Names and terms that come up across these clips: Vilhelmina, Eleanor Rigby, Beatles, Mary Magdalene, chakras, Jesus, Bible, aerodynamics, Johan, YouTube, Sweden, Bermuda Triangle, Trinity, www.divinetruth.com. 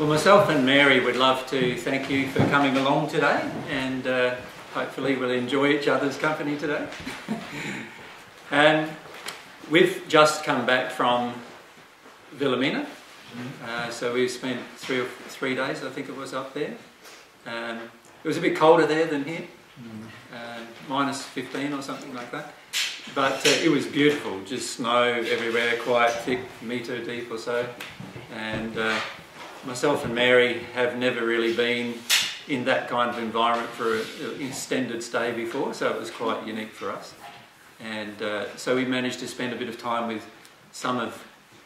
Well, myself and Mary would love to thank you for coming along today, and hopefully we'll enjoy each other's company today. We've just come back from Vilhelmina, so we spent three days, I think it was, up there. It was a bit colder there than here, minus 15 or something like that. But it was beautiful, just snow everywhere, quite thick, metre deep or so. And myself and Mary have never really been in that kind of environment for an extended stay before, so it was quite unique for us. And so we managed to spend a bit of time with some of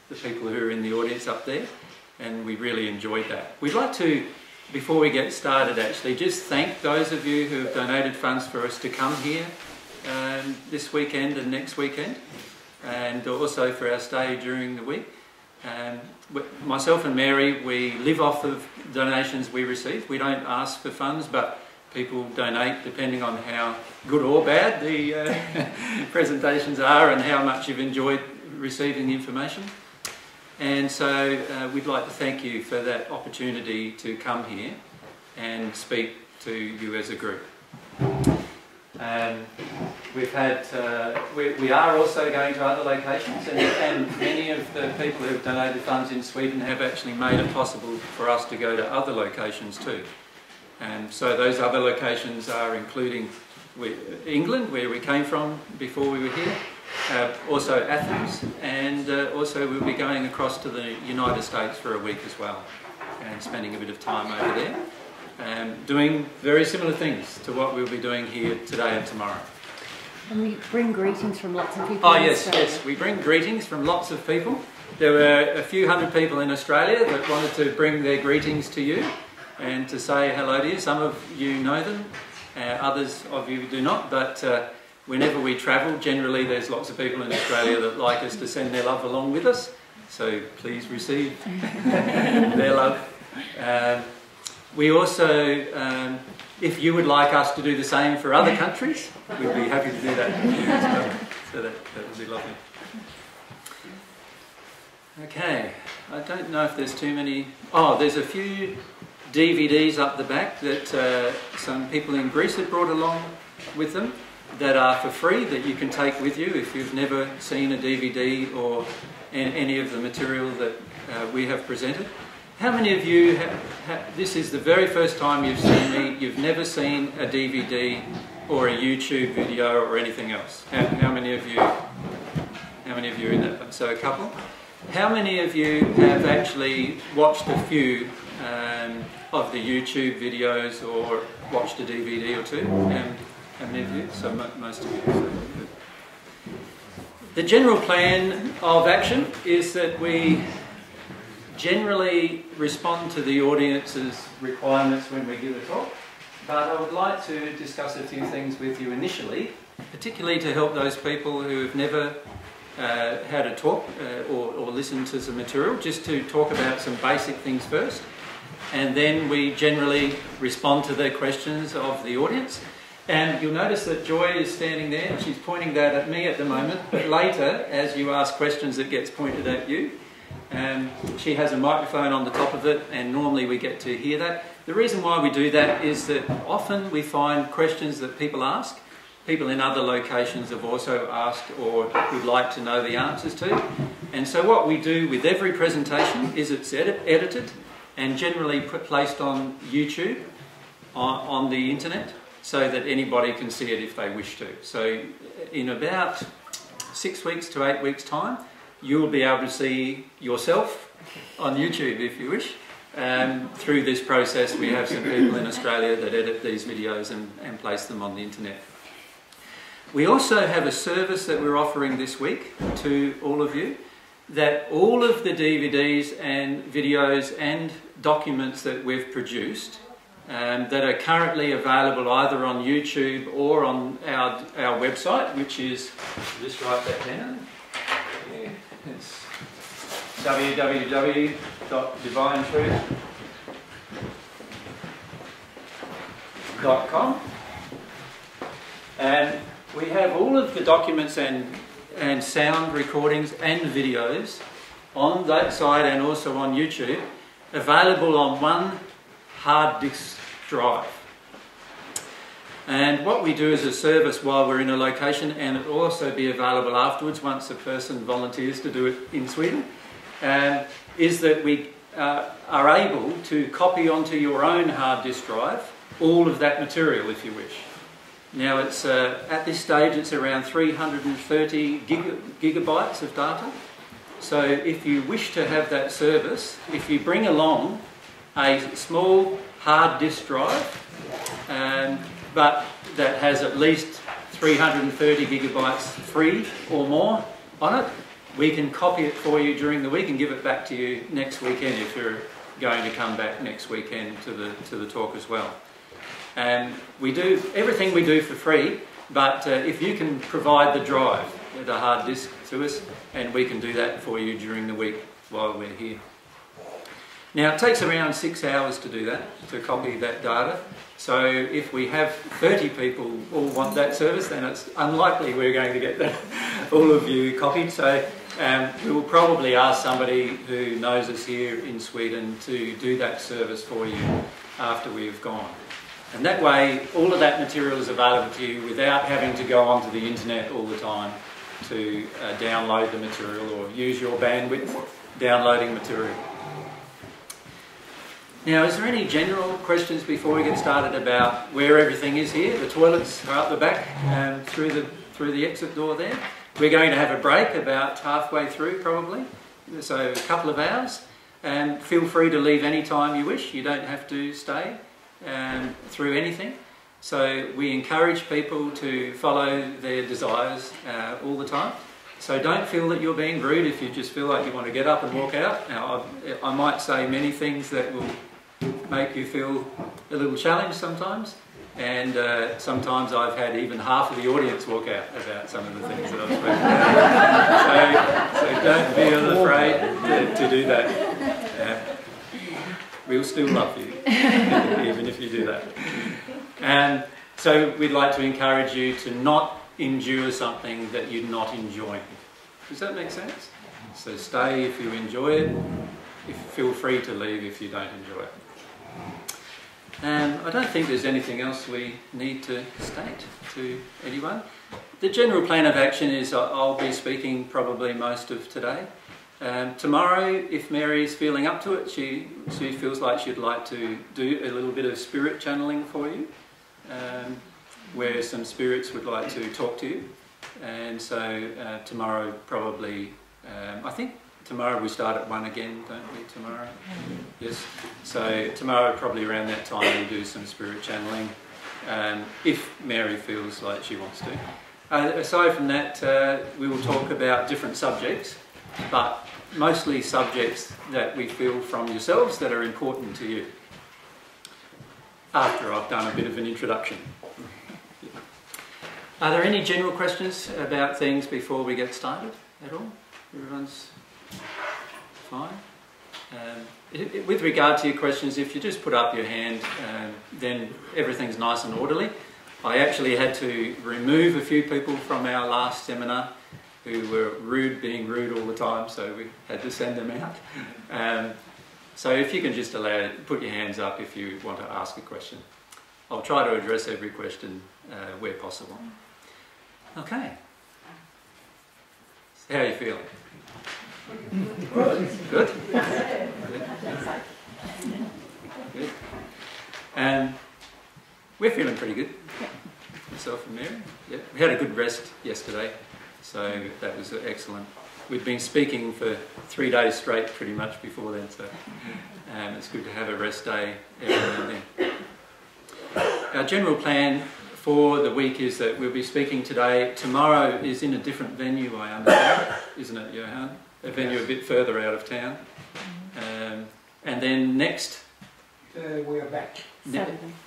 the people who are in the audience up there, and we really enjoyed that. We'd like to, before we get started actually, just thank those of you who have donated funds for us to come here this weekend and next weekend, and also for our stay during the week. Myself and Mary, we live off of donations we receive. We don't ask for funds, but people donate depending on how good or bad the presentations are and how much you've enjoyed receiving the information. And so we'd like to thank you for that opportunity to come here and speak to you as a group. We are also going to other locations, and many of the people who have donated funds in Sweden have actually made it possible for us to go to other locations too. And so those other locations are including England, where we came from before we were here, also Athens, and also we'll be going across to the United States for a week as well, and spending a bit of time over there. Doing very similar things to what we'll be doing here today and tomorrow. And we bring greetings from lots of people. Oh yes, yes, we bring greetings from lots of people. There were a few hundred people in Australia that wanted to bring their greetings to you and to say hello to you. Some of you know them, others of you do not, but whenever we travel, generally there's lots of people in Australia that like us to send their love along with us, so please receive their love. We also, if you would like us to do the same for other countries, we'd be happy to do that. So that would be lovely. Okay, I don't know if there's too many. Oh, there's a few DVDs up the back that some people in Greece had brought along with them that are for free, that you can take with you if you've never seen a DVD or any of the material that we have presented. How many of you, this is the very first time you've seen me, you've never seen a DVD or a YouTube video or anything else? How many of you are in that? So a couple. How many of you have actually watched a few of the YouTube videos or watched a DVD or two? How many of you? So most of you. So good. The general plan of action is that we generally respond to the audience's requirements when we give a talk, but I would like to discuss a few things with you initially, particularly to help those people who have never had a talk or listened to some material, just to talk about some basic things first, and then we generally respond to the questions of the audience. And you'll notice that Joy is standing there, and she's pointing that at me at the moment, but later, as you ask questions, it gets pointed at you. She has a microphone on the top of it, and normally we get to hear that. The reason why we do that is that often we find questions that people ask, people in other locations have also asked or would like to know the answers to. And so what we do with every presentation is it's edited and generally placed on YouTube, on the internet, so that anybody can see it if they wish to. So in about 6 weeks to 8 weeks time, you'll be able to see yourself on YouTube if you wish. Through this process, we have some people in Australia that edit these videos and place them on the internet. We also have a service that we're offering this week to all of you, that all of the DVDs and videos and documents that we've produced that are currently available either on YouTube or on our website, which is, just write that down. It's www.divinetruth.com, and we have all of the documents and sound recordings and videos on that side and also on YouTube available on one hard disk drive. And what we do is a service while we're in a location, and it will also be available afterwards once a person volunteers to do it in Sweden, is that we are able to copy onto your own hard disk drive all of that material if you wish. Now it's, at this stage it's around 330 gigabytes of data. So if you wish to have that service, if you bring along a small hard disk drive, but that has at least 330 gigabytes free or more on it, we can copy it for you during the week and give it back to you next weekend if you're going to come back next weekend to the talk as well. And we do everything we do for free, but if you can provide the drive, the hard disk to us, and we can do that for you during the week while we're here. Now it takes around 6 hours to do that, to copy that data. So if we have 30 people all want that service, then it's unlikely we're going to get that, all of you copied. So we will probably ask somebody who knows us here in Sweden to do that service for you after we've gone. And that way, all of that material is available to you without having to go onto the internet all the time to download the material or use your bandwidth downloading material. Now, is there any general questions before we get started about where everything is here? The toilets are up the back and through the exit door there. We're going to have a break about halfway through probably, so a couple of hours. And feel free to leave any time you wish. You don't have to stay through anything. So we encourage people to follow their desires all the time. So don't feel that you're being rude if you just feel like you want to get up and walk out. Now, I might say many things that will make you feel a little challenged sometimes, and sometimes I've had even half of the audience walk out about some of the things that I've spoken about. So don't feel afraid to do that. We'll still love you, even if you do that. And so we'd like to encourage you to not endure something that you're not enjoying. Does that make sense? So stay if you enjoy it. Feel free to leave if you don't enjoy it. I don't think there's anything else we need to state to anyone. The general plan of action is I'll be speaking probably most of today. Tomorrow, if Mary's feeling up to it, she feels like she'd like to do a little bit of spirit channeling for you, where some spirits would like to talk to you. And so tomorrow probably, I think tomorrow we start at 1 again, don't we, tomorrow? Yes. So tomorrow probably around that time we'll do some spirit channeling, if Mary feels like she wants to. Aside from that, we will talk about different subjects, but mostly subjects that we feel from yourselves that are important to you, after I've done a bit of an introduction. Are there any general questions about things before we get started at all? Everyone's fine? With regard to your questions, if you just put up your hand, then everything's nice and orderly. I actually had to remove a few people from our last seminar who were rude, being rude all the time, so we had to send them out. So if you can just put your hands up if you want to ask a question. I'll try to address every question where possible. Okay. How are you feeling? Good. Good? Good. We're feeling pretty good. Myself and Mary. Yeah. We had a good rest yesterday, so that was excellent. We'd been speaking for 3 days straight pretty much before then, so it's good to have a rest day every now and then. Our general plan for the week is that we'll be speaking today. Tomorrow is in a different venue, I understand, isn't it, Johan? A venue a bit further out of town. And then next? We are back.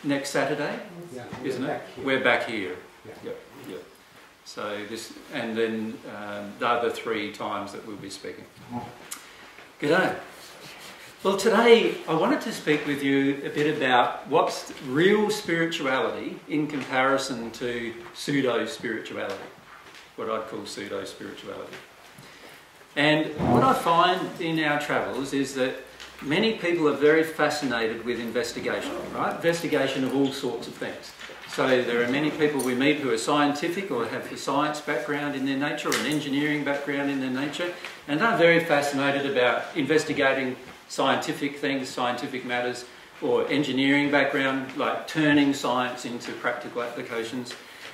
Next Saturday, yeah, isn't it? Back we're back here. Yeah. Yep, yep. So this, and then the other 3 times that we'll be speaking. G'day. Well, today I wanted to speak with you a bit about what's real spirituality in comparison to pseudo-spirituality, what I'd call pseudo-spirituality. And what I find in our travels is that Many people are very fascinated with investigation, right? Investigation of all sorts of things. So there are many people we meet who are scientific or have a science background in their nature or an engineering background in their nature, and they're very fascinated about investigating scientific things, scientific matters, or engineering background, like turning science into practical applications.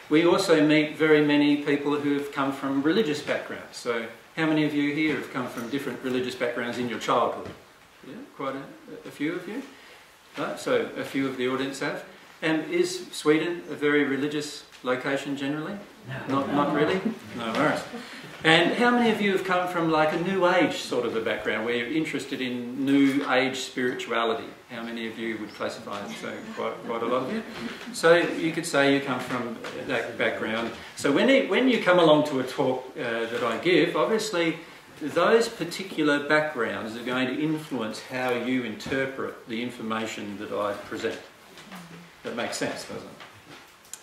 We also meet very many people who have come from religious backgrounds. So how many of you here have come from different religious backgrounds in your childhood? Yeah, quite a few of you. Right? So a few of the audience have. And is Sweden a very religious location generally? No. Not really? No worries. And how many of you have come from like a New Age sort of a background where you're interested in New Age spirituality? How many of you would classify it? So quite a lot of you. So you could say you come from that background. So when you come along to a talk that I give, obviously those particular backgrounds are going to influence how you interpret the information that I present. That makes sense, doesn't it?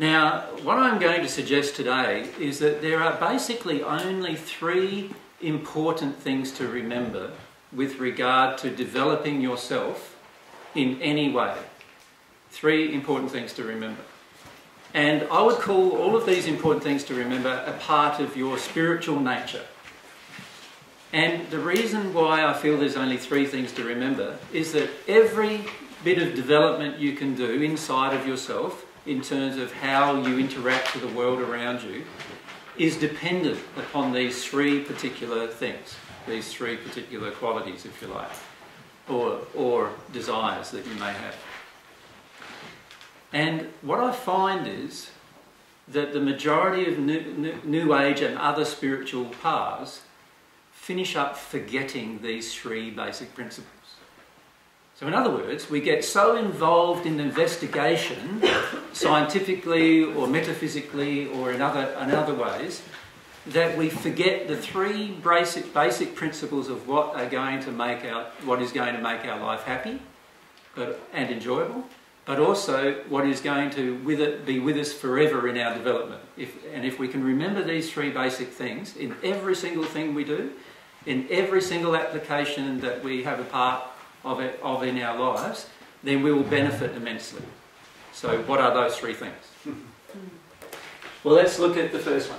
Now, what I'm going to suggest today is that there are basically only three important things to remember with regard to developing yourself in any way. Three important things to remember. And I would call all of these important things to remember a part of your spiritual nature. And the reason why I feel there's only three things to remember is that every bit of development you can do inside of yourself in terms of how you interact with the world around you is dependent upon these three particular things, these three particular qualities, if you like, or desires that you may have. And what I find is that the majority of New Age and other spiritual paths finish up forgetting these three basic principles. So in other words, we get so involved in investigation, scientifically or metaphysically or in other ways, that we forget the three basic principles of what is going to make our life happy and enjoyable, but also what is going to be with us forever in our development. If we can remember these three basic things in every single thing we do, in every single application that we have a part of in our lives, then we will benefit immensely. So what are those three things? Well, let's look at the first one.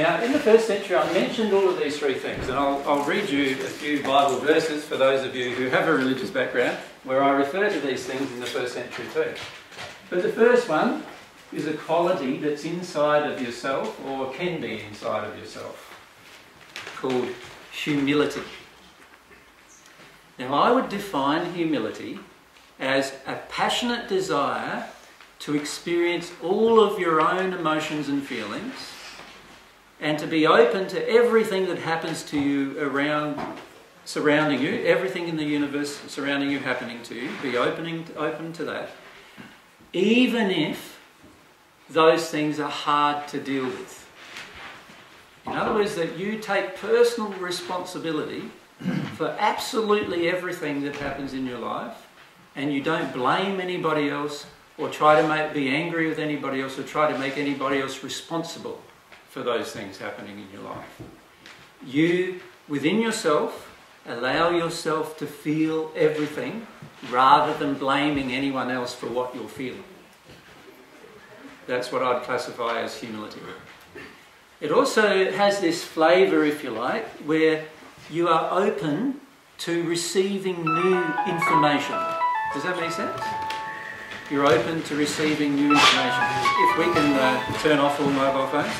Now, in the first century, I mentioned all of these three things, and I'll read you a few Bible verses for those of you who have a religious background, where I refer to these things in the first century too. But the first one is a quality that's inside of yourself, or can be inside of yourself, called humility. Now, I would define humility as a passionate desire to experience all of your own emotions and feelings, and to be open to everything that happens to you surrounding you, everything in the universe surrounding you happening to you, be open to that, even if those things are hard to deal with. In other words, that you take personal responsibility for absolutely everything that happens in your life, and you don't blame anybody else or try to be angry with anybody else or try to make anybody else responsible for those things happening in your life. You, within yourself, allow yourself to feel everything rather than blaming anyone else for what you're feeling. That's what I'd classify as humility. It also has this flavour, if you like, where you are open to receiving new information. Does that make sense? You're open to receiving new information. If we can turn off all mobile phones,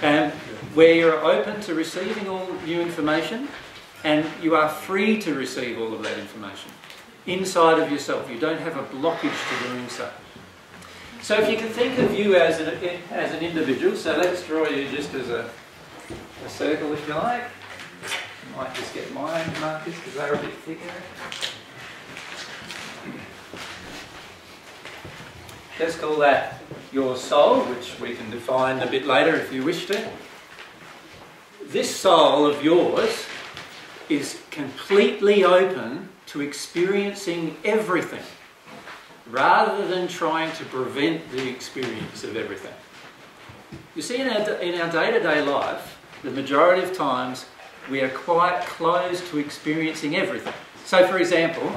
thanks. Where you're open to receiving all new information, and you are free to receive all of that information inside of yourself. You don't have a blockage to doing so. So if you can think of you as an individual, so let's draw you just as a circle, if you like. I might just get my markers because they're a bit thicker. Let's call that your soul, which we can define a bit later if you wish to. This soul of yours is completely open to experiencing everything rather than trying to prevent the experience of everything. You see, in our day-to-day life, the majority of times we are quite close to experiencing everything. So for example,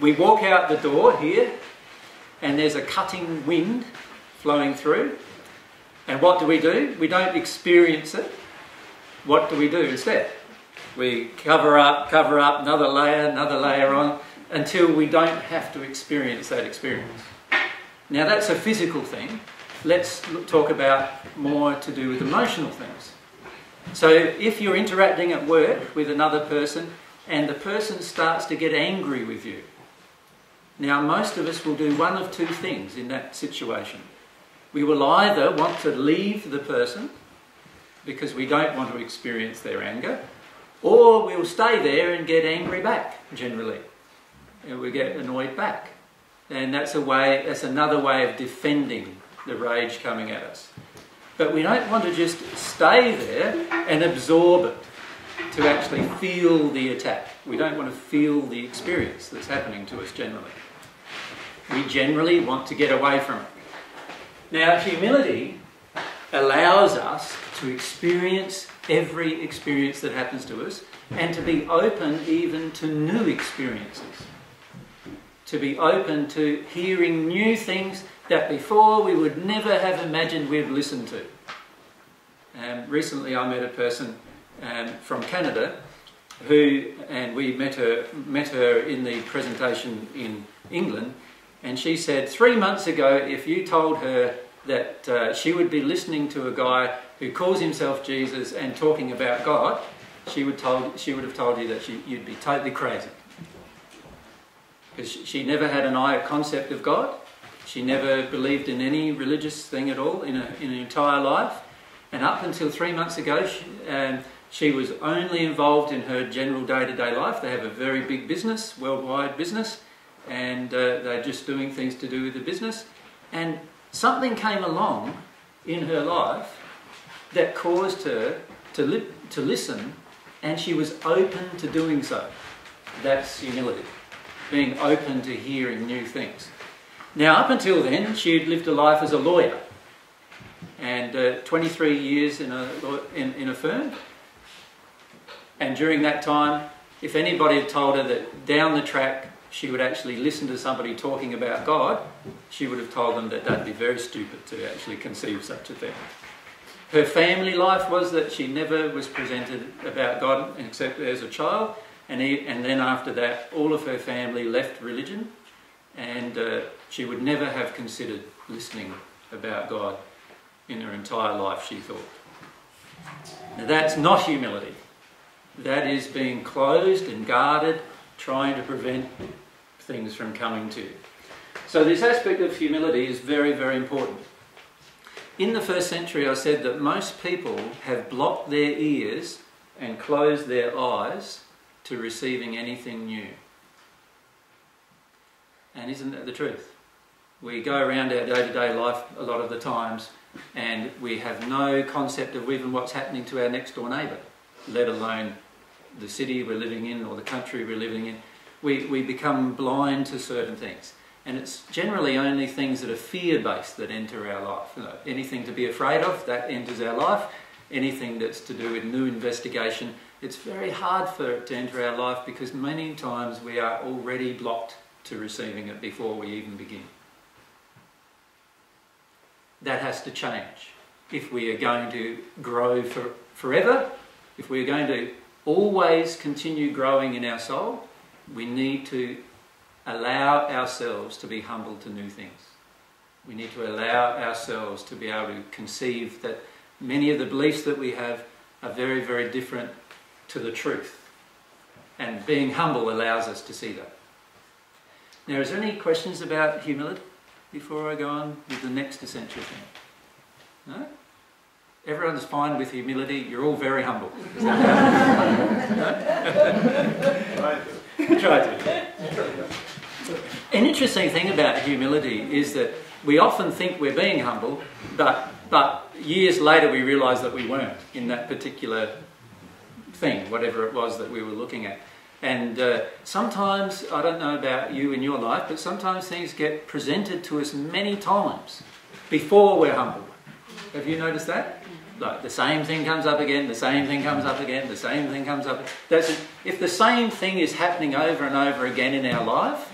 we walk out the door here and there's a cutting wind flowing through, and what do? We don't experience it. What do we do instead? We cover up, another layer on, until we don't have to experience that experience. Now that's a physical thing. Let's talk about more to do with emotional things. So if you're interacting at work with another person and the person starts to get angry with you, now most of us will do one of two things in that situation. We will either want to leave the person because we don't want to experience their anger, or we'll stay there and get angry back, generally. And we get annoyed back. And that's a way, that's another way of defending the rage coming at us. But we don't want to just stay there and absorb it to actually feel the attack. We don't want to feel the experience that's happening to us generally. We generally want to get away from it. Now, humility allows us to experience every experience that happens to us and to be open even to new experiences. To be open to hearing new things that before we would never have imagined we'd listened to. Recently I met a person from Canada who, and we met her in the presentation in England, and she said 3 months ago if you told her that she would be listening to a guy who calls himself Jesus and talking about God, she would have told you that you'd be totally crazy. Because she never had an eye concept of God. She never believed in any religious thing at all in her entire life. And up until 3 months ago, she was only involved in her general day-to-day life. They have a very big business, worldwide business, and they're just doing things to do with the business. And something came along in her life that caused her to listen, and she was open to doing so. That's humility. Being open to hearing new things. Now, up until then, she had lived a life as a lawyer, and 23 years in a firm. And during that time, if anybody had told her that down the track she would actually listen to somebody talking about God, she would have told them that that'd be very stupid to actually conceive such a thing. Her family life was that she never was presented about God except as a child. And then after that, all of her family left religion, and she would never have considered listening about God in her entire life, she thought. Now that's not humility. That is being closed and guarded, trying to prevent things from coming to you. So this aspect of humility is very, very important. In the first century, I said that most people have blocked their ears and closed their eyes to receiving anything new. And isn't that the truth? We go around our day-to-day life a lot of the times and we have no concept of even what's happening to our next door neighbour, let alone the city we're living in or the country we're living in. We become blind to certain things, and it's generally only things that are fear-based that enter our life. You know, anything to be afraid of, that enters our life. Anything that's to do with new investigation, it's very hard for it to enter our life because many times we are already blocked to receiving it before we even begin. That has to change. If we are going to grow forever, if we are going to always continue growing in our soul, we need to allow ourselves to be humble to new things. We need to allow ourselves to be able to conceive that many of the beliefs that we have are very, very different to the truth. And being humble allows us to see that. Now, is there any questions about humility before I go on with the next essential thing? No? Everyone's fine with humility, you're all very humble. Is that no? Try to. An interesting thing about humility is that we often think we're being humble, but years later we realised that we weren't in that particular thing, whatever it was that we were looking at. And sometimes, I don't know about you in your life, but sometimes things get presented to us many times before we're humble. Have you noticed that? Like the same thing comes up again, the same thing comes up again, the same thing comes up. If the same thing is happening over and over again in our life,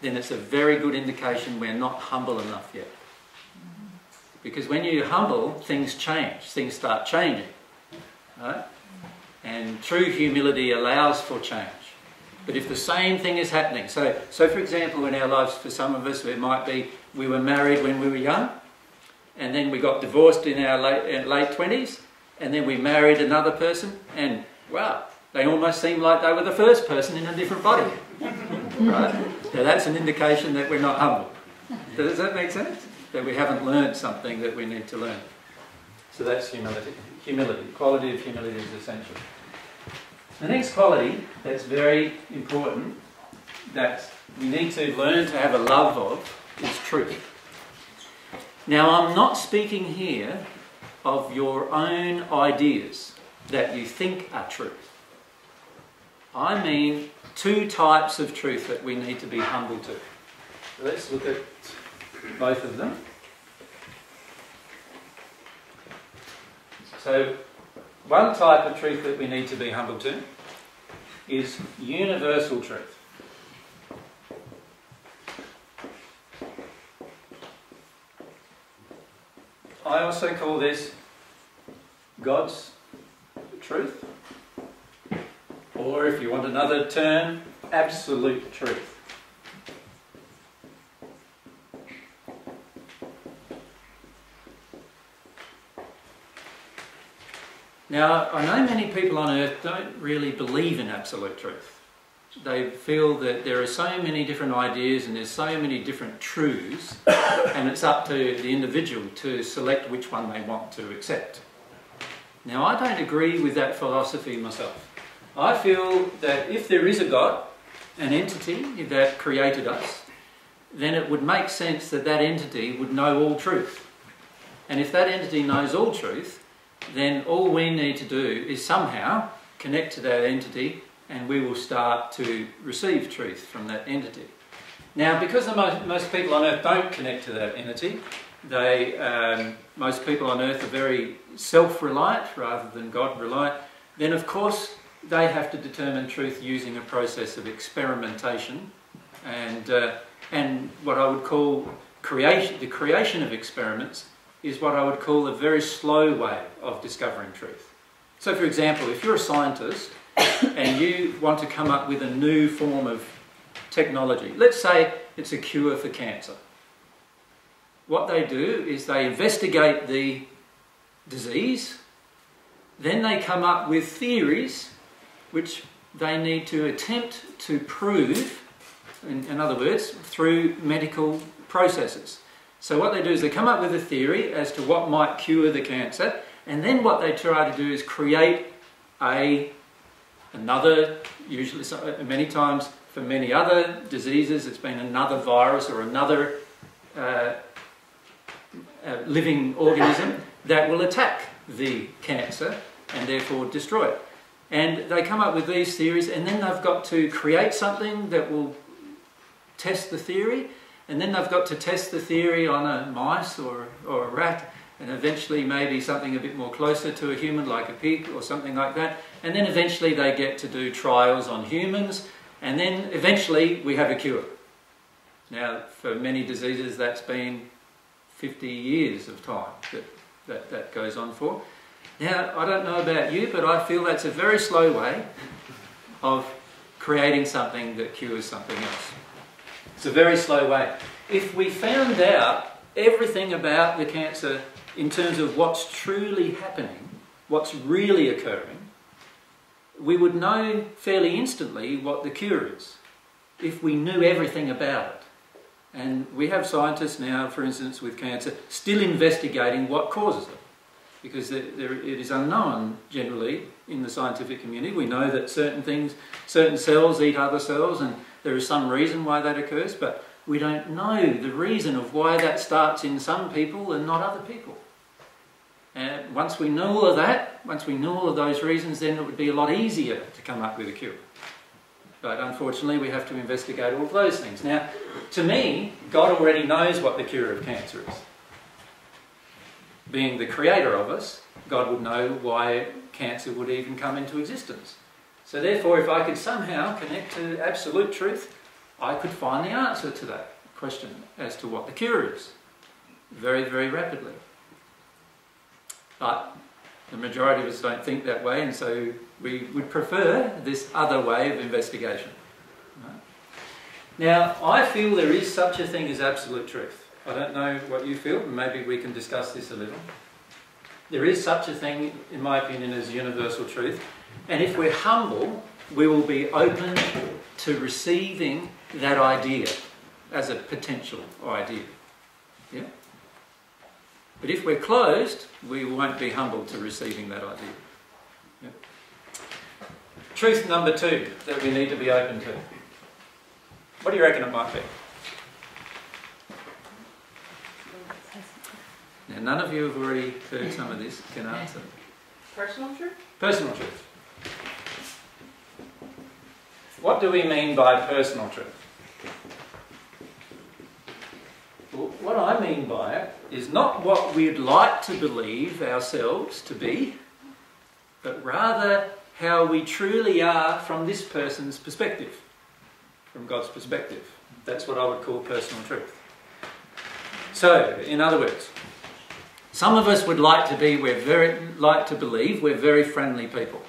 then it's a very good indication we're not humble enough yet. Because when you're humble, things change, things start changing. Right? And true humility allows for change. But if the same thing is happening, so for example, in our lives, for some of us, it might be we were married when we were young, and then we got divorced in our late 20s, and then we married another person, and wow, they almost seemed like they were the first person in a different body. Right? Now that's an indication that we're not humble. Does that make sense? That we haven't learned something that we need to learn. So that's humility. Humility. Quality of humility is essential. The next quality that's very important that we need to learn to have a love of is truth. Now, I'm not speaking here of your own ideas that you think are truth. I mean two types of truth that we need to be humble to. Let's look at both of them. So, one type of truth that we need to be humble to is universal truth. I also call this God's truth, or if you want another term, absolute truth. Now, I know many people on earth don't really believe in absolute truth. They feel that there are so many different ideas and there's so many different truths, and it's up to the individual to select which one they want to accept. Now, I don't agree with that philosophy myself. I feel that if there is a God, an entity that created us, then it would make sense that that entity would know all truth. And if that entity knows all truth, then all we need to do is somehow connect to that entity, and we will start to receive truth from that entity. Now, because most people on earth don't connect to that entity, most people on earth are very self-reliant rather than God-reliant, then of course they have to determine truth using a process of experimentation and what I would call creation. The creation of experiments is what I would call a very slow way of discovering truth. So for example, if you're a scientist and you want to come up with a new form of technology, let's say it's a cure for cancer. What they do is they investigate the disease, then they come up with theories which they need to attempt to prove, in other words, through medical processes. So what they do is they come up with a theory as to what might cure the cancer, and then what they try to do is create another, usually many times for many other diseases, it's been another virus or another living organism that will attack the cancer and therefore destroy it. And they come up with these theories, and then they've got to create something that will test the theory. And then they've got to test the theory on a mice or a rat, and eventually maybe something a bit more closer to a human like a pig or something like that. And then eventually they get to do trials on humans, and then eventually we have a cure. Now, for many diseases that's been 50 years of time that goes on for. Now, I don't know about you, but I feel that's a very slow way of creating something that cures something else. It's a very slow way. If we found out everything about the cancer in terms of what's truly happening, what's really occurring, we would know fairly instantly what the cure is, if we knew everything about it. And we have scientists now, for instance, with cancer, still investigating what causes it, because it is unknown generally in the scientific community. We know that certain things, certain cells eat other cells, and there is some reason why that occurs, but we don't know the reason of why that starts in some people and not other people. And once we know all of that, once we know all of those reasons, then it would be a lot easier to come up with a cure. But unfortunately, we have to investigate all of those things. Now, to me, God already knows what the cure of cancer is. Being the creator of us, God would know why cancer would even come into existence. So therefore, if I could somehow connect to absolute truth, I could find the answer to that question as to what the cure is, very, very rapidly. But the majority of us don't think that way, and so we would prefer this other way of investigation. Right? Now, I feel there is such a thing as absolute truth. I don't know what you feel, maybe we can discuss this a little. There is such a thing, in my opinion, as universal truth. And if we're humble, we will be open to receiving that idea as a potential idea. Yeah? But if we're closed, we won't be humble to receiving that idea. Yeah? Truth number two that we need to be open to. What do you reckon it might be? Now, none of you have already heard some of this, can answer. Personal truth? Personal truth. What do we mean by personal truth? Well, what I mean by it is not what we'd like to believe ourselves to be, but rather how we truly are from this person's perspective, from God's perspective. That's what I would call personal truth. So, in other words, some of us would like to be, like to believe we're very friendly people.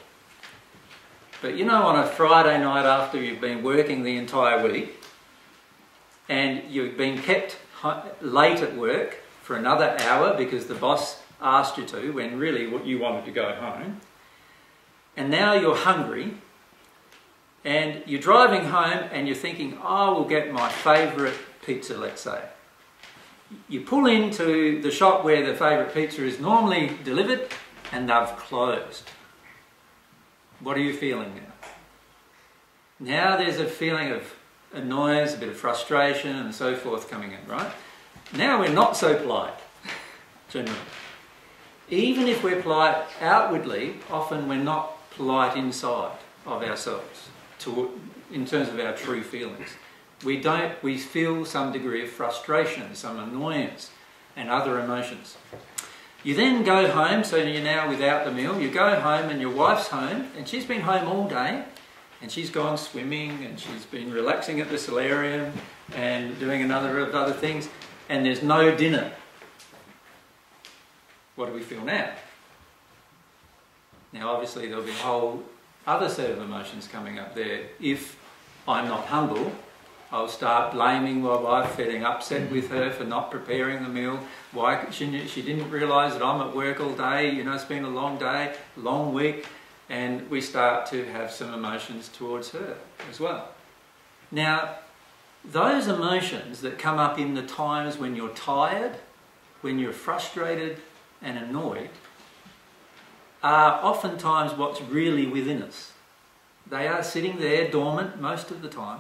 But you know, on a Friday night after you've been working the entire week and you've been kept late at work for another hour because the boss asked you to, when really what you wanted to go home, and now you're hungry and you're driving home and you're thinking, I will get my favourite pizza, let's say. You pull into the shop where the favourite pizza is normally delivered and they've closed. What are you feeling now? Now there's a feeling of annoyance, a bit of frustration and so forth coming in, right? Now we're not so polite, generally. Even if we're polite outwardly, often we're not polite inside of ourselves in terms of our true feelings. We feel some degree of frustration, some annoyance and other emotions. You then go home, so you're now without the meal, you go home and your wife's home and she's been home all day and she's gone swimming and she's been relaxing at the solarium and doing other things, and there's no dinner. What do we feel now? Now obviously there'll be a whole other set of emotions coming up there. If I'm not humble, I'll start blaming my wife, getting upset with her for not preparing the meal. Why she didn't realise that I'm at work all day, you know, it's been a long day, long week, and we start to have some emotions towards her as well. Now, those emotions that come up in the times when you're tired, when you're frustrated and annoyed, are oftentimes what's really within us. They are sitting there dormant most of the time,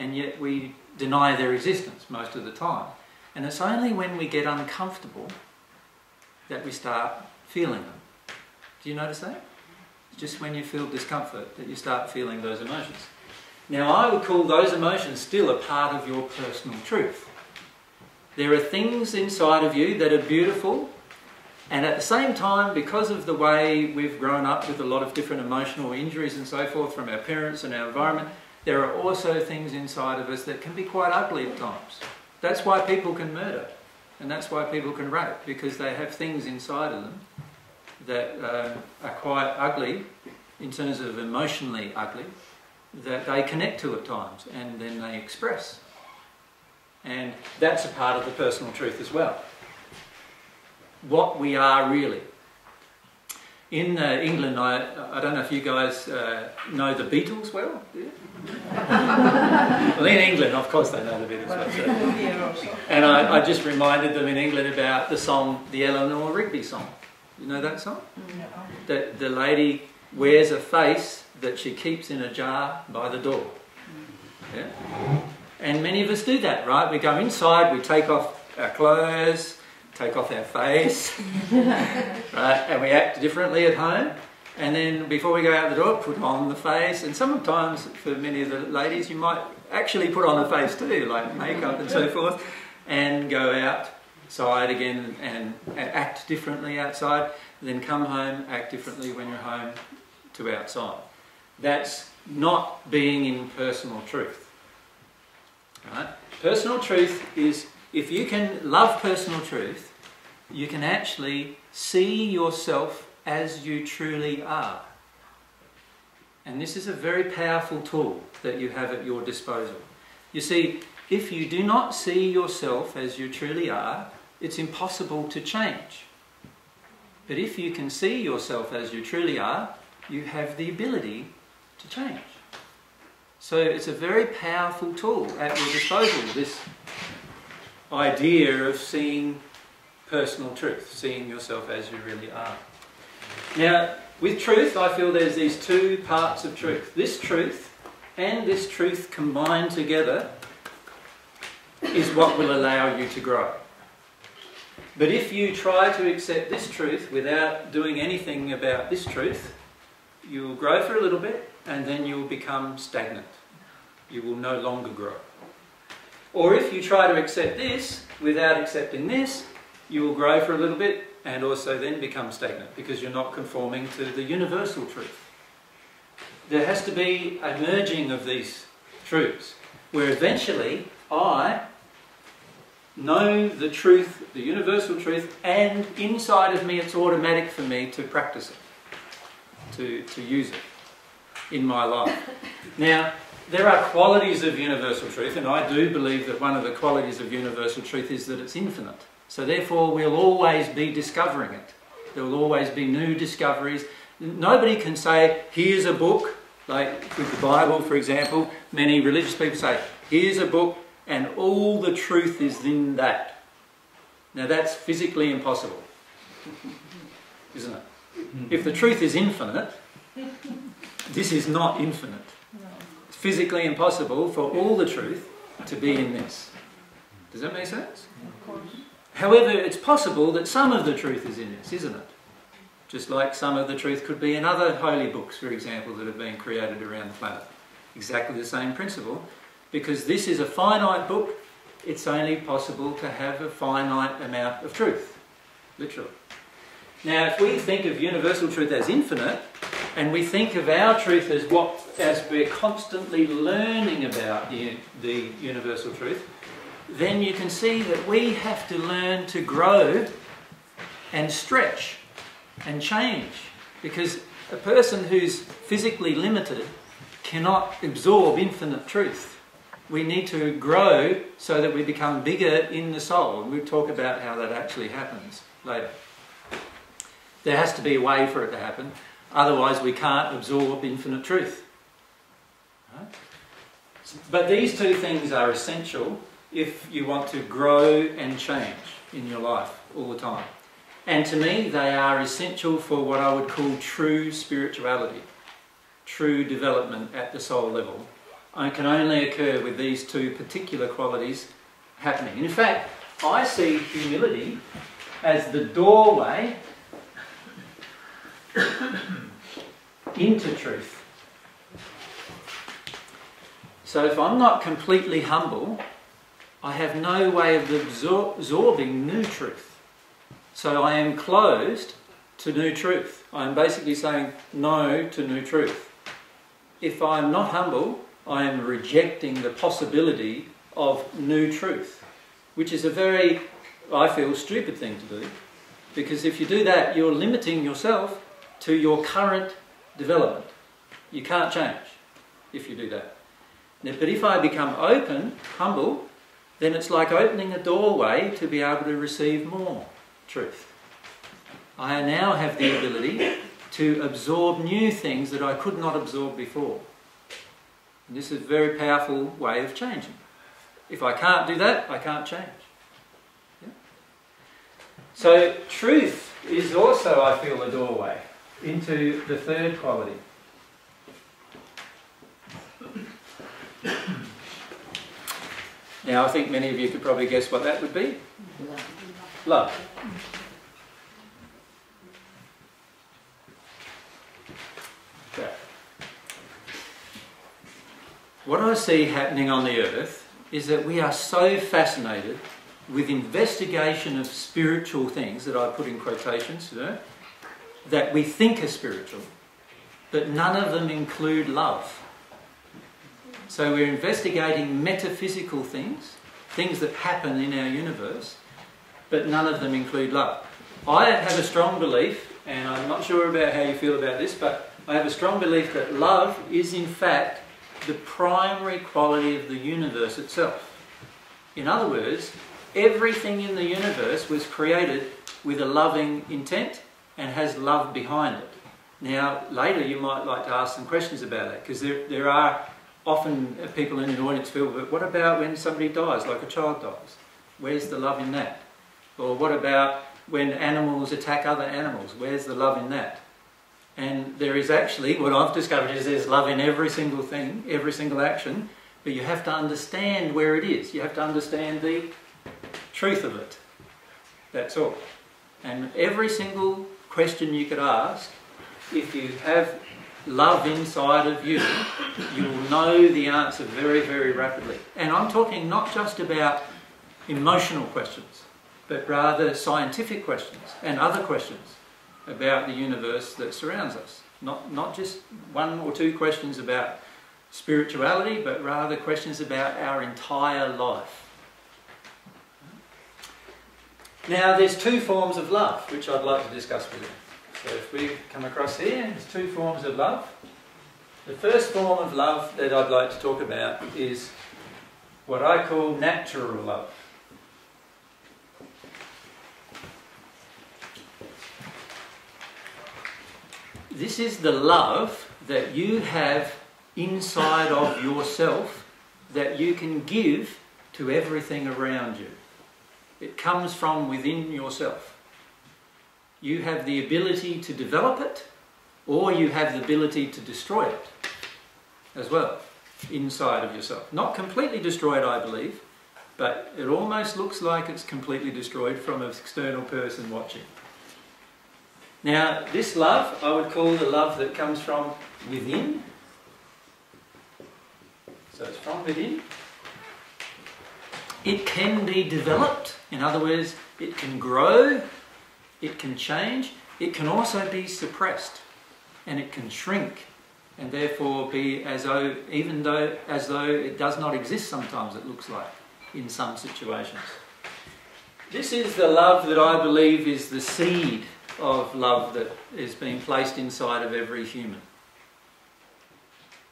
and yet we deny their existence most of the time. And it's only when we get uncomfortable that we start feeling them. Do you notice that? It's just when you feel discomfort that you start feeling those emotions. Now, I would call those emotions still a part of your personal truth. There are things inside of you that are beautiful, and at the same time, because of the way we've grown up with a lot of different emotional injuries and so forth from our parents and our environment, there are also things inside of us that can be quite ugly at times. That's why people can murder, and that's why people can rape, because they have things inside of them that are quite ugly, in terms of emotionally ugly, that they connect to at times, and then they express. And that's a part of the personal truth as well. What we are really. In England, I don't know if you guys know the Beatles well, do you? Well, in England, of course they know the Beatles well. So. And I just reminded them in England about the song, the Eleanor Rigby song. You know that song? No. That the lady wears a face that she keeps in a jar by the door. Yeah? And many of us do that, right? We go inside, we take off our clothes, take off our face, right? And we act differently at home. And then before we go out the door, put on the face. And sometimes, for many of the ladies, you might actually put on a face too, like makeup and so forth, and go out outside again and act differently outside, and then come home, act differently when you're home to outside. That's not being in personal truth. Right? Personal truth is, if you can love personal truth, you can actually see yourself as you truly are. And this is a very powerful tool that you have at your disposal. You see, if you do not see yourself as you truly are, it's impossible to change. But if you can see yourself as you truly are, you have the ability to change. So it's a very powerful tool at your disposal, this idea of seeing personal truth, seeing yourself as you really are. Now, with truth, I feel there's these two parts of truth. This truth and this truth combined together is what will allow you to grow. But if you try to accept this truth without doing anything about this truth, you'll grow for a little bit and then you'll become stagnant. You will no longer grow. Or if you try to accept this without accepting this, you will grow for a little bit and also then become stagnant because you're not conforming to the universal truth. There has to be a merging of these truths where eventually I know the truth, the universal truth, and inside of me it's automatic for me to practice it, to use it in my life. Now, there are qualities of universal truth, and I do believe that one of the qualities of universal truth is that it's infinite. So therefore, we'll always be discovering it. There will always be new discoveries. Nobody can say, here's a book, like with the Bible, for example. Many religious people say, here's a book, and all the truth is in that. Now that's physically impossible, isn't it? If the truth is infinite, this is not infinite. It's physically impossible for all the truth to be in this. Does that make sense? Of course. However, it's possible that some of the truth is in this, isn't it? Just like some of the truth could be in other holy books, for example, that have been created around the planet. Exactly the same principle. Because this is a finite book, it's only possible to have a finite amount of truth, literally. Now, if we think of universal truth as infinite, and we think of our truth as what, as we're constantly learning about the universal truth, then you can see that we have to learn to grow and stretch and change, because a person who's physically limited cannot absorb infinite truth. We need to grow so that we become bigger in the soul, and we'll talk about how that actually happens later. There has to be a way for it to happen, otherwise we can't absorb infinite truth. Right? But these two things are essential if you want to grow and change in your life all the time. And to me, they are essential for what I would call true spirituality, true development at the soul level. It can only occur with these two particular qualities happening. In fact, I see humility as the doorway into truth. So if I'm not completely humble, I have no way of absorbing new truth. So I am closed to new truth. I'm basically saying no to new truth. If I'm not humble, I am rejecting the possibility of new truth, which is a very, I feel, stupid thing to do, because if you do that, you're limiting yourself to your current development. You can't change if you do that. But if I become open, humble, then it's like opening a doorway to be able to receive more truth. I now have the ability to absorb new things that I could not absorb before. And this is a very powerful way of changing. If I can't do that, I can't change. Yeah? So truth is also, I feel, a doorway into the third quality. Now, I think many of you could probably guess what that would be. Love. Okay. What I see happening on the earth is that we are so fascinated with investigation of spiritual things that I put in quotations, you know, that we think are spiritual, but none of them include love. So we're investigating metaphysical things, things that happen in our universe, but none of them include love. I have a strong belief, and I'm not sure about how you feel about this, but I have a strong belief that love is in fact the primary quality of the universe itself. In other words, everything in the universe was created with a loving intent and has love behind it. Now, later you might like to ask some questions about that, because there are often people in an audience feel, but what about when somebody dies, like a child dies? Where's the love in that? Or what about when animals attack other animals? Where's the love in that? And there is actually, what I've discovered is there's love in every single thing, every single action, but you have to understand where it is. You have to understand the truth of it. That's all. And every single question you could ask, if you have love inside of you, you will know the answer very, very rapidly. And I'm talking not just about emotional questions, but rather scientific questions and other questions about the universe that surrounds us. Not just one or two questions about spirituality, but rather questions about our entire life. Now, there's two forms of love, which I'd like to discuss with you. So if we come across here, there's two forms of love. The first form of love that I'd like to talk about is what I call natural love. This is the love that you have inside of yourself that you can give to everything around you. It comes from within yourself. You have the ability to develop it, or you have the ability to destroy it as well, inside of yourself. Not completely destroyed, I believe, but it almost looks like it's completely destroyed from an external person watching. Now, this love, I would call the love that comes from within. So it's from within. It can be developed. In other words, it can grow. It can change, it can also be suppressed, and it can shrink, and therefore be as though, even though, as though it does not exist sometimes, it looks like, in some situations. This is the love that I believe is the seed of love that is being placed inside of every human.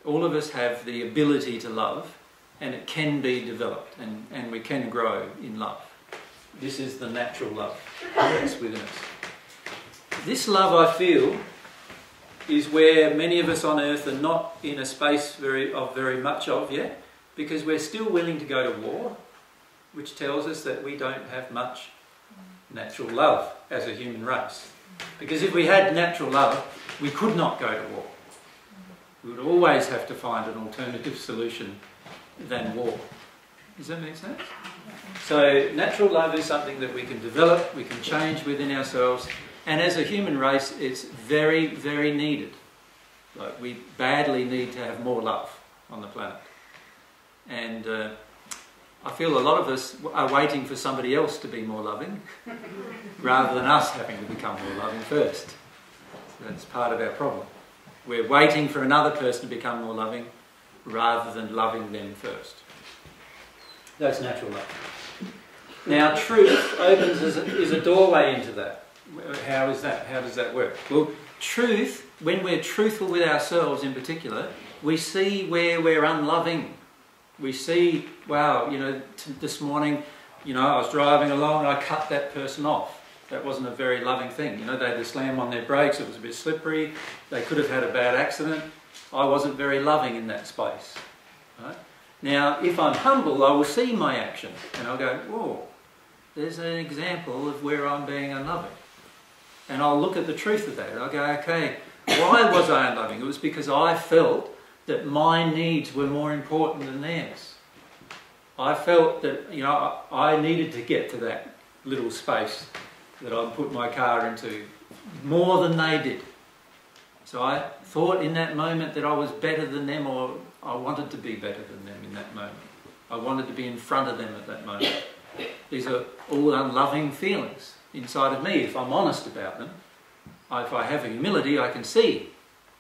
All of us have the ability to love, and it can be developed, and we can grow in love. This is the natural love that's within us. This love, I feel, is where many of us on earth are not in a space very much of yet, because we're still willing to go to war, which tells us that we don't have much natural love as a human race. Because if we had natural love, we could not go to war. We would always have to find an alternative solution than war. Does that make sense? So natural love is something that we can develop, we can change within ourselves, and as a human race, it's very, very needed. Like, we badly need to have more love on the planet. And I feel a lot of us are waiting for somebody else to be more loving, rather than us having to become more loving first. So that's part of our problem. We're waiting for another person to become more loving, rather than loving them first. That's natural love. Now, truth opens is a doorway into that. How is that? How does that work? Well, truth, when we're truthful with ourselves in particular, we see where we're unloving. We see, wow, you know, this morning, you know, I was driving along and I cut that person off. That wasn't a very loving thing. You know, they had to slam on their brakes, it was a bit slippery, they could have had a bad accident. I wasn't very loving in that space. Right? Now, if I'm humble, I will see my action, and I'll go, whoa, there's an example of where I'm being unloving. And I'll look at the truth of that, and I'll go, okay, why was I unloving? It was because I felt that my needs were more important than theirs. I felt that, you know, I needed to get to that little space that I put my car into more than they did. So I thought in that moment that I was better than them, or I wanted to be better than them in that moment. I wanted to be in front of them at that moment. These are all unloving feelings inside of me, if I'm honest about them. If I have humility, I can see.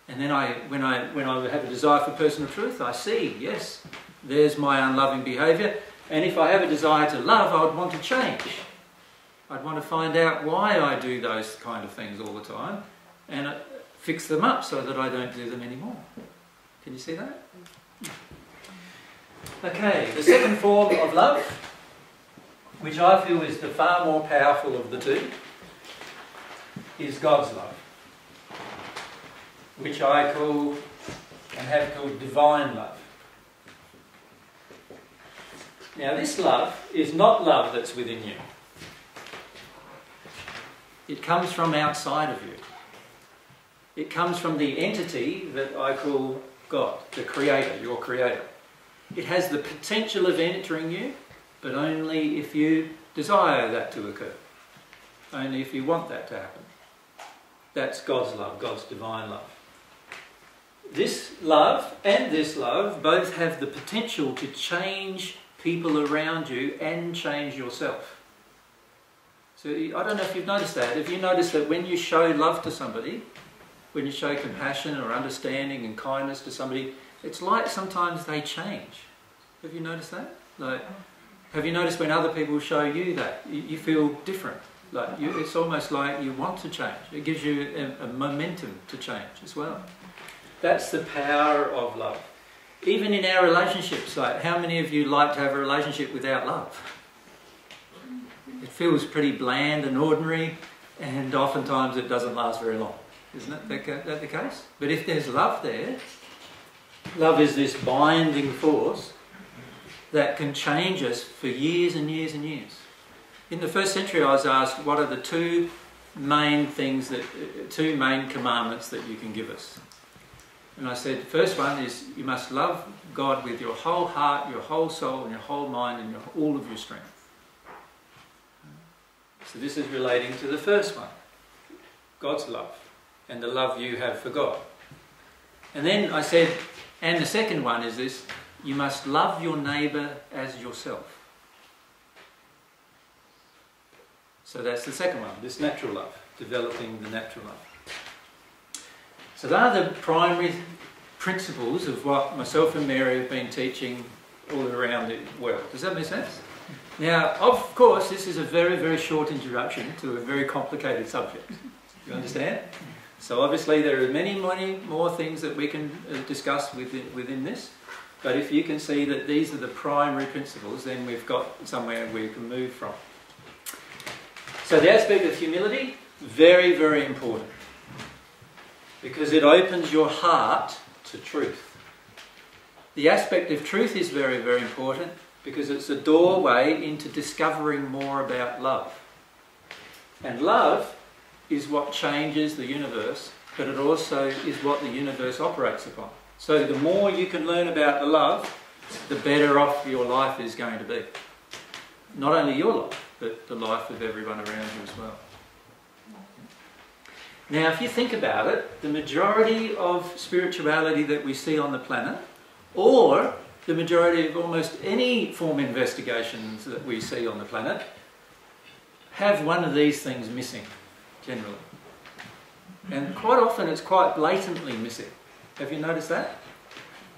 And then when I have a desire for personal truth, I see, yes, there's my unloving behaviour. And if I have a desire to love, I would want to change. I'd want to find out why I do those kind of things all the time and fix them up so that I don't do them anymore. Can you see that? Okay, the second form of love, which I feel is the far more powerful of the two, is God's love, which I call and have called divine love. Now, this love is not love that's within you. It comes from outside of you. It comes from the entity that I call God, the Creator, your Creator. It has the potential of entering you, but only if you desire that to occur. Only if you want that to happen. That's God's love, God's divine love. This love and this love both have the potential to change people around you and change yourself. So I don't know if you've noticed that. If you notice that when you show love to somebody, when you show compassion or understanding and kindness to somebody, it's like sometimes they change. Have you noticed that? Like, have you noticed when other people show you that? You feel different. Like it's almost like you want to change. It gives you a momentum to change as well. That's the power of love. Even in our relationships, like how many of you like to have a relationship without love? It feels pretty bland and ordinary, and oftentimes it doesn't last very long. Isn't that the case? But if there's love there, love is this binding force that can change us for years and years and years. In the first century, I was asked, what are the two main commandments that you can give us? And I said, the first one is you must love God with your whole heart, your whole soul, and your whole mind, and all of your strength. So this is relating to the first one, God's love, and the love you have for God. And then I said, and the second one is this, you must love your neighbour as yourself. So that's the second one, this natural love, developing the natural love. So they are the primary principles of what myself and Mary have been teaching all around the world. Does that make sense? Now, of course, this is a very, very short introduction to a very complicated subject. You understand? So obviously there are many, many more things that we can discuss within this. But if you can see that these are the primary principles, then we've got somewhere we can move from. So the aspect of humility, very, very important. Because it opens your heart to truth. The aspect of truth is very, very important because it's a doorway into discovering more about love. And love is what changes the universe, but it also is what the universe operates upon. So the more you can learn about the love, the better off your life is going to be. Not only your life, but the life of everyone around you as well. Now, if you think about it, the majority of spirituality that we see on the planet, or the majority of almost any form of investigations that we see on the planet, have one of these things missing, generally. And quite often it's quite blatantly missing. Have you noticed that?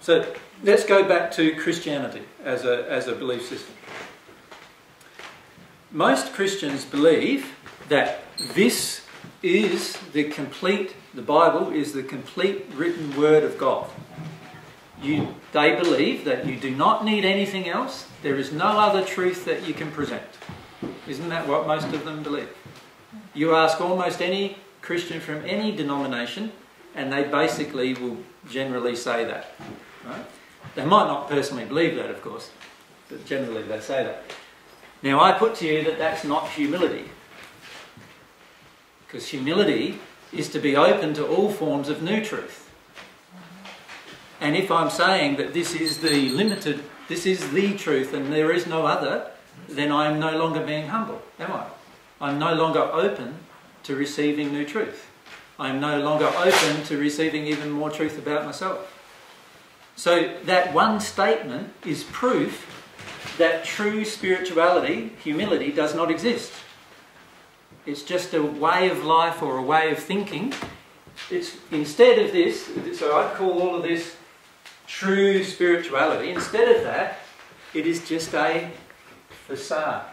So, let's go back to Christianity as a belief system. Most Christians believe that this is the Bible is the complete written word of God. They believe that you do not need anything else. There is no other truth that you can present. Isn't that what most of them believe? You ask almost any Christian from any denomination and they basically will generally say that. Right? They might not personally believe that, of course, but generally they say that. Now I put to you that that's not humility. Because humility is to be open to all forms of new truth. And if I'm saying that this is the truth and there is no other, then I'm no longer being humble, am I? I'm no longer open to receiving new truth. I'm no longer open to receiving even more truth about myself. So that one statement is proof that true spirituality, humility, does not exist. It's just a way of life or a way of thinking. It's instead of this, so I'd call all of this true spirituality. Instead of that, it is just a facade.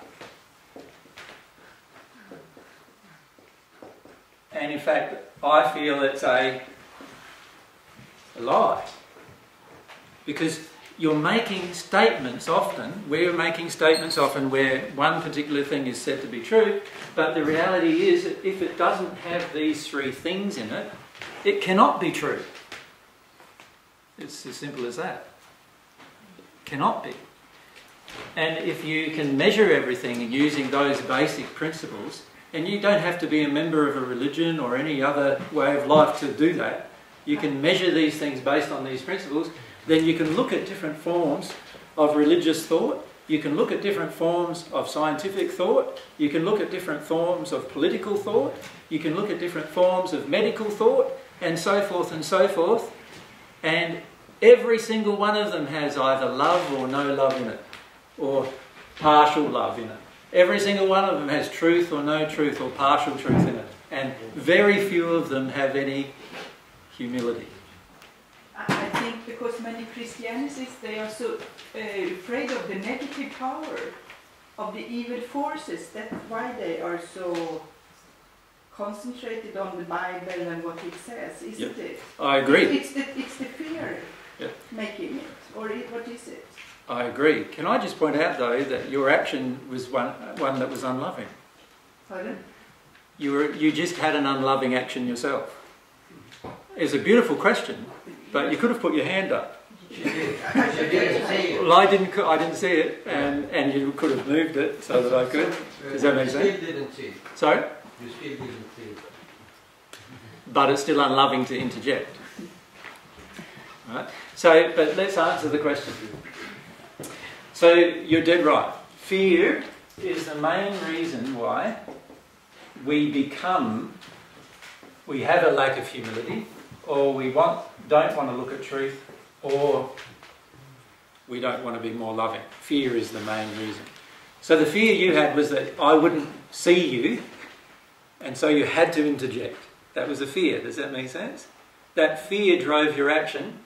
And in fact, I feel it's a lie. Because you're making statements often, we're making statements often where one particular thing is said to be true, but the reality is that if it doesn't have these three things in it, it cannot be true. It's as simple as that. It cannot be. And if you can measure everything using those basic principles, and you don't have to be a member of a religion or any other way of life to do that, you can measure these things based on these principles, then you can look at different forms of religious thought, you can look at different forms of scientific thought, you can look at different forms of political thought, you can look at different forms of medical thought, and so forth and so forth. And every single one of them has either love or no love in it, or partial love in it. Every single one of them has truth or no truth or partial truth in it. And very few of them have any humility. I think because many Christianists, they are so afraid of the negative power, of the evil forces. That's why they are so concentrated on the Bible and what it says, isn't it? I agree. It's the fear making it, or what is it? I agree. Can I just point out, though, that your action was one that was unloving? Pardon? You just had an unloving action yourself. It's a beautiful question, but you could have put your hand up. Well, I didn't see it, and you could have moved it so that I could. Does that make sense? You still didn't see it. Sorry? You still didn't see it. But it's still unloving to interject. Right? So, but let's answer the question. So, you're dead right. Fear is the main reason why we have a lack of humility, or we don't want to look at truth, or we don't want to be more loving. Fear is the main reason. So the fear you had was that I wouldn't see you, and so you had to interject. That was a fear. Does that make sense? That fear drove your action,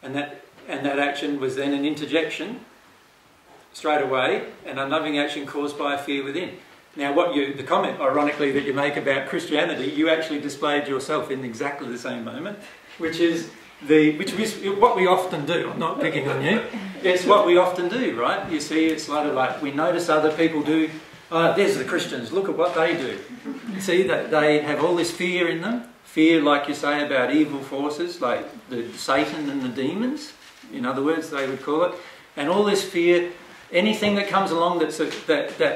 and that action was then an interjection straight away, an unloving action caused by a fear within. Now, the comment, ironically, that you make about Christianity, you actually displayed yourself in exactly the same moment, which is what we often do. I'm not picking on you. It's what we often do, right? You see, it's like we notice other people do. There's the Christians. Look at what they do. See that they have all this fear in them. Fear, like you say, about evil forces, like the Satan and the demons. In other words, they would call it, and all this fear. Anything that comes along that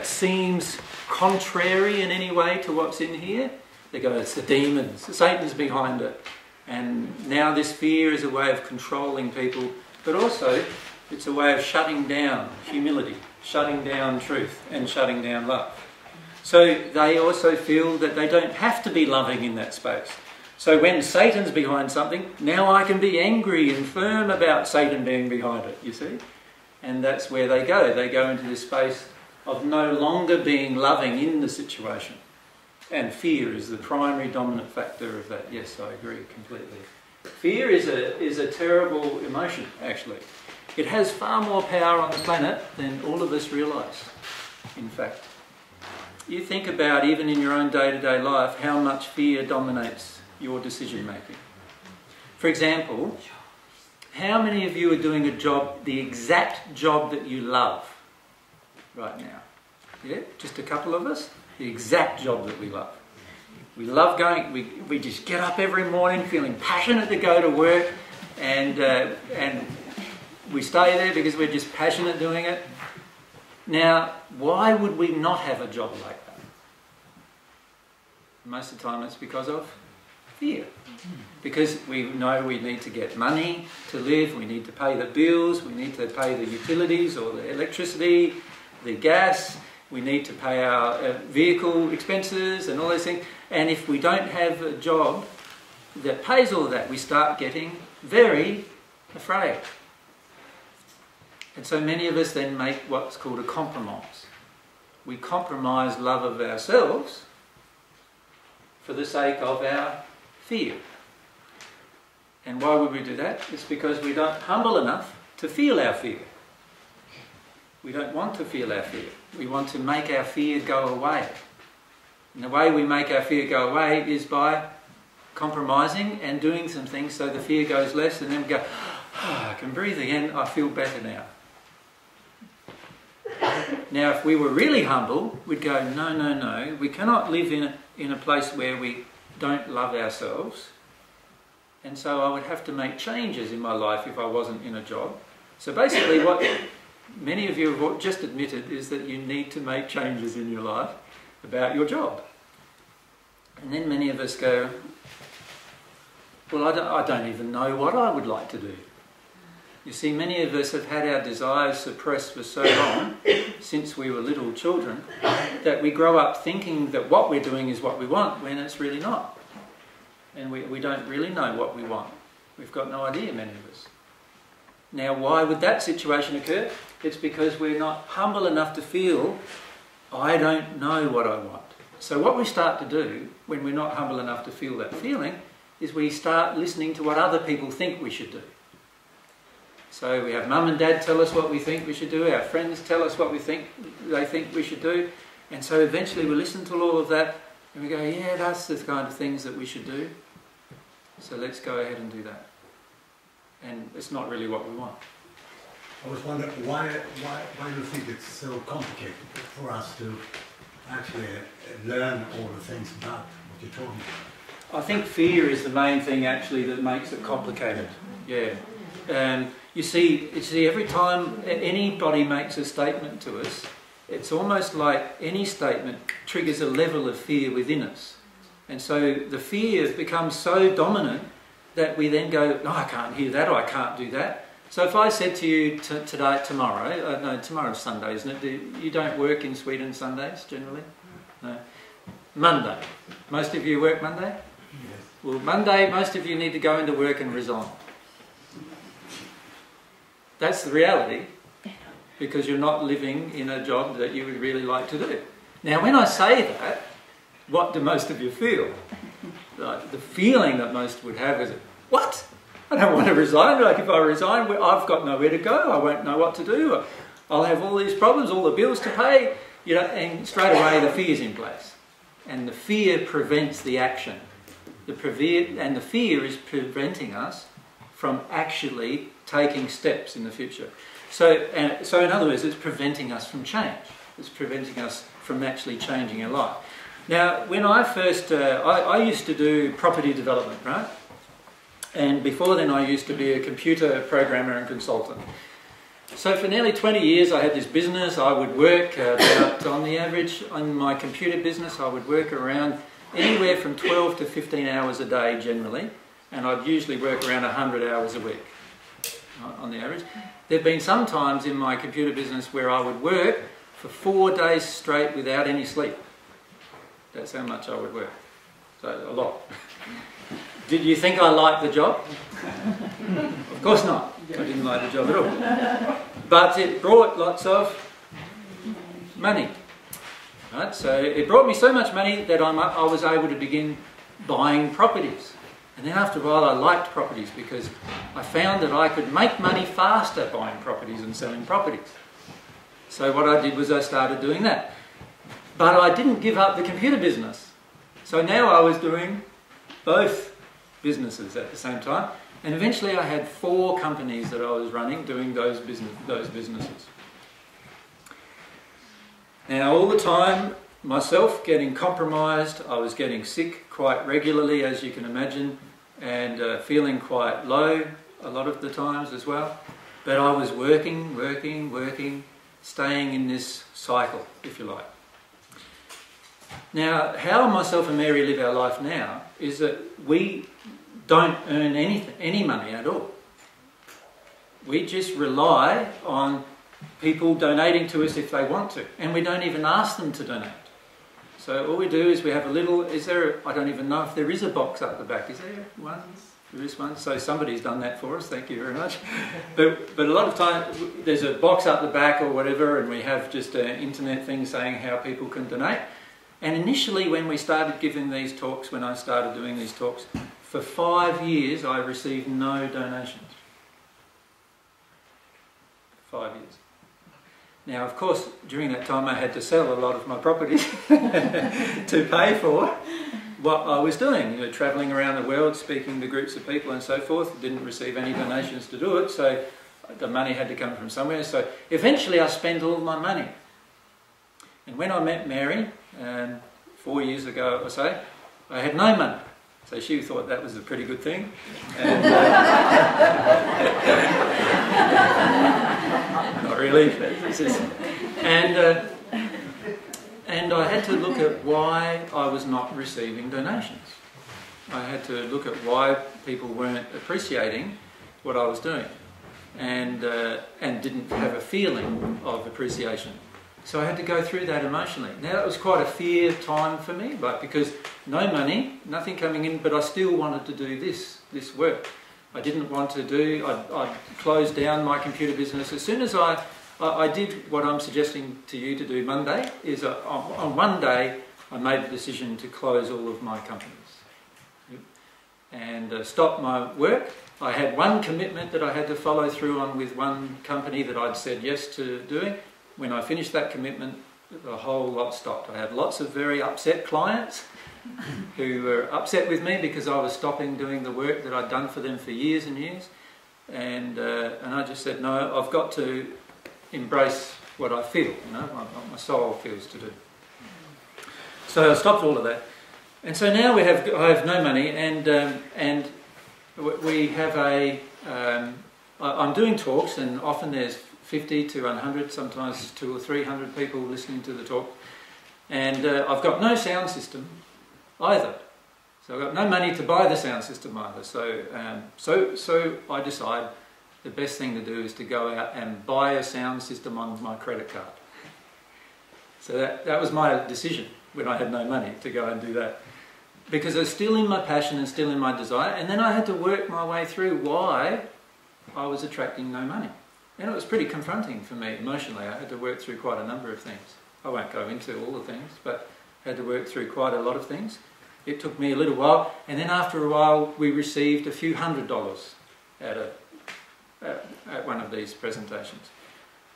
seems contrary in any way to what's in here, they go, it's the demons, Satan's behind it. And now this fear is a way of controlling people, but also it's a way of shutting down humility, shutting down truth, and shutting down love. So they also feel that they don't have to be loving in that space. So when Satan's behind something, now I can be angry and firm about Satan being behind it, you see? And that's where they go. They go into this space of no longer being loving in the situation. And fear is the primary dominant factor of that. Yes, I agree completely. Fear is a terrible emotion, actually. It has far more power on the planet than all of us realise, in fact. You think about, even in your own day-to-day life, how much fear dominates your decision-making. For example, how many of you are doing a job, the exact job that you love right now? Yeah, just a couple of us? The exact job that we love. We love going, we just get up every morning feeling passionate to go to work, and we stay there because we're just passionate doing it. Now, why would we not have a job like that? Most of the time it's because of fear. Because we know we need to get money to live, we need to pay the bills, we need to pay the utilities or the electricity, the gas, we need to pay our vehicle expenses and all those things. And if we don't have a job that pays all that, we start getting very afraid. And so many of us then make what's called a compromise. We compromise love of ourselves for the sake of our fear. And why would we do that? It's because we don't humble enough to feel our fear. We don't want to feel our fear. We want to make our fear go away. And the way we make our fear go away is by compromising and doing some things so the fear goes less, and then we go, oh, I can breathe again, I feel better now. Now, if we were really humble, we'd go, no, no, no, we cannot live in a place where we don't love ourselves. And so I would have to make changes in my life if I wasn't in a job. So basically what many of you have just admitted is that you need to make changes in your life about your job. And then many of us go, well, I don't even know what I would like to do. You see, many of us have had our desires suppressed for so long, since we were little children, that we grow up thinking that what we're doing is what we want, when it's really not. And we don't really know what we want. We've got no idea, many of us. Now, why would that situation occur? It's because we're not humble enough to feel, I don't know what I want. So what we start to do, when we're not humble enough to feel that feeling, is we start listening to what other people think we should do. So we have mum and dad tell us what we think we should do, our friends tell us what we think we should do, and so eventually we listen to all of that and we go, yeah, that's the kind of things that we should do, so let's go ahead and do that. And it's not really what we want. I was wondering, why do you think it's so complicated for us to actually learn all the things about what you're talking about? I think fear is the main thing actually that makes it complicated. Yeah. You see, every time anybody makes a statement to us, it's almost like any statement triggers a level of fear within us. And so the fear becomes so dominant that we then go, no, I can't hear that, or I can't do that. So if I said to you tomorrow's Sunday, isn't it? You don't work in Sweden Sundays, generally? No. Monday. Most of you work Monday? Yes. Well, Monday, most of you need to go into work and resign. That's the reality, because you're not living in a job that you would really like to do. Now, when I say that, what do most of you feel? Like, the feeling that most would have is, what? I don't want to resign. Like, if I resign, I've got nowhere to go. I won't know what to do. I'll have all these problems, all the bills to pay. You know, and straight away the fear's in place. And the fear prevents the action. And the fear is preventing us from actually taking steps in the future. So in other words, it's preventing us from change. It's preventing us from actually changing our life. Now, when I first, I used to do property development, right? And before then I used to be a computer programmer and consultant. So for nearly 20 years I had this business. I would work about, on the average, on my computer business, I would work around anywhere from 12 to 15 hours a day generally, and I'd usually work around 100 hours a week. On the average. There have been some times in my computer business where I would work for 4 days straight without any sleep. That's how much I would work. So, a lot. Did you think I liked the job? Of course not. I didn't like the job at all. But it brought lots of money. Right? So, it brought me so much money that I was able to begin buying properties. And then after a while I liked properties because I found that I could make money faster buying properties and selling properties. So what I did was I started doing that. But I didn't give up the computer business. So now I was doing both businesses at the same time. And eventually I had 4 companies that I was running doing those businesses. Now all the time myself getting compromised, I was getting sick quite regularly as you can imagine, and feeling quite low a lot of the times as well. But I was working, staying in this cycle, if you like. Now, how myself and Mary live our life now is that we don't earn any money at all. We just rely on people donating to us if they want to, and we don't even ask them to donate. So all we do is we have a little, I don't even know if there is a box up the back, is there one? for this one. So somebody's done that for us, thank you very much. But a lot of times there's a box up the back or whatever, and we have just an internet thing saying how people can donate. And initially when we started giving these talks, when I started doing these talks, for 5 years I received no donations. 5 years. Now, of course, during that time I had to sell a lot of my property to pay for what I was doing. You know, travelling around the world, speaking to groups of people and so forth. Didn't receive any donations to do it, so the money had to come from somewhere. So eventually I spent all my money. And when I met Mary, 4 years ago or so, I had no money. So she thought that was a pretty good thing. And, not really. And I had to look at why I was not receiving donations. I had to look at why people weren't appreciating what I was doing, and didn't have a feeling of appreciation. So I had to go through that emotionally. Now that was quite a fear time for me, but because no money, nothing coming in, but I still wanted to do this work. I didn't want to do, I closed down my computer business. As soon as I did what I'm suggesting to you to do Monday, is on one day I made the decision to close all of my companies. And stop my work. I had one commitment that I had to follow through on with one company that I'd said yes to doing. When I finished that commitment, the whole lot stopped. I had lots of very upset clients who were upset with me because I was stopping doing the work that I'd done for them for years and years. And I just said, no, I've got to embrace what I feel, you know, what my soul feels to do. So I stopped all of that. And so now I have no money, and we have a, I'm doing talks, and often there's 50 to 100, sometimes 200 or 300 people listening to the talk. And I've got no sound system either. So I've got no money to buy the sound system either. So, so I decide the best thing to do is to go out and buy a sound system on my credit card. So that was my decision when I had no money, to go and do that. Because I was still in my passion and still in my desire. And then I had to work my way through why I was attracting no money. And it was pretty confronting for me emotionally. I had to work through quite a number of things. I won't go into all the things, but I had to work through quite a lot of things. It took me a little while, and then after a while we received a few $100s at one of these presentations.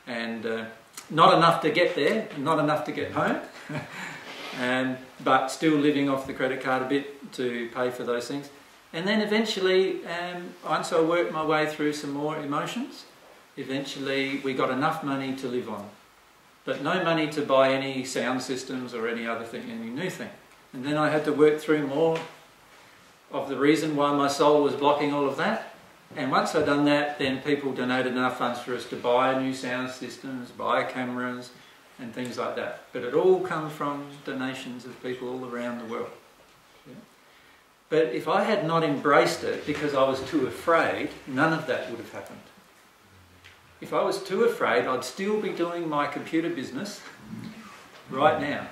And not enough to get there, not enough to get home, but still living off the credit card a bit to pay for those things. And then eventually, once I worked my way through some more emotions, eventually we got enough money to live on, but no money to buy any sound systems or any other thing, any new thing. And then I had to work through more of the reason why my soul was blocking all of that. And once I'd done that, then people donated enough funds for us to buy new sound systems, buy cameras and things like that. But it all comes from donations of people all around the world. Yeah. But if I had not embraced it because I was too afraid, none of that would have happened. If I was too afraid, I'd still be doing my computer business right now.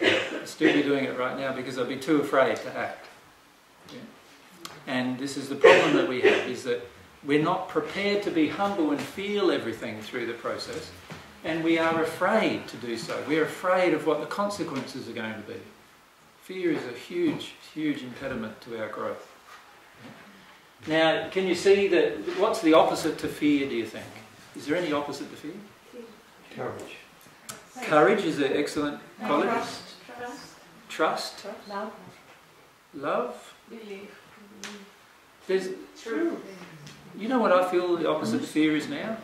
I'd still be doing it right now because I'd be too afraid to act. Yeah. And this is the problem that we have, is that we're not prepared to be humble and feel everything through the process, and we are afraid to do so. We're afraid of what the consequences are going to be. Fear is a huge, huge impediment to our growth. Now, can you see that? What's the opposite to fear, do you think? Is there any opposite to fear? Courage. Courage is an excellent quality. Trust. Love. Love. Belief. There's true. You know what I feel the opposite to fear is now?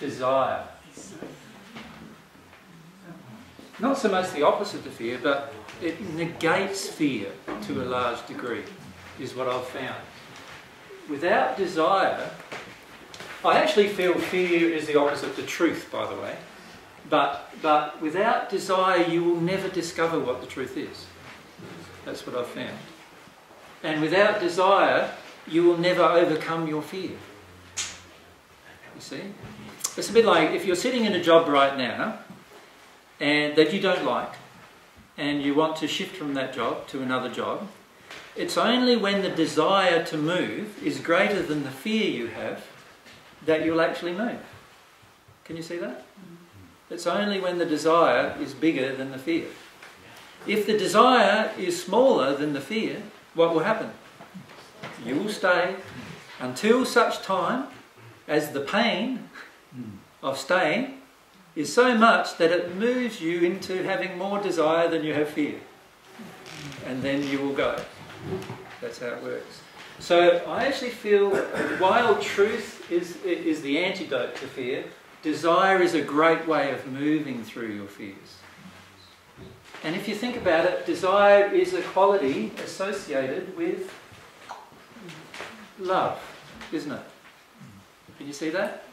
Desire. Not so much the opposite to fear, but it negates fear to a large degree, is what I've found. Without desire, I actually feel fear is the opposite to truth, by the way, but without desire you will never discover what the truth is. That's what I've found. And without desire you will never overcome your fear. You see? It's a bit like if you're sitting in a job right now and that you don't like, and you want to shift from that job to another job, It's only when the desire to move is greater than the fear you have that you'll actually move. Can you see that? It's only when the desire is bigger than the fear. If the desire is smaller than the fear, what will happen? You will stay until such time as the pain of staying is so much that it moves you into having more desire than you have fear. And then you will go. That's how it works. So I actually feel while truth is the antidote to fear, desire is a great way of moving through your fears. And if you think about it, desire is a quality associated with love, isn't it? Can you see that?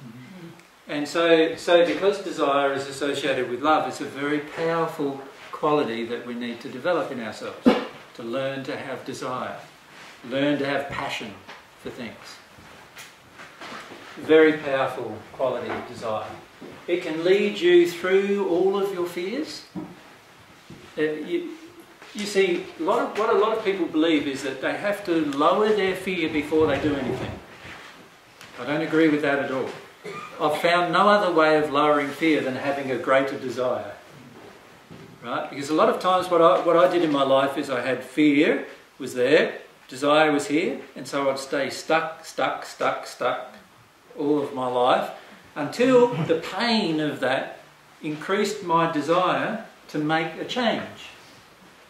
And so because desire is associated with love, it's a very powerful quality that we need to develop in ourselves, to learn to have desire, learn to have passion for things. Very powerful quality of desire. It can lead you through all of your fears. You see, what a lot of people believe is that they have to lower their fear before they do anything. I don't agree with that at all. I've found no other way of lowering fear than having a greater desire. Right? Because a lot of times what I did in my life is I had fear was there, desire was here, and so I'd stay stuck all of my life until the pain of that increased my desire to make a change.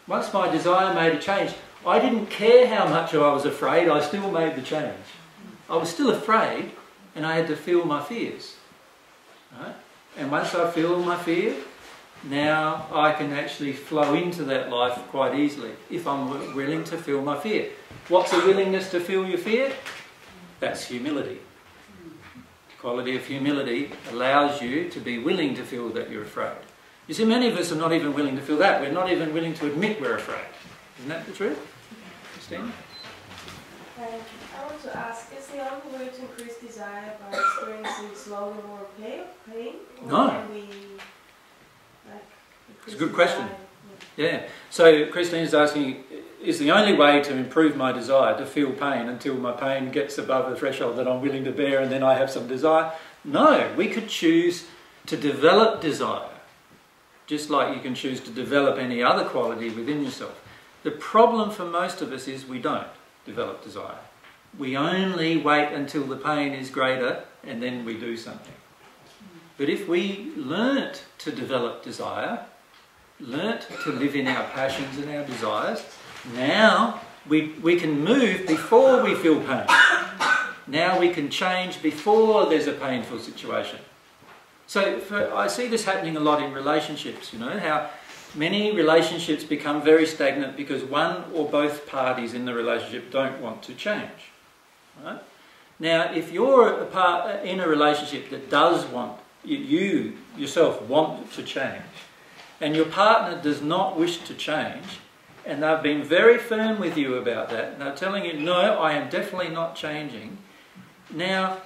Once my desire made a change, I didn't care how much I was afraid, I still made the change. I was still afraid and I had to feel my fears. Right? And once I feel my fear, now I can actually flow into that life quite easily if I'm willing to feel my fear. What's a willingness to feel your fear? That's humility. The quality of humility allows you to be willing to feel that you're afraid. You see, many of us are not even willing to feel that. We're not even willing to admit we're afraid. Isn't that the truth? Christine? I want to ask, is the only way to increase desire by experiencing slowly more pain? No. Can we, it's a good question. Yeah. So Christine is asking, is the only way to improve my desire to feel pain until my pain gets above the threshold that I'm willing to bear and then I have some desire? No. We could choose to develop desire, just like you can choose to develop any other quality within yourself. The problem for most of us is we don't develop desire. We only wait until the pain is greater and then we do something. But if we learnt to develop desire, learnt to live in our passions and our desires, now we can move before we feel pain. Now we can change before there's a painful situation. So I see this happening a lot in relationships, you know, how many relationships become very stagnant because one or both parties in the relationship don't want to change. Right? Now, if you're in a relationship that does want, you yourself want to change, and your partner does not wish to change, and they've been very firm with you about that, and they're telling you, no, I am definitely not changing. Now,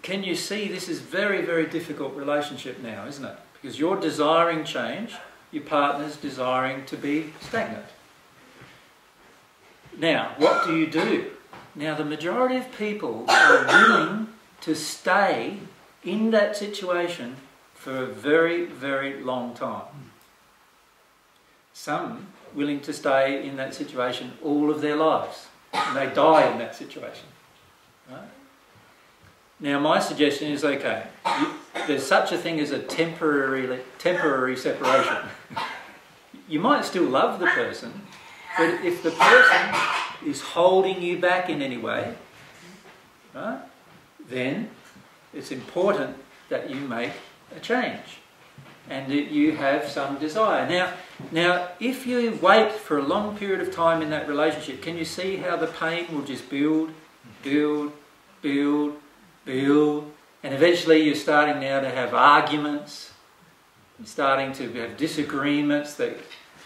can you see this is very, very difficult relationship now, isn't it? Because you're desiring change, your partner's desiring to be stagnant. Now, what do you do? Now, the majority of people are willing to stay in that situation for a very, very long time. Some willing to stay in that situation all of their lives, and they die in that situation. Right? Now, my suggestion is, okay, there's such a thing as a temporary separation. You might still love the person, but if the person is holding you back in any way, right, then it's important that you make a change and that you have some desire. Now, if you wait for a long period of time in that relationship, can you see how the pain will just build? And eventually you're starting now to have arguments, you're starting to have disagreements that...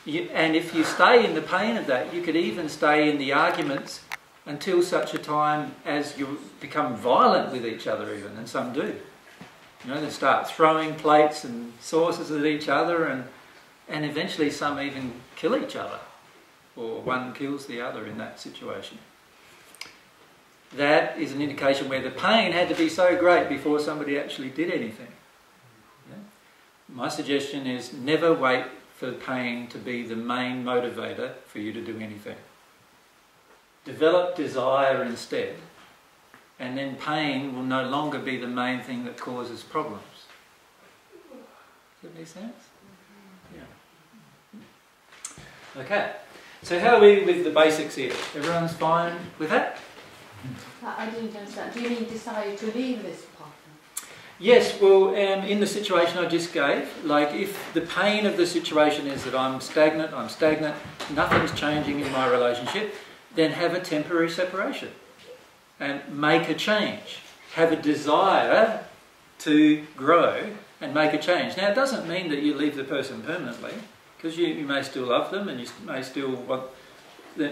And if you stay in the pain of that, you could even stay in the arguments until such a time as you become violent with each other even, and some do. You know, they start throwing plates and saucers at each other, and eventually some even kill each other. or one kills the other in that situation. That is an indication where the pain had to be so great before somebody actually did anything. Yeah? My suggestion is never wait for pain to be the main motivator for you to do anything. Develop desire instead, and then pain will no longer be the main thing that causes problems. Does that make sense? Yeah. Okay, so how are we with the basics here? Everyone's fine with that? I didn't understand. Do you mean decide to leave this partner? Yes, well, in the situation I just gave, like if the pain of the situation is that I'm stagnant, nothing's changing in my relationship, then have a temporary separation and make a change. Have a desire to grow and make a change. Now, it doesn't mean that you leave the person permanently, because you may still love them and you may still want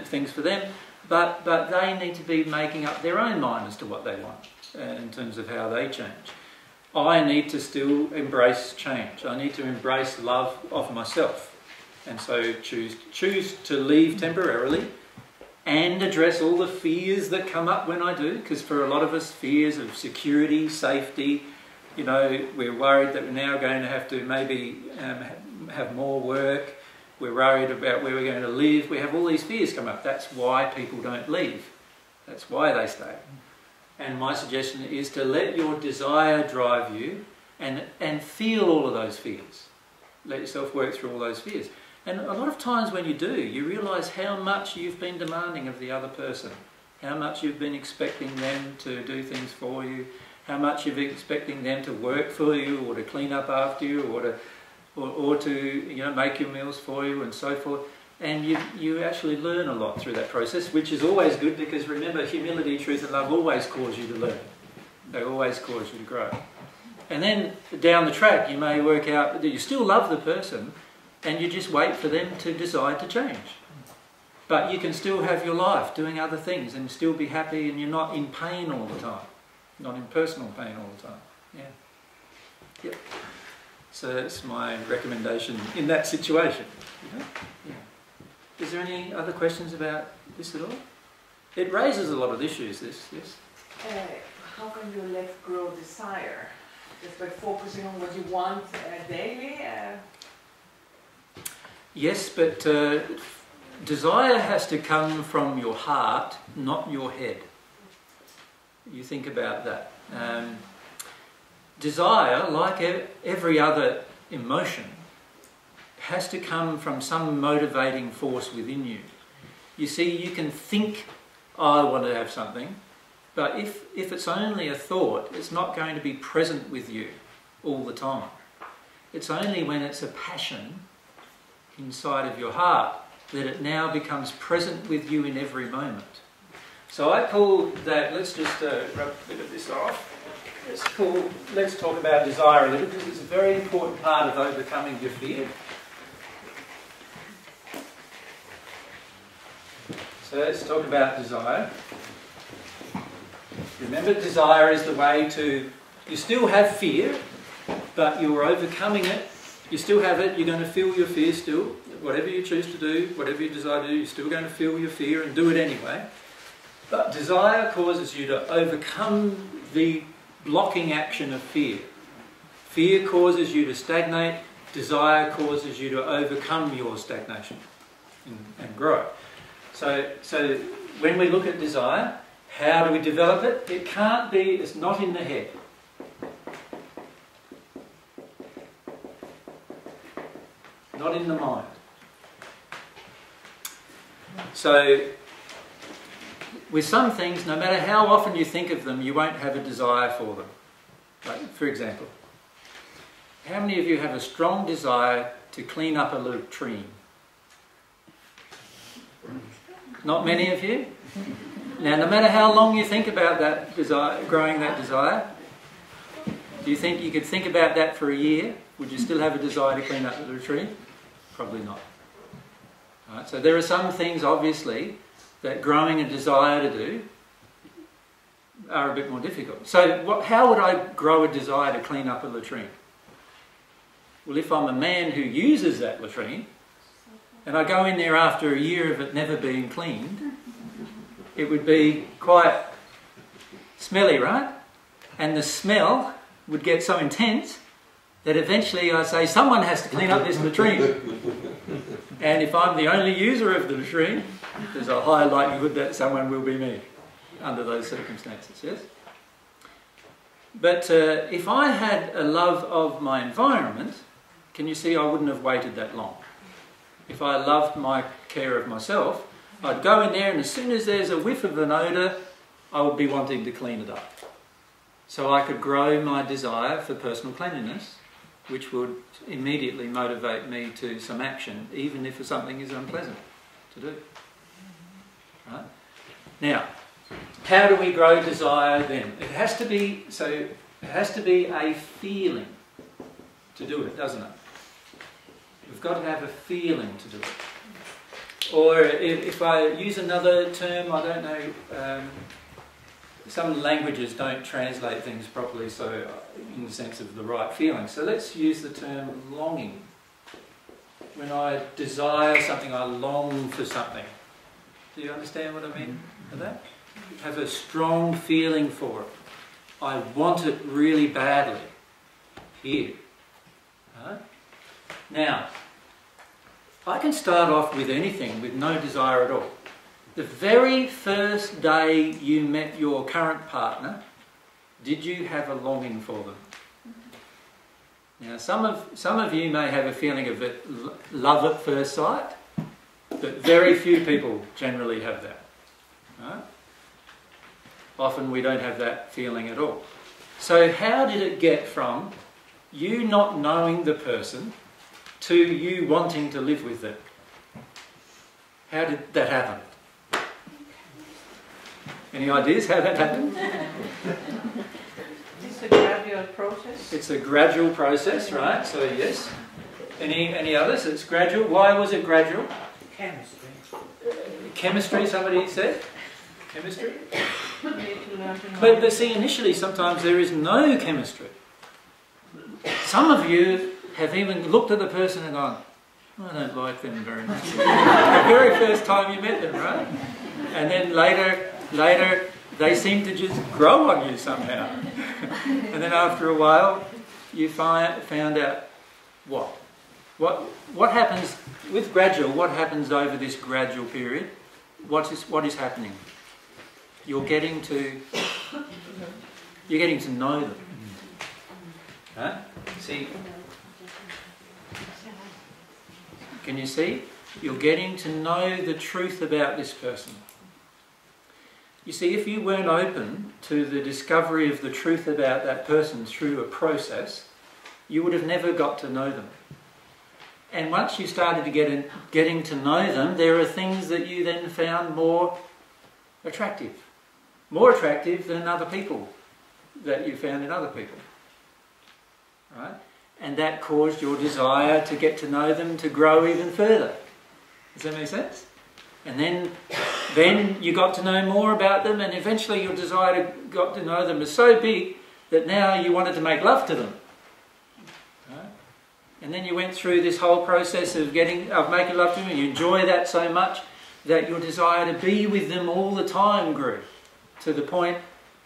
things for them, but they need to be making up their own mind as to what they want in terms of how they change. I need to still embrace change. I need to embrace love of myself. And so choose to leave temporarily and address all the fears that come up when I do, because for a lot of us, fears of security, safety, you know, we're worried that we're now going to have to maybe have more work, we're worried about where we're going to live, we have all these fears come up. That's why people don't leave, that's why they stay. And my suggestion is to let your desire drive you and feel all of those fears. Let yourself work through all those fears. And a lot of times when you do, you realise how much you've been demanding of the other person, how much you've been expecting them to do things for you, how much you've been expecting them to work for you, or to clean up after you, or to you know, make your meals for you, and so forth. And you actually learn a lot through that process, which is always good, because remember, humility, truth and love always cause you to learn. They always cause you to grow. And then down the track, you may work out that you still love the person, and you just wait for them to decide to change. But you can still have your life doing other things and still be happy, and you're not in pain all the time. Not in personal pain all the time. Yeah. Yep. So that's my recommendation in that situation. Yeah. Yeah. Is there any other questions about this at all? It raises a lot of issues, this, yes? How can you let grow desire? Just by focusing on what you want daily? Yes, but desire has to come from your heart, not your head. You think about that. Desire, like every other emotion, has to come from some motivating force within you. You see, you can think, I want to have something, but if it's only a thought, it's not going to be present with you all the time. It's only when it's a passion inside of your heart that it now becomes present with you in every moment. So I call that, let's just rub a bit of this off. Let's talk about desire a little, because it's a very important part of overcoming your fear. So let's talk about desire. Remember, desire is the way to, you still have fear, but you're overcoming it. You still have it, you're going to feel your fear still. Whatever you choose to do, whatever you desire to do, you're still going to feel your fear and do it anyway. But desire causes you to overcome the blocking action of fear. Fear causes you to stagnate. Desire causes you to overcome your stagnation and grow. So when we look at desire, how do we develop it? It can't be, it's not in the head. Not in the mind. So, with some things, no matter how often you think of them, you won't have a desire for them. Like, for example, how many of you have a strong desire to clean up a latrine? Not many of you? Now, no matter how long you think about that desire, growing that desire, do you think you could think about that for a year? Would you still have a desire to clean up the latrine? Probably not. All right, so there are some things, obviously, that growing a desire to do are a bit more difficult. So how would I grow a desire to clean up a latrine? Well, if I'm a man who uses that latrine, and I go in there after a year of it never being cleaned, it would be quite smelly, right? And the smell would get so intense that eventually I say, someone has to clean up this latrine. And if I'm the only user of the latrine, there's a high likelihood that someone will be me under those circumstances, yes? But if I had a love of my environment, can you see I wouldn't have waited that long. If I loved my care of myself, I'd go in there and as soon as there's a whiff of an odour, I would be wanting to clean it up. So I could grow my desire for personal cleanliness, which would immediately motivate me to some action, even if something is unpleasant to do. Right? Now, how do we grow desire then? It has to be, so it has to be a feeling to do it, doesn't it? We've got to have a feeling to do it. Or if I use another term, I don't know, some languages don't translate things properly, so in the sense of the right feeling. So let's use the term longing. When I desire something, I long for something. Do you understand what I mean by that? Have a strong feeling for it. I want it really badly. Here. Right? Now, I can start off with anything with no desire at all. The very first day you met your current partner, did you have a longing for them? Now, some of you may have a feeling of it, love at first sight, but very few people generally have that. Right? Often we don't have that feeling at all. So how did it get from you not knowing the person to you wanting to live with them? How did that happen? Any ideas how that happened? It's a gradual process. It's a gradual process, right? So yes. Any others? It's gradual. Why was it gradual? Chemistry. Chemistry, somebody said? Chemistry? But see, initially sometimes there is no chemistry. Some of you have even looked at the person and gone, I don't like them very much. The very first time you met them, right? And then later they seem to just grow on you somehow. And then after a while you found out what happens with gradual, what happens over this gradual period? What is happening? You're getting to know them. Huh? See? Can you see? You're getting to know the truth about this person. You see, if you weren't open to the discovery of the truth about that person through a process, you would have never got to know them. And once you started to getting to know them, there are things that you then found more attractive than other people that you found in other people. Right? And that caused your desire to get to know them to grow even further. Does that make sense? And then you got to know more about them, and eventually your desire to got to know them is so big that now you wanted to make love to them. Right? And then you went through this whole process of making love to them, and you enjoy that so much that your desire to be with them all the time grew to the point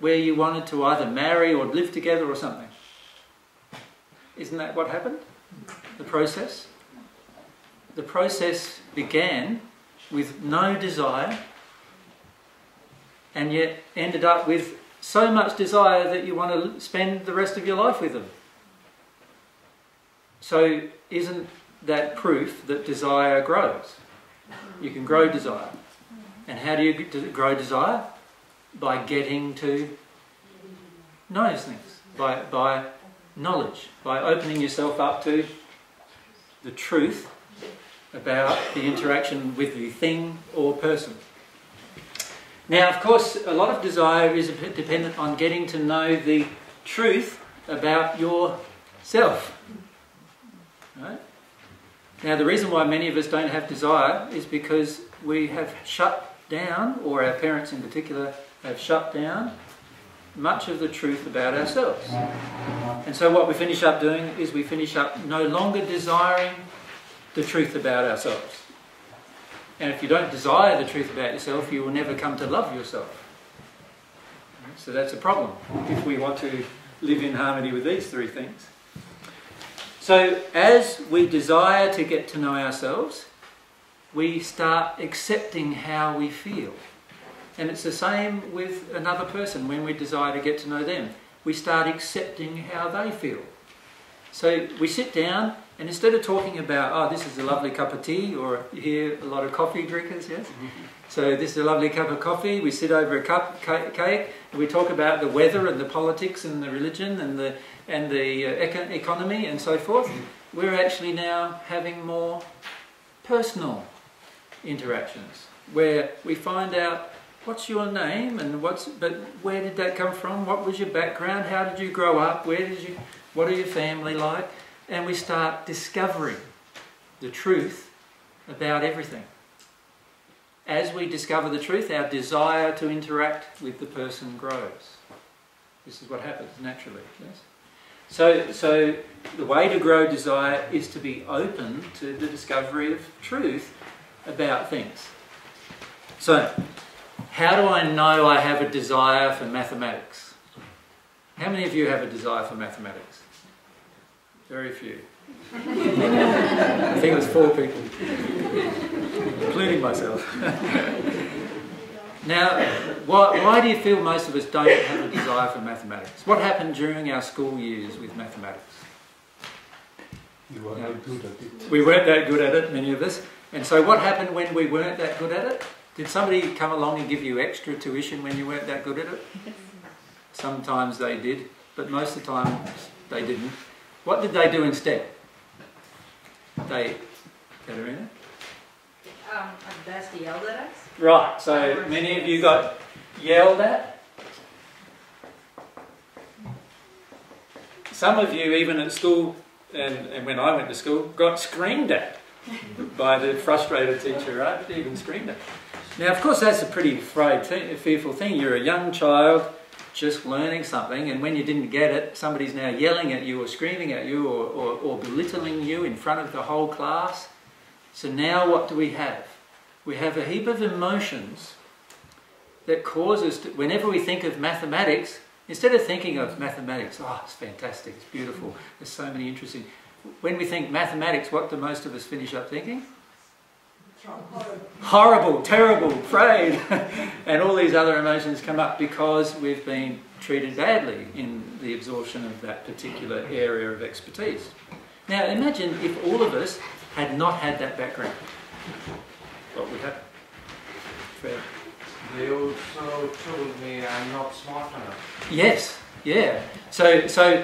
where you wanted to either marry or live together or something. Isn't that what happened? The process? The process began with no desire and yet ended up with so much desire that you want to spend the rest of your life with them. So isn't that proof that desire grows? You can grow desire. And how do you grow desire? By getting to know things, by knowledge, by opening yourself up to the truth about the interaction with the thing or person. Now, of course, a lot of desire is dependent on getting to know the truth about yourself. Right? Now, the reason why many of us don't have desire is because we have shut down, or our parents in particular, have shut down much of the truth about ourselves. And so what we finish up doing is we finish up no longer desiring the truth about ourselves. And if you don't desire the truth about yourself, you will never come to love yourself. So that's a problem if we want to live in harmony with these three things. So as we desire to get to know ourselves, we start accepting how we feel. And it's the same with another person. When we desire to get to know them, we start accepting how they feel. So we sit down, and instead of talking about, oh, this is a lovely cup of tea, or you hear a lot of coffee drinkers, yes? So this is a lovely cup of coffee, we sit over a cake, and we talk about the weather and the politics and the religion and the economy and so forth. We're actually now having more personal interactions, where we find out what's your name, and where did that come from, what was your background, how did you grow up, what are your family like? And we start discovering the truth about everything. As we discover the truth, our desire to interact with the person grows. This is what happens naturally. Yes? So the way to grow desire is to be open to the discovery of truth about things. So, how do I know I have a desire for mathematics? How many of you have a desire for mathematics? Very few. I think it was 4 people, including myself. Now, why do you feel most of us don't have a desire for mathematics? What happened during our school years with mathematics? You weren't that good at it. We weren't that good at it, many of us. And so what happened when we weren't that good at it? Did somebody come along and give you extra tuition when you weren't that good at it? Sometimes they did, but most of the time they didn't. What did they do instead? They, Katerina? At best they yelled at us. Right, so many of you got yelled at. Some of you, even at school, and when I went to school, got screamed at by the frustrated teacher, right? Even screamed at. Now, of course, that's a pretty fearful thing. You're a young child, just learning something, and when you didn't get it, somebody's now yelling at you or screaming at you or belittling you in front of the whole class. So now what do we have? We have a heap of emotions that cause us to, whenever we think of mathematics, instead of thinking of mathematics, oh, it's fantastic, it's beautiful, there's so many interesting. When we think mathematics, what do most of us finish up thinking? Horrible, terrible, afraid, and all these other emotions come up because we've been treated badly in the absorption of that particular area of expertise. Now imagine if all of us had not had that background. What would happen? Fred? They also told me I'm not smart enough. Yes, yeah. So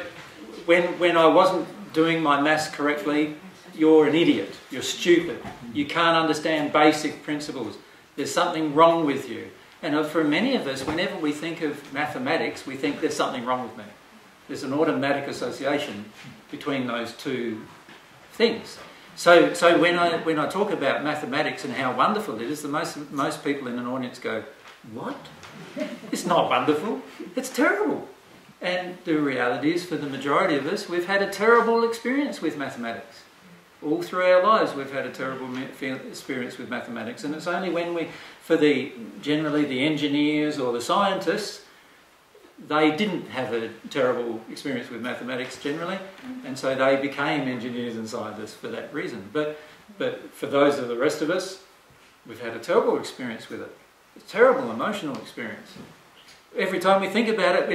when I wasn't doing my maths correctly, you're an idiot, you're stupid, you can't understand basic principles, there's something wrong with you. And for many of us, whenever we think of mathematics, we think there's something wrong with me. There's an automatic association between those two things. So when I talk about mathematics and how wonderful it is, most people in an audience go, what? It's not wonderful, it's terrible. And the reality is, for the majority of us, we've had a terrible experience with mathematics. All through our lives we've had a terrible experience with mathematics, and it's only when we, generally the engineers or the scientists, they didn't have a terrible experience with mathematics generally, and so they became engineers and scientists for that reason. But for those of the rest of us, we've had a terrible experience with it. A terrible emotional experience. Every time we think about it,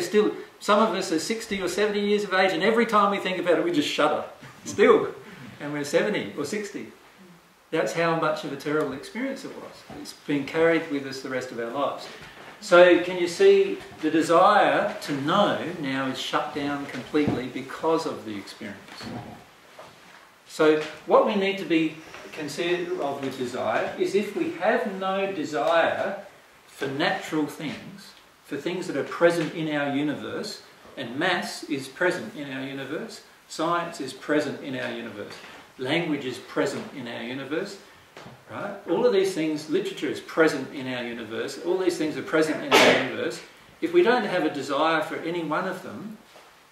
some of us are 60 or 70 years of age, and every time we think about it we just shudder, still. And we're 70 or 60. That's how much of a terrible experience it was. It's been carried with us the rest of our lives. So can you see the desire to know now is shut down completely because of the experience. So what we need to be considerate of with desire is if we have no desire for natural things, for things that are present in our universe, and mass is present in our universe, science is present in our universe. Language is present in our universe. Right? All of these things, literature is present in our universe. All these things are present in our universe. If we don't have a desire for any one of them,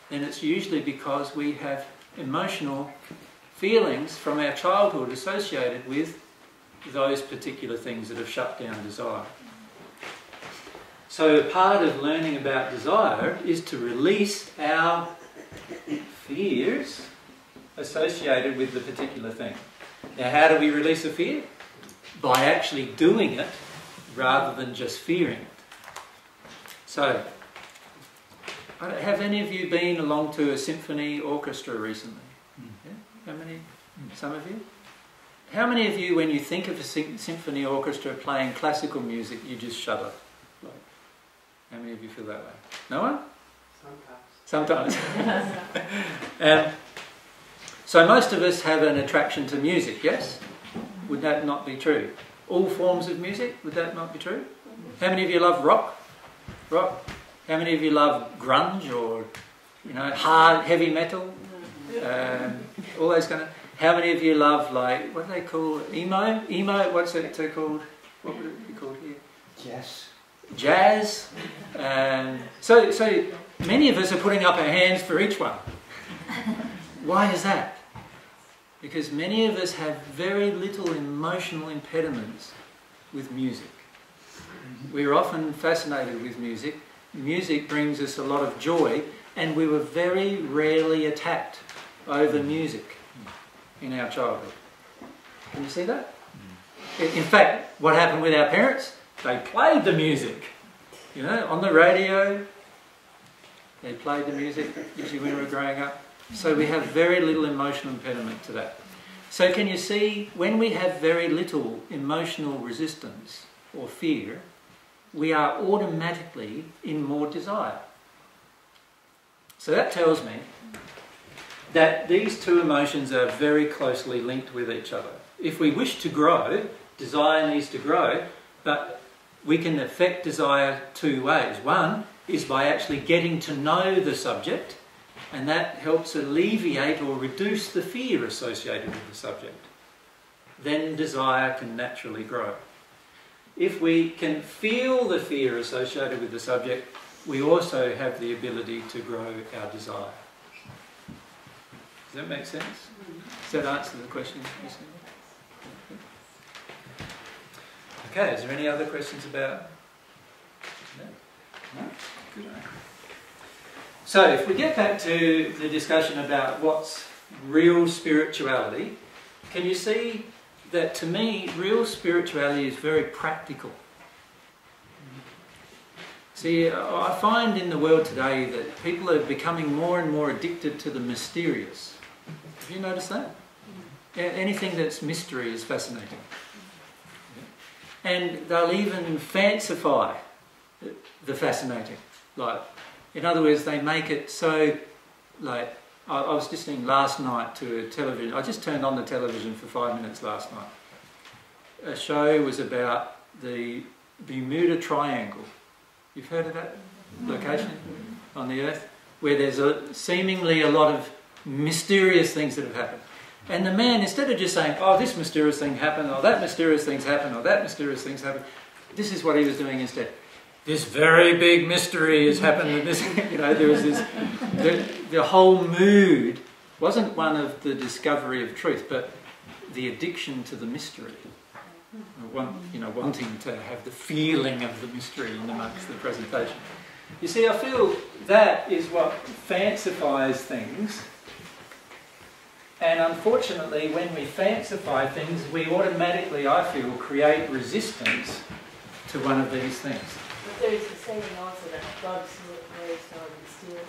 then it's usually because we have emotional feelings from our childhood associated with those particular things that have shut down desire. So part of learning about desire is to release our fears associated with the particular thing. Now, how do we release a fear? By actually doing it rather than just fearing it. So, have any of you been along to a symphony orchestra recently? Yeah? How many? Some of you? How many of you, when you think of a symphony orchestra playing classical music, you just shudder? Like, how many of you feel that way? No one? Sometimes. Sometimes. So most of us have an attraction to music, yes? Would that not be true? All forms of music, would that not be true? How many of you love rock? Rock? How many of you love grunge or, you know, hard, heavy metal? All those kind of... How many of you love, like, what do they call it? Emo? Emo, what's it called? What would it be called here? Jazz. Jazz. So many of us are putting up our hands for each one. Why is that? Because many of us have very little emotional impediments with music. We're often fascinated with music. Music brings us a lot of joy, and we were very rarely attacked over music in our childhood. Can you see that? In fact, what happened with our parents? They played the music. You know, on the radio, they played the music usually when we were growing up. So we have very little emotional impediment to that. So can you see, when we have very little emotional resistance or fear, we are automatically in more desire. So that tells me that these two emotions are very closely linked with each other. If we wish to grow, desire needs to grow, but we can affect desire two ways. One is by actually getting to know the subject, and that helps alleviate or reduce the fear associated with the subject. Then desire can naturally grow. If we can feel the fear associated with the subject, we also have the ability to grow our desire. Does that make sense? Does that answer the question? Okay, is there any other questions about? No? Good. So if we get back to the discussion about what's real spirituality, can you see that to me, real spirituality is very practical? See, I find in the world today that people are becoming more and more addicted to the mysterious. Have you noticed that? Yeah, anything that's mystery is fascinating. And they'll even fancify the fascinating. Like, in other words, they make it so, like, I was listening last night to a television, I just turned on the television for 5 minutes last night. A show was about the Bermuda Triangle. You've heard of that location on the earth? Where there's seemingly a lot of mysterious things that have happened. And the man, instead of just saying, oh, this mysterious thing happened, or that mysterious thing's happened, or that mysterious thing's happened, this is what he was doing instead. This very big mystery has happened, and this, you know, there was this, the whole mood wasn't one of the discovery of truth, but the addiction to the mystery. You know, wanting to have the feeling of the mystery in amongst the presentation. You see, I feel that is what fancifies things. And unfortunately, when we fancify things, we automatically, I feel, create resistance to one of these things. But there is a saying also that God's ways are mysterious.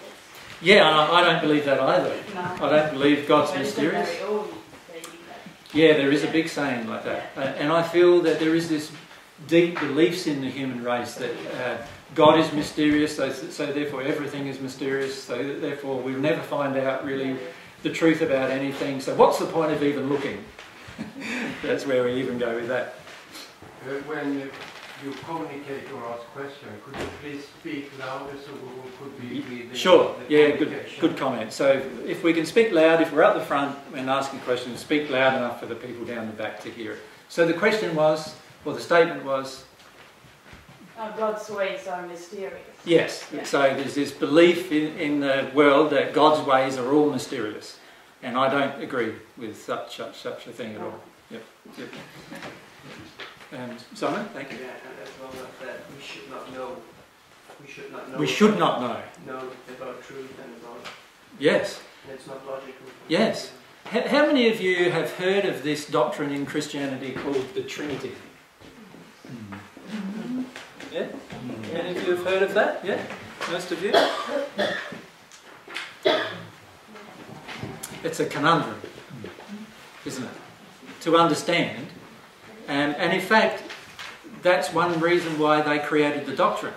Yeah, and I don't believe that either. No. I don't believe God's mysterious. Yeah, there is a big saying like that. And I feel that there is this deep beliefs in the human race that God is mysterious, so therefore everything is mysterious, so therefore we'll never find out really the truth about anything. So what's the point of even looking? That's where we even go with that. When you communicate or ask questions, could you please speak louder so we could be reading? Sure, yeah, good comment. So if we can speak loud, if we're out the front and asking questions, speak loud enough for the people down the back to hear it. So the question was, or the statement was? God's ways are mysterious. Yes, yeah. So there's this belief in the world that God's ways are all mysterious. And I don't agree with such a thing at all. Yep, yep. Simon, thank you. Yeah, that's well enough that we should not know. We should not know. We should not know. Know about truth and about. Yes. And it's not logical. Yes. How many of you have heard of this doctrine in Christianity called the Trinity? Yeah? Any of you have heard of that? Yeah? Most of you? It's a conundrum, isn't it? To understand. And in fact, that's one reason why they created the doctrine.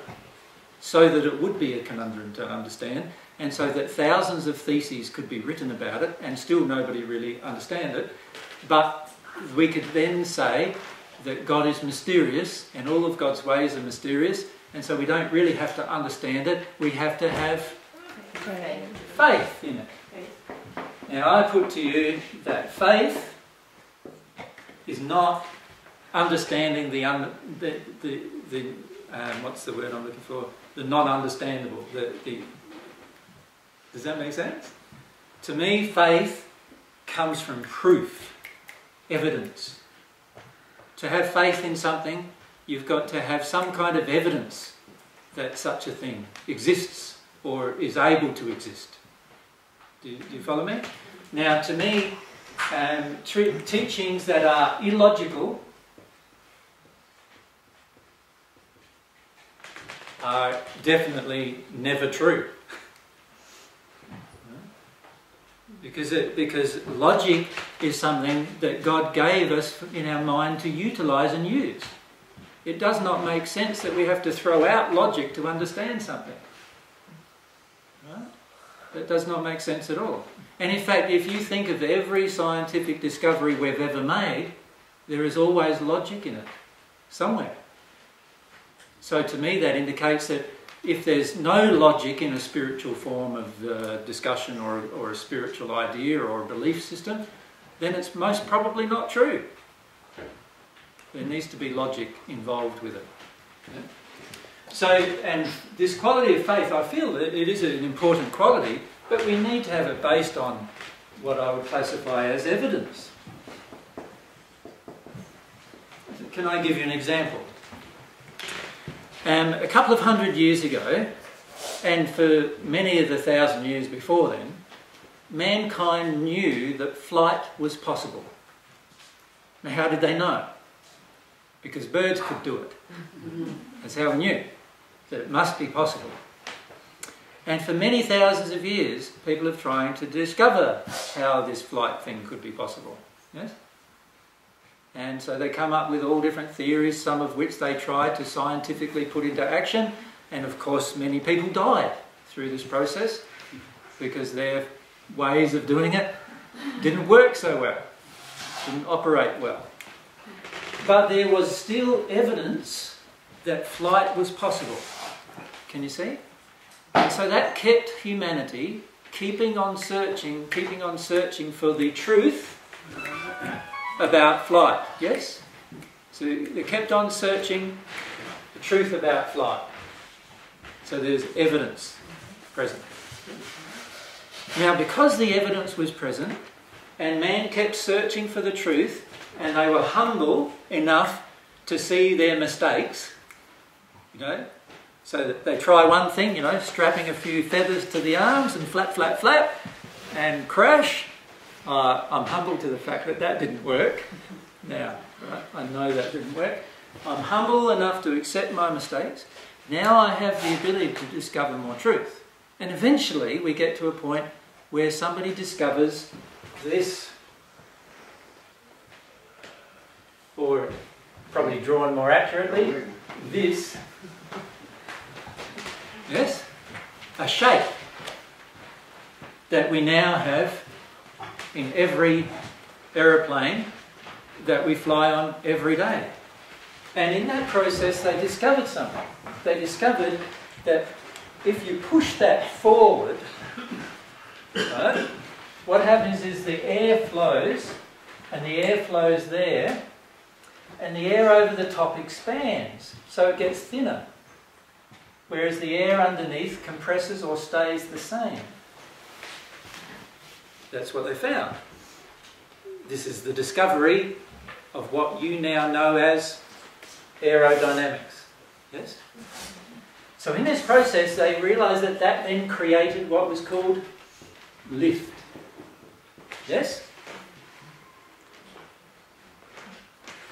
So that it would be a conundrum to understand. And so that thousands of theses could be written about it and still nobody really understand it. But we could then say that God is mysterious and all of God's ways are mysterious, and so we don't really have to understand it, we have to have faith in it. Now I put to you that faith is not understanding what's the word I'm looking for? The non-understandable. Does that make sense? To me, faith comes from proof, evidence. To have faith in something, you've got to have some kind of evidence that such a thing exists or is able to exist. Do you follow me? Now, to me, teachings that are illogical are definitely never true. Because logic is something that God gave us in our mind to utilise and use. It does not make sense that we have to throw out logic to understand something. Right? That does not make sense at all. And in fact, if you think of every scientific discovery we've ever made, there is always logic in it, somewhere. So to me that indicates that if there's no logic in a spiritual form of discussion or a spiritual idea or a belief system, then it's most probably not true. There needs to be logic involved with it. Yeah? So, and this quality of faith, I feel that it is an important quality, but we need to have it based on what I would classify as evidence. Can I give you an example? A couple of hundred years ago, and for many of the thousand years before then, mankind knew that flight was possible. Now, how did they know? Because birds could do it. That's how they knew that it must be possible. And for many thousands of years, people have tried to discover how this flight thing could be possible. Yes? And so they come up with all different theories, some of which they try to scientifically put into action. And of course, many people died through this process because their ways of doing it didn't work so well, didn't operate well. But there was still evidence that flight was possible. Can you see? And so that kept humanity keeping on searching for the truth about flight, yes? So they kept on searching the truth about flight. So there's evidence present. Now, because the evidence was present, and man kept searching for the truth, and they were humble enough to see their mistakes, you know, so that they try one thing, you know, strapping a few feathers to the arms and flap, flap, flap, and crash. I'm humble to the fact that that didn't work now, right? I know that didn't work. I'm humble enough to accept my mistakes. Now I have the ability to discover more truth. And eventually we get to a point where somebody discovers this, or probably drawn more accurately, this, yes, a shape that we now have in every aeroplane that we fly on every day. And in that process they discovered something. They discovered that if you push that forward, right, what happens is the air flows, and the air flows there, and the air over the top expands, so it gets thinner, whereas the air underneath compresses or stays the same. That's what they found. This is the discovery of what you now know as aerodynamics. Yes? So in this process they realised that that then created what was called lift. Yes?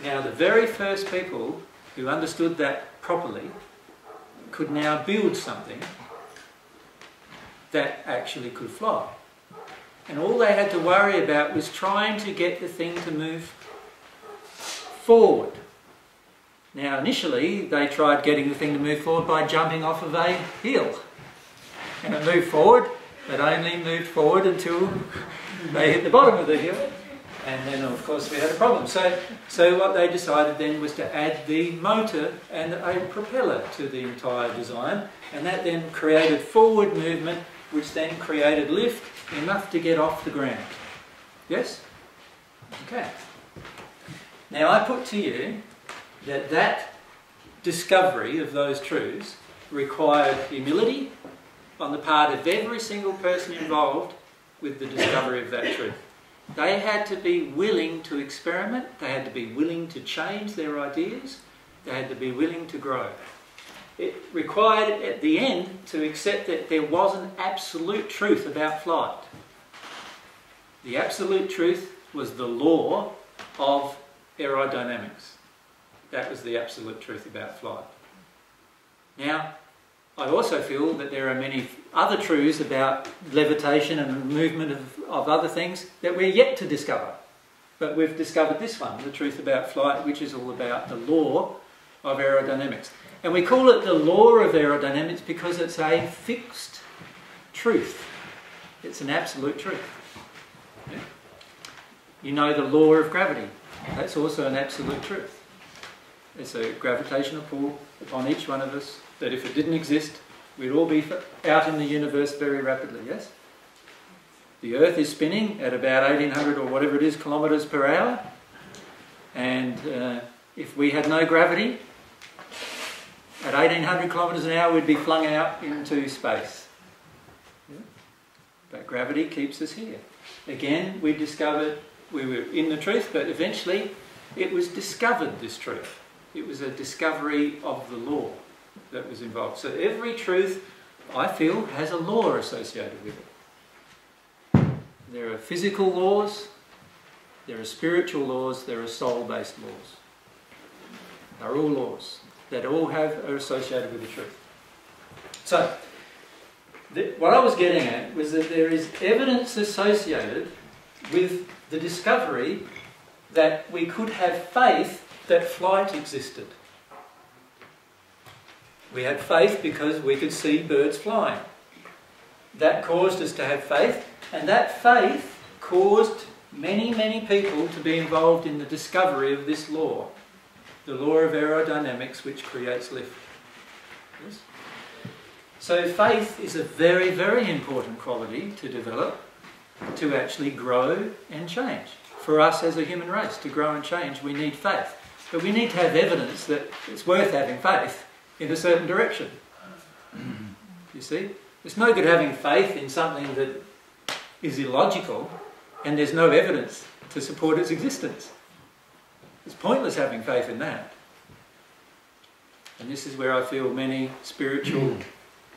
Now the very first people who understood that properly could now build something that actually could fly. And all they had to worry about was trying to get the thing to move forward. Now initially they tried getting the thing to move forward by jumping off of a hill. And it moved forward, but only moved forward until they hit the bottom of the hill. And then of course we had a problem. So what they decided then was to add the motor and a propeller to the entire design. And that then created forward movement, which then created lift enough to get off the ground. Yes? Okay. Now I put to you that that discovery of those truths required humility on the part of every single person involved with the discovery of that truth. They had to be willing to experiment, they had to be willing to change their ideas, they had to be willing to grow. It required at the end to accept that there was an absolute truth about flight. The absolute truth was the law of aerodynamics. That was the absolute truth about flight. Now, I also feel that there are many other truths about levitation and movement of other things that we're yet to discover. But we've discovered this one, the truth about flight, which is all about the law of aerodynamics. And we call it the law of aerodynamics because it's a fixed truth. It's an absolute truth. Yeah? You know the law of gravity. That's also an absolute truth. There's a gravitational pull upon each one of us that if it didn't exist, we'd all be out in the universe very rapidly, yes? The Earth is spinning at about 1800 or whatever it is kilometres per hour, and if we had no gravity, at 1800 kilometres an hour we'd be flung out into space. Yeah? But gravity keeps us here. Again, we discovered we were in the truth, but eventually it was discovered, this truth. It was a discovery of the law that was involved. So every truth, I feel, has a law associated with it. There are physical laws, there are spiritual laws, there are soul-based laws. They're all laws that all are associated with the truth. So, what I was getting at was that there is evidence associated with the discovery that we could have faith that flight existed. We had faith because we could see birds flying. That caused us to have faith, and that faith caused many, many people to be involved in the discovery of this law, the law of aerodynamics, which creates lift. Yes? So faith is a very, very important quality to develop, to actually grow and change. For us as a human race, to grow and change, we need faith. But we need to have evidence that it's worth having faith in a certain direction. You see? It's no good having faith in something that is illogical and there's no evidence to support its existence. It's pointless having faith in that. And this is where I feel many spiritual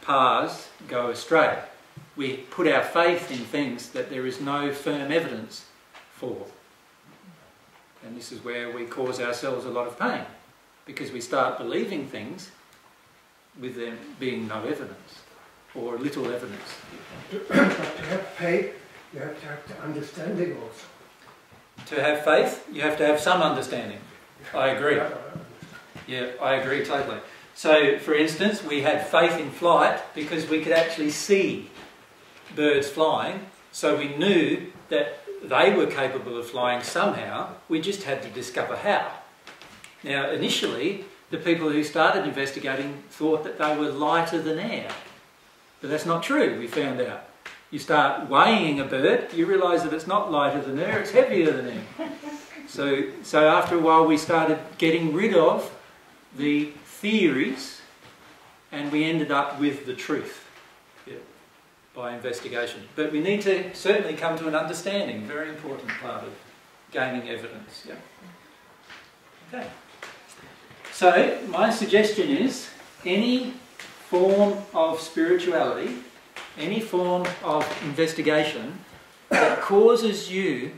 paths go astray. We put our faith in things that there is no firm evidence for. And this is where we cause ourselves a lot of pain, because we start believing things with there being no evidence, or little evidence. To have faith, you have to have the understanding also. To have faith, you have to have some understanding. I agree. Yeah, I agree totally. So, for instance, we had faith in flight because we could actually see birds flying, so we knew that they were capable of flying somehow, we just had to discover how. Now, initially, the people who started investigating thought that they were lighter than air. But that's not true, we found out. You start weighing a bird, you realise that it's not lighter than air, it's heavier than air. So after a while we started getting rid of the theories and we ended up with the truth. Yeah. By investigation. But we need to certainly come to an understanding, very important part of gaining evidence. Yeah. Okay. So my suggestion is any form of spirituality, any form of investigation that causes you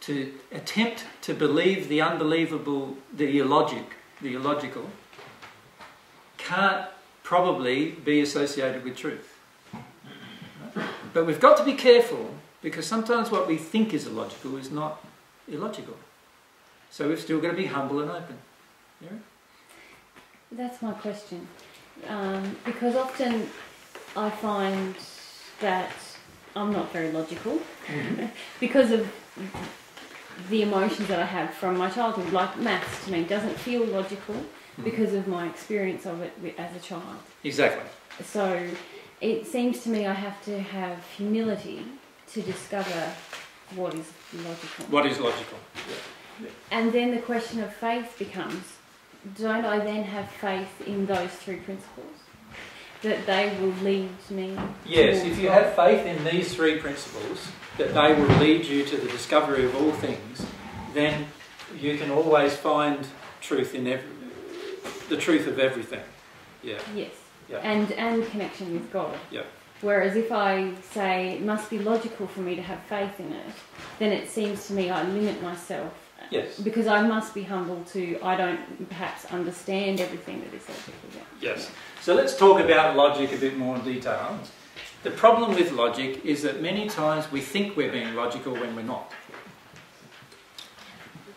to attempt to believe the unbelievable, the illogic, the illogical, can't probably be associated with truth. Right? But we've got to be careful, because sometimes what we think is illogical is not illogical. So we've still got to be humble and open. Yeah? That's my question. Because often I find that I'm not very logical because of the emotions that I have from my childhood. Like maths to me doesn't feel logical because of my experience of it as a child. Exactly. So it seems to me I have to have humility to discover what is logical. What is logical. Yeah. And then the question of faith becomes, don't I then have faith in those three principles? That they will lead me? Yes, if you have faith in these three principles, that they will lead you to the discovery of all things, then you can always find truth in the truth of everything. Yeah. Yes. Yeah. And connection with God. Yeah. Whereas if I say it must be logical for me to have faith in it, then it seems to me I limit myself. Yes. Because I must be humble to, I don't perhaps understand everything that is logical. Yeah. Yes. So let's talk about logic a bit more in detail. The problem with logic is that many times we think we're being logical when we're not.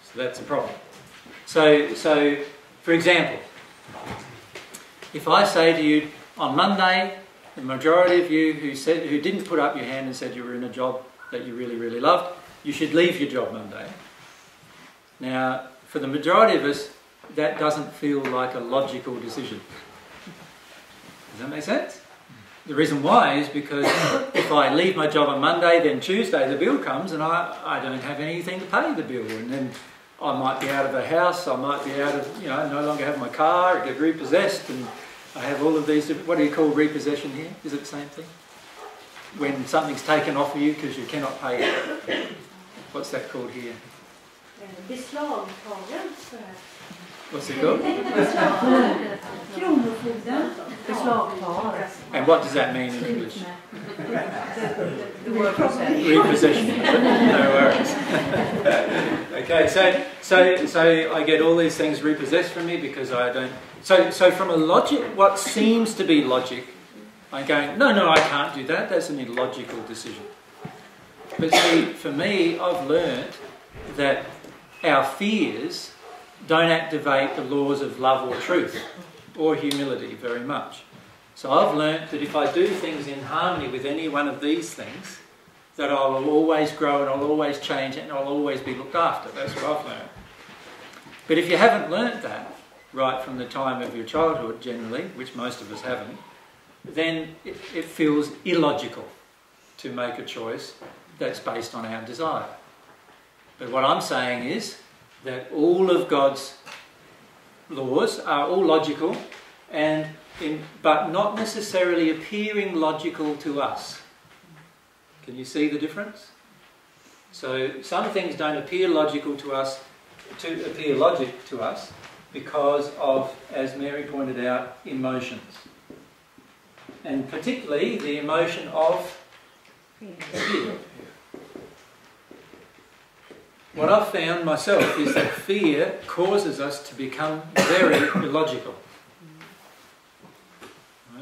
So that's a problem. So for example, if I say to you on Monday, the majority of you who didn't put up your hand and said you were in a job that you really, really loved, you should leave your job Monday. Now, for the majority of us, that doesn't feel like a logical decision. Does that make sense? The reason why is because if I leave my job on Monday, then Tuesday the bill comes and I don't have anything to pay the bill. And then I might be out of the house, I might be out of, you know, no longer have my car, I get repossessed, and I have all of these, what do you call repossession here? Is it the same thing? When something's taken off of you because you cannot pay it. What's that called here? What's it called? And what does that mean in English? The word repossession. No worries. Okay, so I get all these things repossessed from me because I don't. So from a logic, what seems to be logic, I'm going, no, I can't do that. That's an illogical decision. But see, for me, I've learned that our fears don't activate the laws of love or truth or humility very much. So I've learnt that if I do things in harmony with any one of these things, that I'll always grow and I'll always change and I'll always be looked after. That's what I've learnt. But if you haven't learnt that right from the time of your childhood generally, which most of us haven't, then it feels illogical to make a choice that's based on our desire. But what I'm saying is that all of God's laws are all logical, but not necessarily appearing logical to us. Can you see the difference? So some things don't appear logical to us, because of, as Mary pointed out, emotions. And particularly the emotion of fear. What I've found myself is that fear causes us to become very illogical. Right?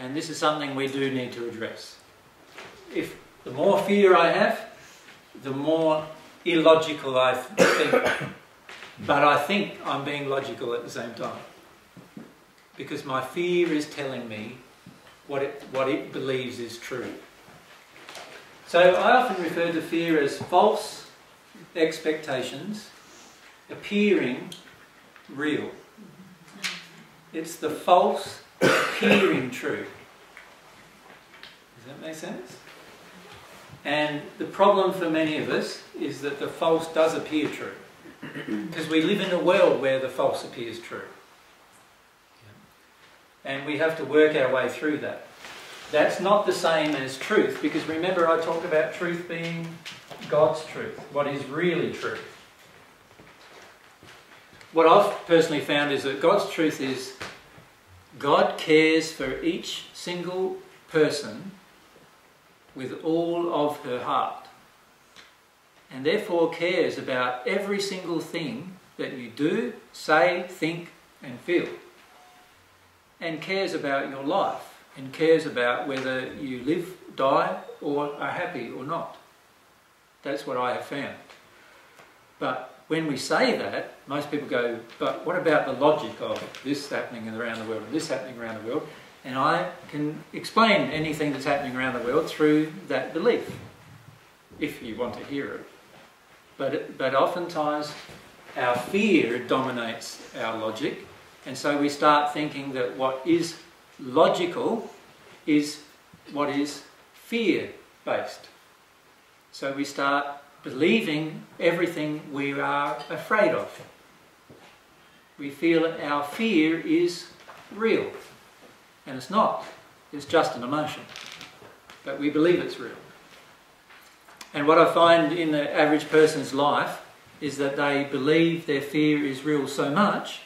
And this is something we do need to address. If the more fear I have, the more illogical I think. But I think I'm being logical at the same time. Because my fear is telling me what it believes is true. So I often refer to fear as false expectations appearing real. It's the false appearing true. Does that make sense? And the problem for many of us is that the false does appear true, because we live in a world where the false appears true. And we have to work our way through that. That's not the same as truth, because remember I talk about truth being God's truth, what is really true. what I've personally found is that God's truth is God cares for each single person with all of her heart, and therefore cares about every single thing that you do, say, think and feel, and cares about your life, and cares about whether you live, die or are happy or not. That's what I have found. But when we say that, most people go, but what about the logic of this happening around the world and this happening around the world? And I can explain anything that's happening around the world through that belief, if you want to hear it. But oftentimes our fear dominates our logic, and so we start thinking that what is logical is what is fear-based. So we start believing everything we are afraid of. We feel that our fear is real, and it's not. It's just an emotion, but we believe it's real. And what I find in the average person's life is that they believe their fear is real so much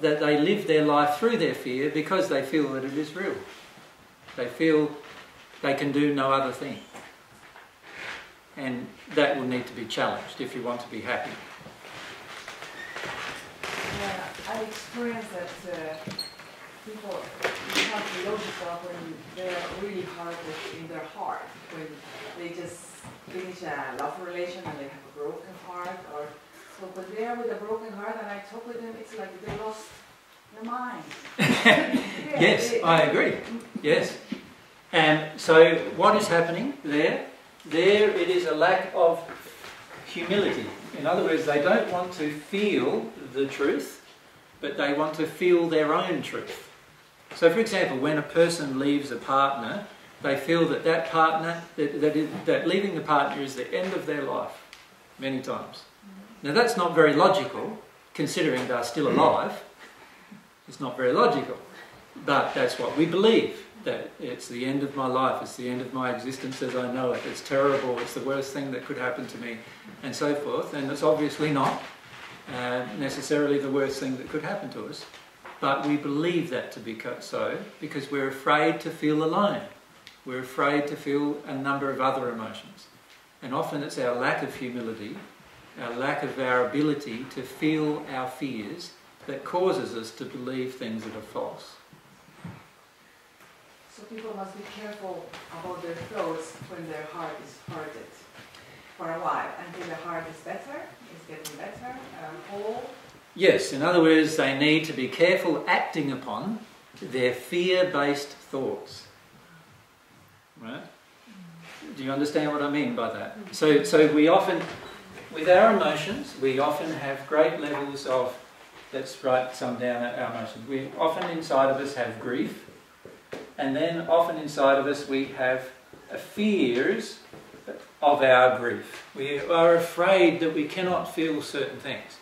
that they live their life through their fear because they feel that it is real. They feel they can do no other thing. And that will need to be challenged if you want to be happy. Yeah, I experience that people become illogical when they're really hard in their heart, when they just finish a love relation and they have a broken heart, or so, but they are with a broken heart, and I talk with them, it's like they lost their mind. Yes, I agree. Yes. And so what is happening there? There it is a lack of humility. In other words, they don't want to feel the truth, but they want to feel their own truth. So for example, when a person leaves a partner, they feel that that leaving the partner is the end of their life, many times. Now that's not very logical, considering they're still alive. It's not very logical, but that's what we believe. That it's the end of my life, it's the end of my existence as I know it, it's terrible, it's the worst thing that could happen to me, and so forth. And it's obviously not necessarily the worst thing that could happen to us, but we believe that to be so because we're afraid to feel alone. We're afraid to feel a number of other emotions. And often it's our lack of humility, our lack of our ability to feel our fears that causes us to believe things that are false. So people must be careful about their thoughts when their heart is hurted for a while, until the heart is better, is getting better, whole. Yes, in other words, they need to be careful acting upon their fear-based thoughts. Right? Do you understand what I mean by that? So we often, with our emotions, we often have great levels of, let's write some down, our emotions. We often inside of us have grief. And then often inside of us we have fears of our grief. We are afraid that we cannot feel certain things.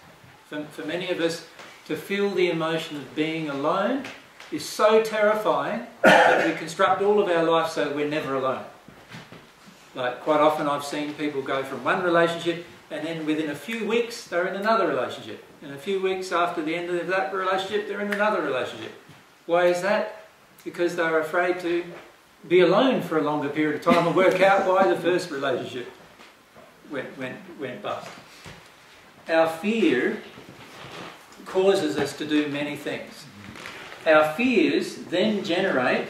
For many of us, to feel the emotion of being alone is so terrifying that we construct all of our life so we're never alone. Like quite often I've seen people go from one relationship and then within a few weeks they're in another relationship. And a few weeks after the end of that relationship they're in another relationship. Why is that? Because they're afraid to be alone for a longer period of time and work out why the first relationship went bust. Our fear causes us to do many things. Our fears then generate,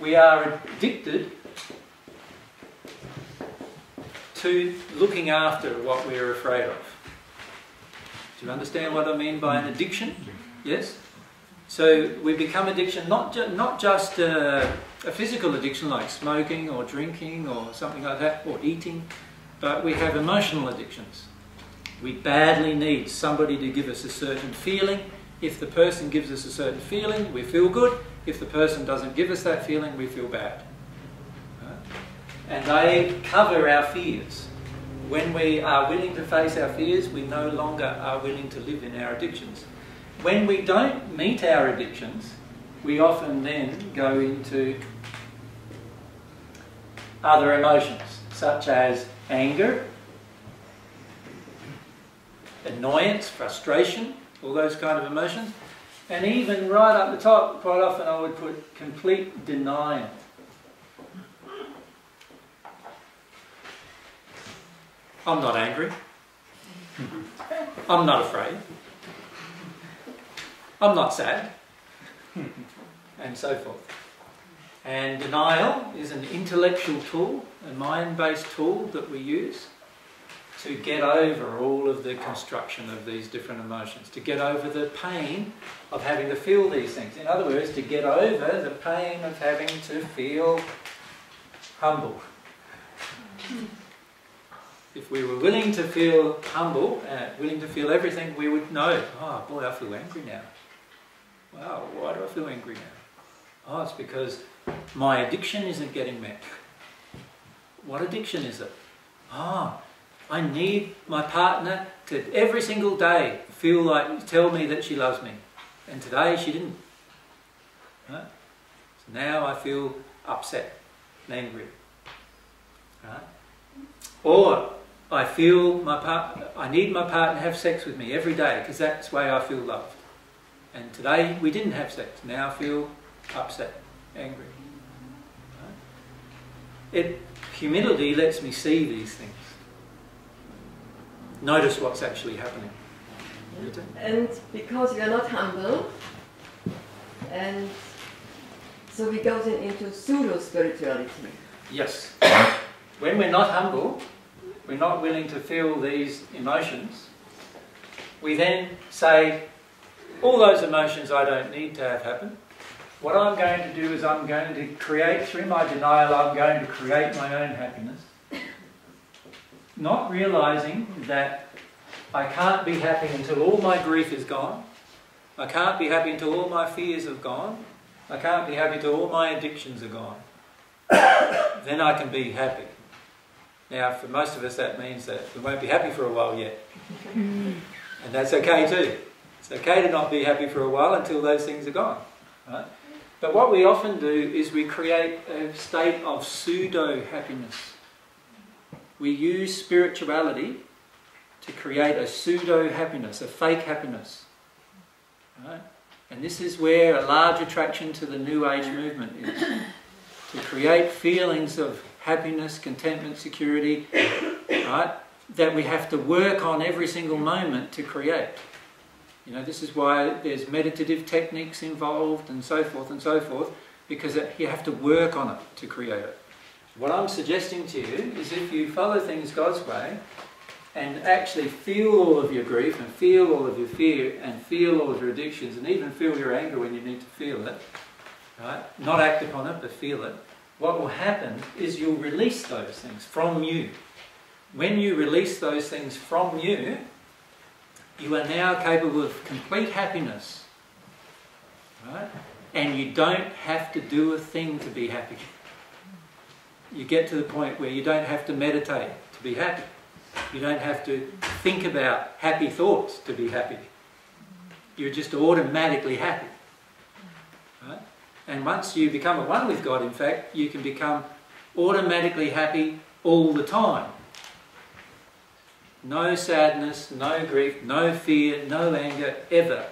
we are addicted to looking after what we're afraid of. Do you understand what I mean by an addiction? Yes? So we become addiction, not just a physical addiction like smoking or drinking or something like that, or eating, but we have emotional addictions. We badly need somebody to give us a certain feeling. If the person gives us a certain feeling, we feel good. If the person doesn't give us that feeling, we feel bad. And they cover our fears. When we are willing to face our fears, we no longer are willing to live in our addictions. When we don't meet our addictions, we often then go into other emotions, such as anger, annoyance, frustration, all those kind of emotions. And even right up the top, quite often I would put complete denial. I'm not angry. I'm not afraid. I'm not sad. And so forth. And denial is an intellectual tool, a mind-based tool that we use to get over all of the construction of these different emotions, to get over the pain of having to feel these things. In other words, to get over the pain of having to feel humble. If we were willing to feel humble, willing to feel everything, we would know, oh boy, I feel angry now. Wow, why do I feel angry now? Oh, it's because my addiction isn't getting met. What addiction is it? Ah, I need my partner to every single day feel like, tell me that she loves me. And today she didn't. Right? So now I feel upset and angry. Right? Or I feel my partner, I need my partner to have sex with me every day because that's the way I feel loved. And today we didn't have sex. Now I feel upset, angry. Right? Humility lets me see these things. Notice what's actually happening. And because we are not humble, and so we go then into pseudo-spirituality. Yes. When we're not humble, we're not willing to feel these emotions, we then say, all those emotions I don't need to have happen. What I'm going to do is I'm going to create, through my denial, I'm going to create my own happiness. Not realizing that I can't be happy until all my grief is gone. I can't be happy until all my fears are gone. I can't be happy until all my addictions are gone. Then I can be happy. Now, for most of us, that means that we won't be happy for a while yet. And that's okay too. It's okay to not be happy for a while until those things are gone. Right? But what we often do is we create a state of pseudo-happiness. We use spirituality to create a pseudo-happiness, a fake happiness. Right? And this is where a large attraction to the New Age movement is. To create feelings of happiness, contentment, security, right, that we have to work on every single moment to create. You know, this is why there's meditative techniques involved and so forth, because you have to work on it to create it. What I'm suggesting to you is if you follow things God's way and actually feel all of your grief and feel all of your fear and feel all of your addictions and even feel your anger when you need to feel it, right? Not act upon it, but feel it, what will happen is you'll release those things from you. When you release those things from you, you are now capable of complete happiness, right? And you don't have to do a thing to be happy. You get to the point where you don't have to meditate to be happy. You don't have to think about happy thoughts to be happy. You're just automatically happy. Right? And once you become at one with God, in fact, you can become automatically happy all the time. No sadness, no grief, no fear, no anger, ever.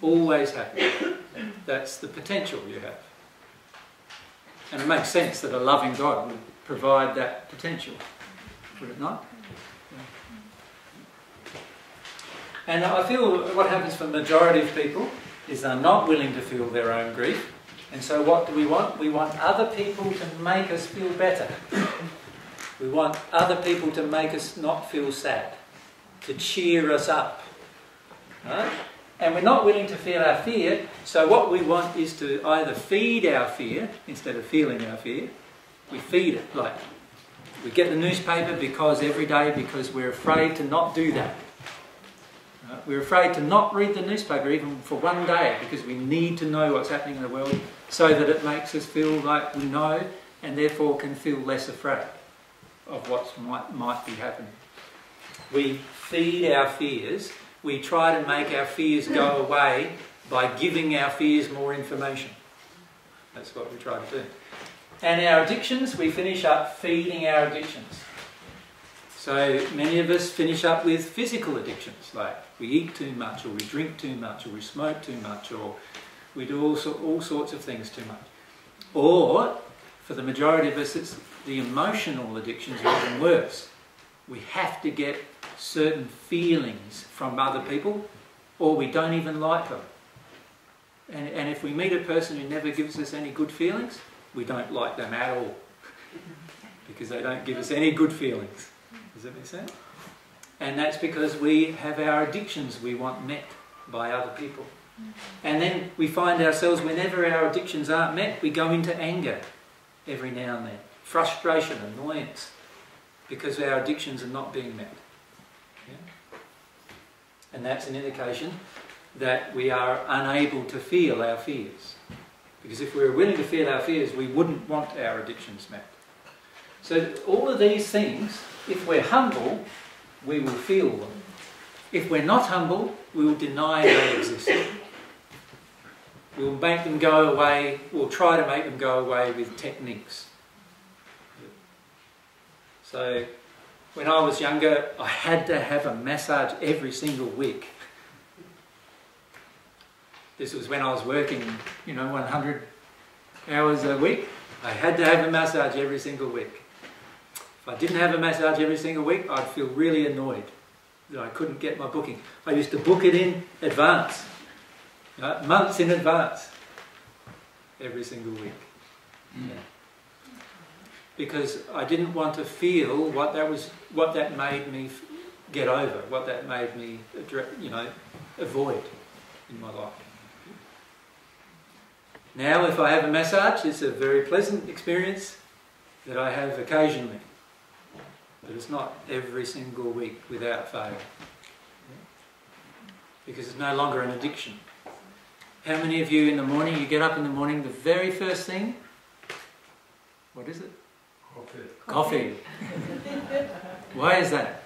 Always happy. That's the potential you have. And it makes sense that a loving God would provide that potential, would it not? And I feel what happens for the majority of people is they're not willing to feel their own grief. And so what do we want? We want other people to make us feel better. We want other people to make us not feel sad, to cheer us up. Right? And we're not willing to feel our fear, so what we want is to either feed our fear, instead of feeling our fear, we feed it. Like, we get the newspaper every day because we're afraid to not do that. Right? We're afraid to not read the newspaper even for one day because we need to know what's happening in the world so that it makes us feel like we know and therefore can feel less afraid of what might be happening. We feed our fears. We try to make our fears go away by giving our fears more information. That's what we try to do. And our addictions, we finish up feeding our addictions. So many of us finish up with physical addictions, like we eat too much, or we drink too much, or we smoke too much, or we do all sorts of things too much. Or, for the majority of us, it's the emotional addictions are even worse. We have to get certain feelings from other people, or we don't even like them. And if we meet a person who never gives us any good feelings, we don't like them at all, because they don't give us any good feelings. Does that make sense? And that's because we have our addictions we want met by other people. And then we find ourselves, whenever our addictions aren't met, we go into anger every now and then. Frustration, annoyance, because our addictions are not being met. Yeah? And that's an indication that we are unable to feel our fears. Because if we were willing to feel our fears, we wouldn't want our addictions met. So all of these things, if we're humble, we will feel them. If we're not humble, we will deny they exist. We will make them go away, we'll try to make them go away with techniques. So when I was younger, I had to have a massage every single week. This was when I was working, you know, 100 hours a week. I had to have a massage every single week. If I didn't have a massage every single week, I'd feel really annoyed that I couldn't get my booking. I used to book it in advance, right? Months in advance, every single week. Yeah. Because I didn't want to feel what that was, what that made me get over, what that made me, you know, avoid in my life. Now, if I have a massage, it's a very pleasant experience that I have occasionally. But it's not every single week without fail. Because it's no longer an addiction. How many of you in the morning, you get up in the morning, the very first thing, what is it? Coffee. Why is that?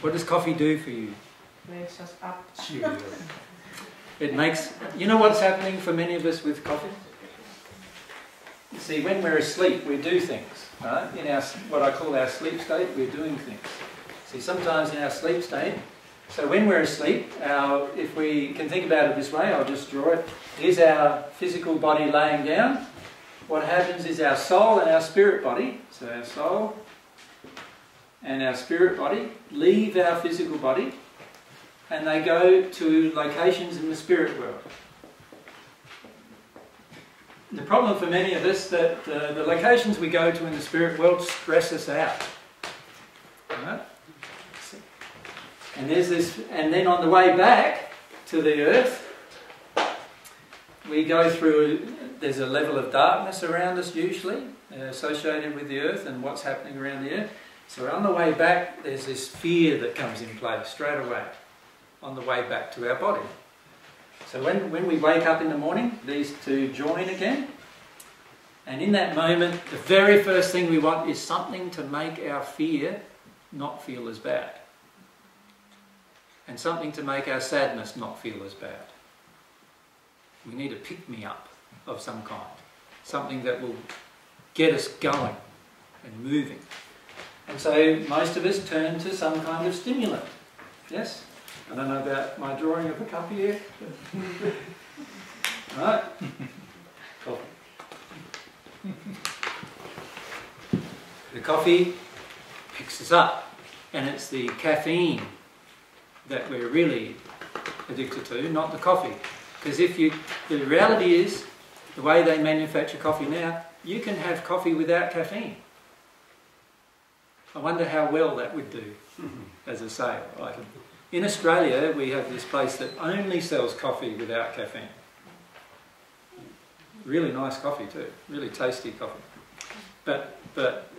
What does coffee do for you? Wakes us up. It makes, you know what's happening for many of us with coffee? You see, when we're asleep, we do things, right? In our, what I call our sleep state, we're doing things. See, sometimes in our sleep state, so when we're asleep, our, if we can think about it this way, I'll just draw it. Here's our physical body laying down. What happens is our soul and our spirit body, so our soul and our spirit body leave our physical body, and they go to locations in the spirit world. The problem for many of us is that the locations we go to in the spirit world stress us out. Right? And there's this, and then on the way back to the earth, we go through, there's a level of darkness around us usually, associated with the earth and what's happening around the earth. So on the way back, there's this fear that comes in play straight away, on the way back to our body. So when we wake up in the morning, these two join again. And in that moment, the very first thing we want is something to make our fear not feel as bad. And something to make our sadness not feel as bad. We need a pick-me-up of some kind. Something that will get us going and moving. And so most of us turn to some kind of stimulant. Yes? I don't know about my drawing of a cup here. Right? Coffee. The coffee picks us up, and it's the caffeine that we're really addicted to, not the coffee. Because if you, the reality is, the way they manufacture coffee now, you can have coffee without caffeine. I wonder how well that would do as a sale item. In Australia, we have this place that only sells coffee without caffeine. Really nice coffee too, really tasty coffee. But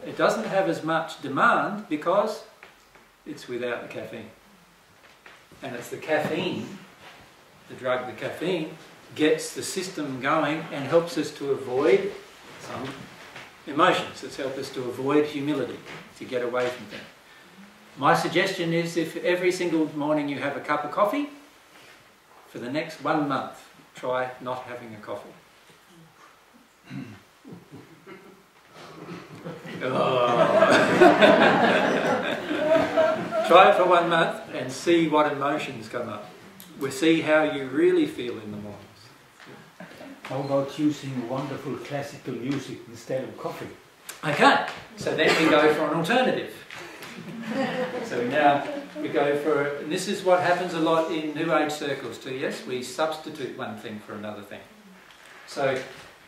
it doesn't have as much demand because it's without the caffeine. And it's the caffeine, the drug, the caffeine, gets the system going and helps us to avoid some emotions. It's helped us to avoid humility, to get away from things. My suggestion is, if every single morning you have a cup of coffee, for the next 1 month, try not having a coffee. Oh. Try it for 1 month and see what emotions come up. We'll see how you really feel in the mornings. How about using wonderful classical music instead of coffee? Okay, so then we go for an alternative. So now we go for, and this is what happens a lot in New Age circles too, yes? We substitute one thing for another thing. So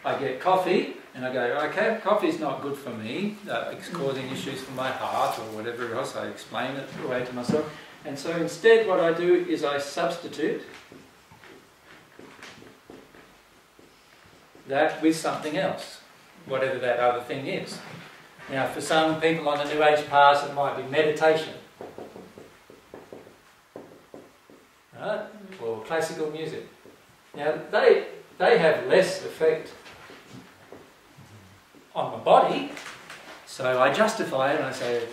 I get coffee and I go, okay, coffee's not good for me, it's causing issues for my heart or whatever else, I explain it away to myself. And so instead what I do is I substitute that with something else, whatever that other thing is. Now for some people on the New Age path it might be meditation, right? Or classical music. Now they have less effect on my body, so I justify it and I say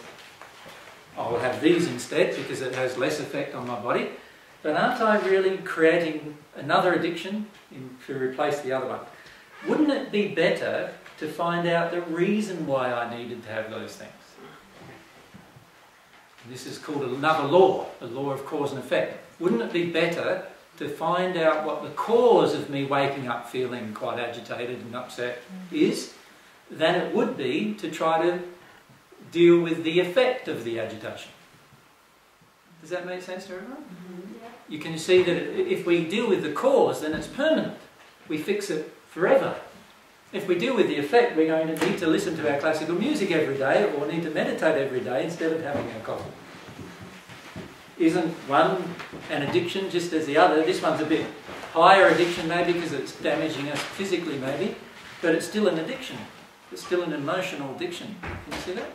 I'll have these instead because it has less effect on my body. But aren't I really creating another addiction to replace the other one? Wouldn't it be better to find out the reason why I needed to have those things? This is called another law, the law of cause and effect. Wouldn't it be better to find out what the cause of me waking up feeling quite agitated and upset is, than it would be to try to deal with the effect of the agitation? Does that make sense to everyone? You can see that if we deal with the cause, then it's permanent. We fix it forever. If we deal with the effect, we're going to need to listen to our classical music every day or need to meditate every day instead of having our coffee. Isn't one an addiction just as the other? This one's a bit higher addiction maybe because it's damaging us physically maybe, but it's still an addiction. It's still an emotional addiction. Can you see that?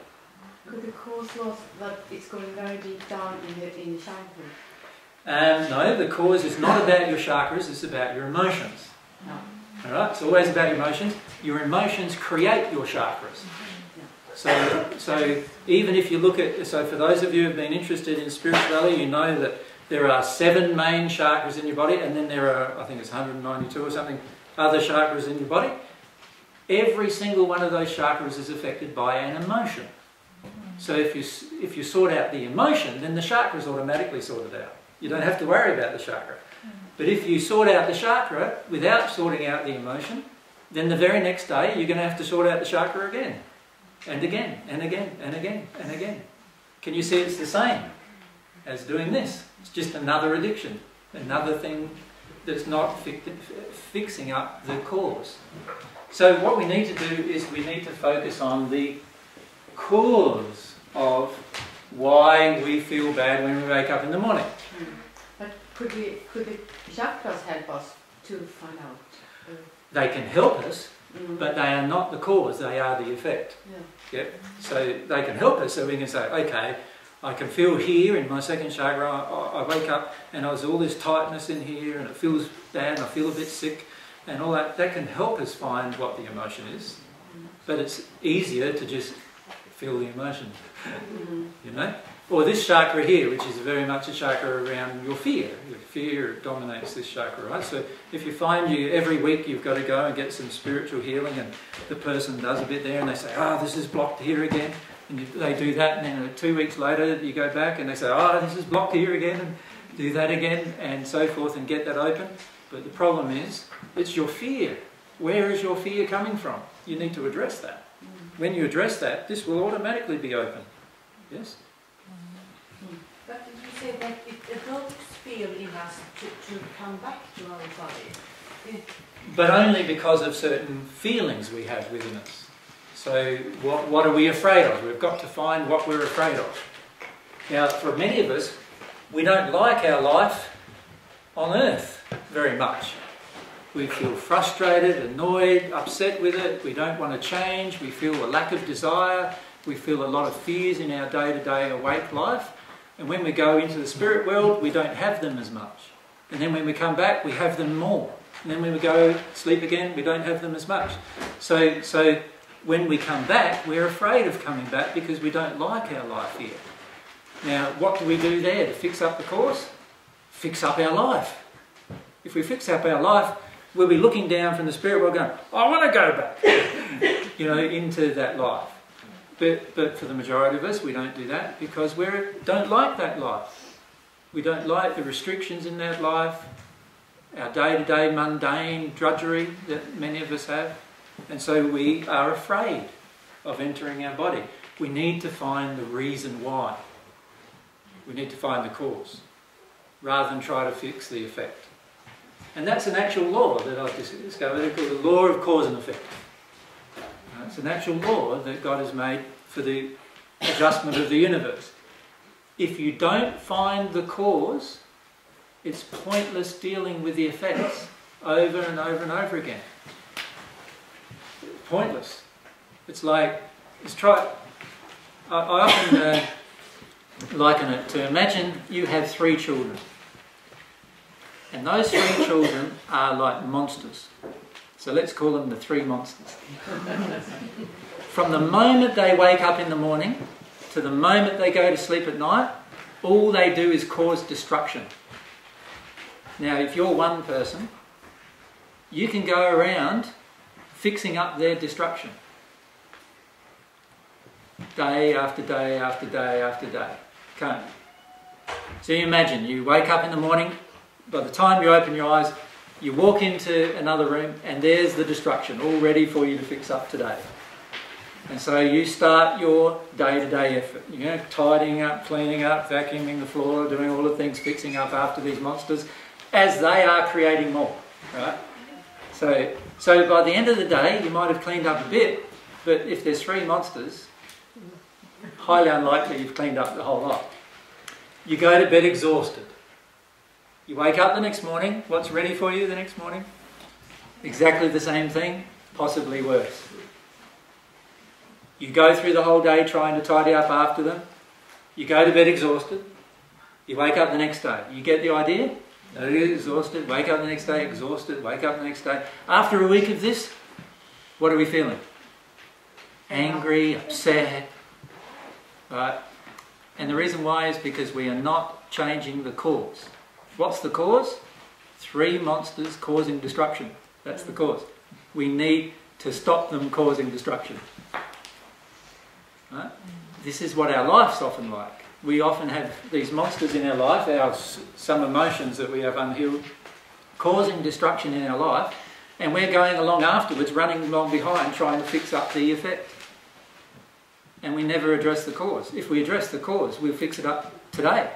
Could the cause loss, that it's going very deep down in the chakras? No, the cause is not about your chakras, it's about your emotions. No. Alright, it's always about your emotions. Your emotions create your chakras. So even if you look at, so for those of you who have been interested in spirituality, you know that there are 7 main chakras in your body, and then there are, I think it's 192 or something, other chakras in your body. Every single one of those chakras is affected by an emotion. So if you sort out the emotion, then the chakra's automatically sorted out. You don't have to worry about the chakra. But if you sort out the chakra without sorting out the emotion, then the very next day you're going to have to sort out the chakra again. And again, and again, and again, and again. Can you see it's the same as doing this? It's just another addiction. Another thing that's not fixing up the cause. So what we need to do is we need to focus on the cause of why we feel bad when we wake up in the morning. Could the chakras help us to find out? They can help us, but they are not the cause, they are the effect. Yeah. Yep. So they can help us, so we can say, okay, I can feel here in my second chakra, I wake up and there's all this tightness in here and it feels bad and I feel a bit sick and all that. That can help us find what the emotion is, but it's easier to just feel the emotion, you know? Or this chakra here, which is very much a chakra around your fear. Your fear dominates this chakra, right? So if you find you every week you've got to go and get some spiritual healing and the person does a bit there and they say, oh, this is blocked here again. And they do that and then 2 weeks later you go back and they say, oh, this is blocked here again and do that again and so forth and get that open. But the problem is, it's your fear. Where is your fear coming from? You need to address that. When you address that, this will automatically be open. Yes? But did you say that it evokes fear in us to come back to our body? Yeah. But only because of certain feelings we have within us. So what are we afraid of? We've got to find what we're afraid of. Now, for many of us, we don't like our life on earth very much. We feel frustrated, annoyed, upset with it. We don't want to change. We feel a lack of desire. We feel a lot of fears in our day-to-day awake life. And when we go into the spirit world, we don't have them as much. And then when we come back, we have them more. And then when we go sleep again, we don't have them as much. So when we come back, we're afraid of coming back because we don't like our life here. Now, what do we do there to fix up the course? Fix up our life. If we fix up our life, we'll be looking down from the spirit world going, I want to go back, you know, into that life. But for the majority of us, we don't do that because we don't like that life. We don't like the restrictions in that life, our day-to-day mundane drudgery that many of us have. And so we are afraid of entering our body. We need to find the reason why. We need to find the cause rather than try to fix the effect. And that's an actual law that I've discovered called the law of cause and effect. It's an actual law that God has made for the adjustment of the universe. If you don't find the cause, it's pointless dealing with the effects over and over and over again. It's pointless. It's like, I often liken it to imagine you have three children. And those three children are like monsters. So let's call them the three monsters. From the moment they wake up in the morning to the moment they go to sleep at night, all they do is cause destruction. Now, if you're one person, you can go around fixing up their destruction. Day after day after day after day. Can't you? So you imagine, you wake up in the morning, by the time you open your eyes, you walk into another room and there's the destruction all ready for you to fix up today. And so you start your day-to-day effort. You know, tidying up, cleaning up, vacuuming the floor, doing all the things, fixing up after these monsters as they are creating more, right? So by the end of the day, you might have cleaned up a bit, but if there's three monsters, highly unlikely you've cleaned up the whole lot. You go to bed exhausted. You wake up the next morning, what's ready for you the next morning? Exactly the same thing, possibly worse. You go through the whole day trying to tidy up after them. You go to bed exhausted. You wake up the next day. You get the idea? Exhausted, wake up the next day, exhausted, wake up the next day. After a week of this, what are we feeling? Angry, upset. Right? And the reason why is because we are not changing the cause. What's the cause? Three monsters causing destruction. That's the cause. We need to stop them causing destruction. Right? This is what our life's often like. We often have these monsters in our life, some emotions that we have unhealed, causing destruction in our life, and we're going along afterwards, running along behind, trying to fix up the effect. And we never address the cause. If we address the cause, we'll fix it up today.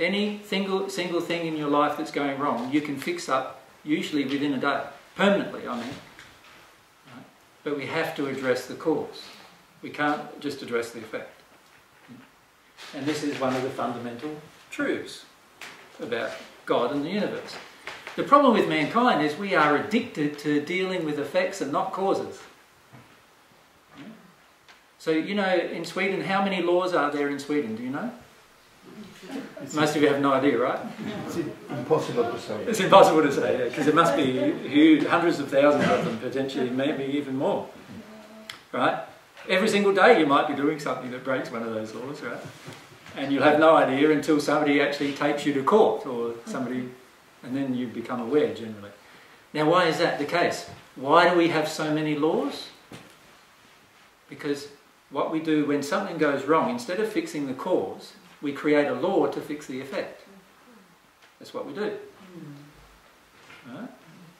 Any single thing in your life that's going wrong, you can fix up usually within a day, permanently, I mean. Right? But we have to address the cause. We can't just address the effect. And this is one of the fundamental truths about God and the universe. The problem with mankind is we are addicted to dealing with effects and not causes. So, you know, in Sweden, how many laws are there in Sweden, do you know? Most of you have no idea, right? It's impossible to say. It's impossible to say, yeah, because there must be huge, hundreds of thousands of them, potentially, maybe even more. Right? Every single day you might be doing something that breaks one of those laws, right? And you'll have no idea until somebody actually takes you to court, or somebody, and then you become aware, generally. Now, why is that the case? Why do we have so many laws? Because what we do when something goes wrong, instead of fixing the cause, we create a law to fix the effect. That's what we do. Right?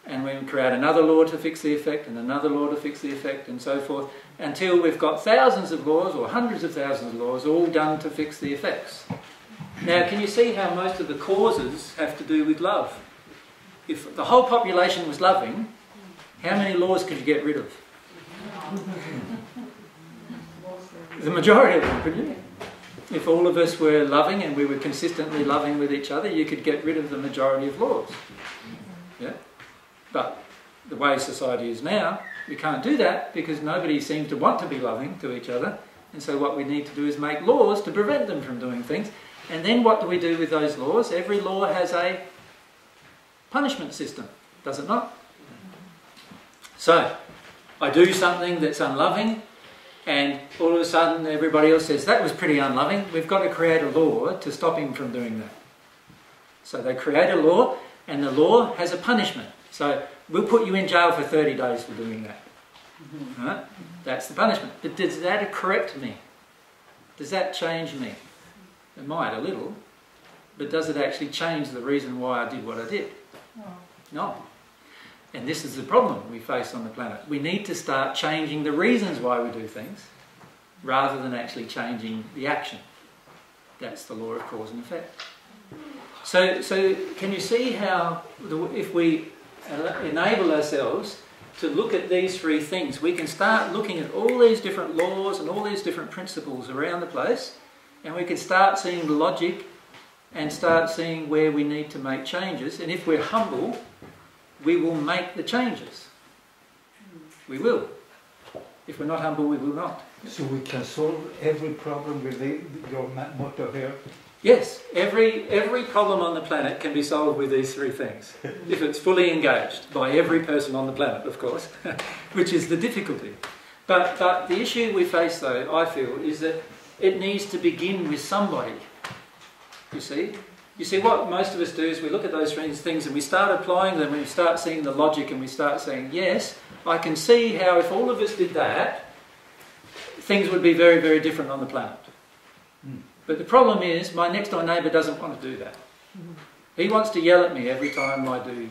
And we create another law to fix the effect, and another law to fix the effect, and so forth, until we've got thousands of laws, or hundreds of thousands of laws, all done to fix the effects. Now, can you see how most of the causes have to do with love? If the whole population was loving, how many laws could you get rid of? The majority of them, couldn't you? If all of us were loving and we were consistently loving with each other, you could get rid of the majority of laws. Yeah? But the way society is now, we can't do that because nobody seems to want to be loving to each other. And so what we need to do is make laws to prevent them from doing things. And then what do we do with those laws? Every law has a punishment system, does it not? So, I do something that's unloving, and all of a sudden everybody else says, that was pretty unloving, we've got to create a law to stop him from doing that. So they create a law, and the law has a punishment. So we'll put you in jail for 30 days for doing that. Mm-hmm. Right? That's the punishment. But does that correct me? Does that change me? It might, a little. But does it actually change the reason why I did what I did? No. No. And this is the problem we face on the planet. We need to start changing the reasons why we do things rather than actually changing the action. That's the law of cause and effect. So can you see how if we enable ourselves to look at these three things, we can start looking at all these different laws and all these different principles around the place, and we can start seeing the logic and start seeing where we need to make changes. And if we're humble, we will make the changes. We will. If we're not humble, we will not. So we can solve every problem with your motto here? Yes. Every problem on the planet can be solved with these three things. If it's fully engaged by every person on the planet, of course, which is the difficulty. But the issue we face, though, I feel, is that it needs to begin with somebody. You see? You see, what most of us do is we look at those things and we start applying them and we start seeing the logic and we start saying, yes, I can see how if all of us did that, things would be very, very different on the planet. Mm. But the problem is my next door neighbour doesn't want to do that. Mm. He wants to yell at me every time I do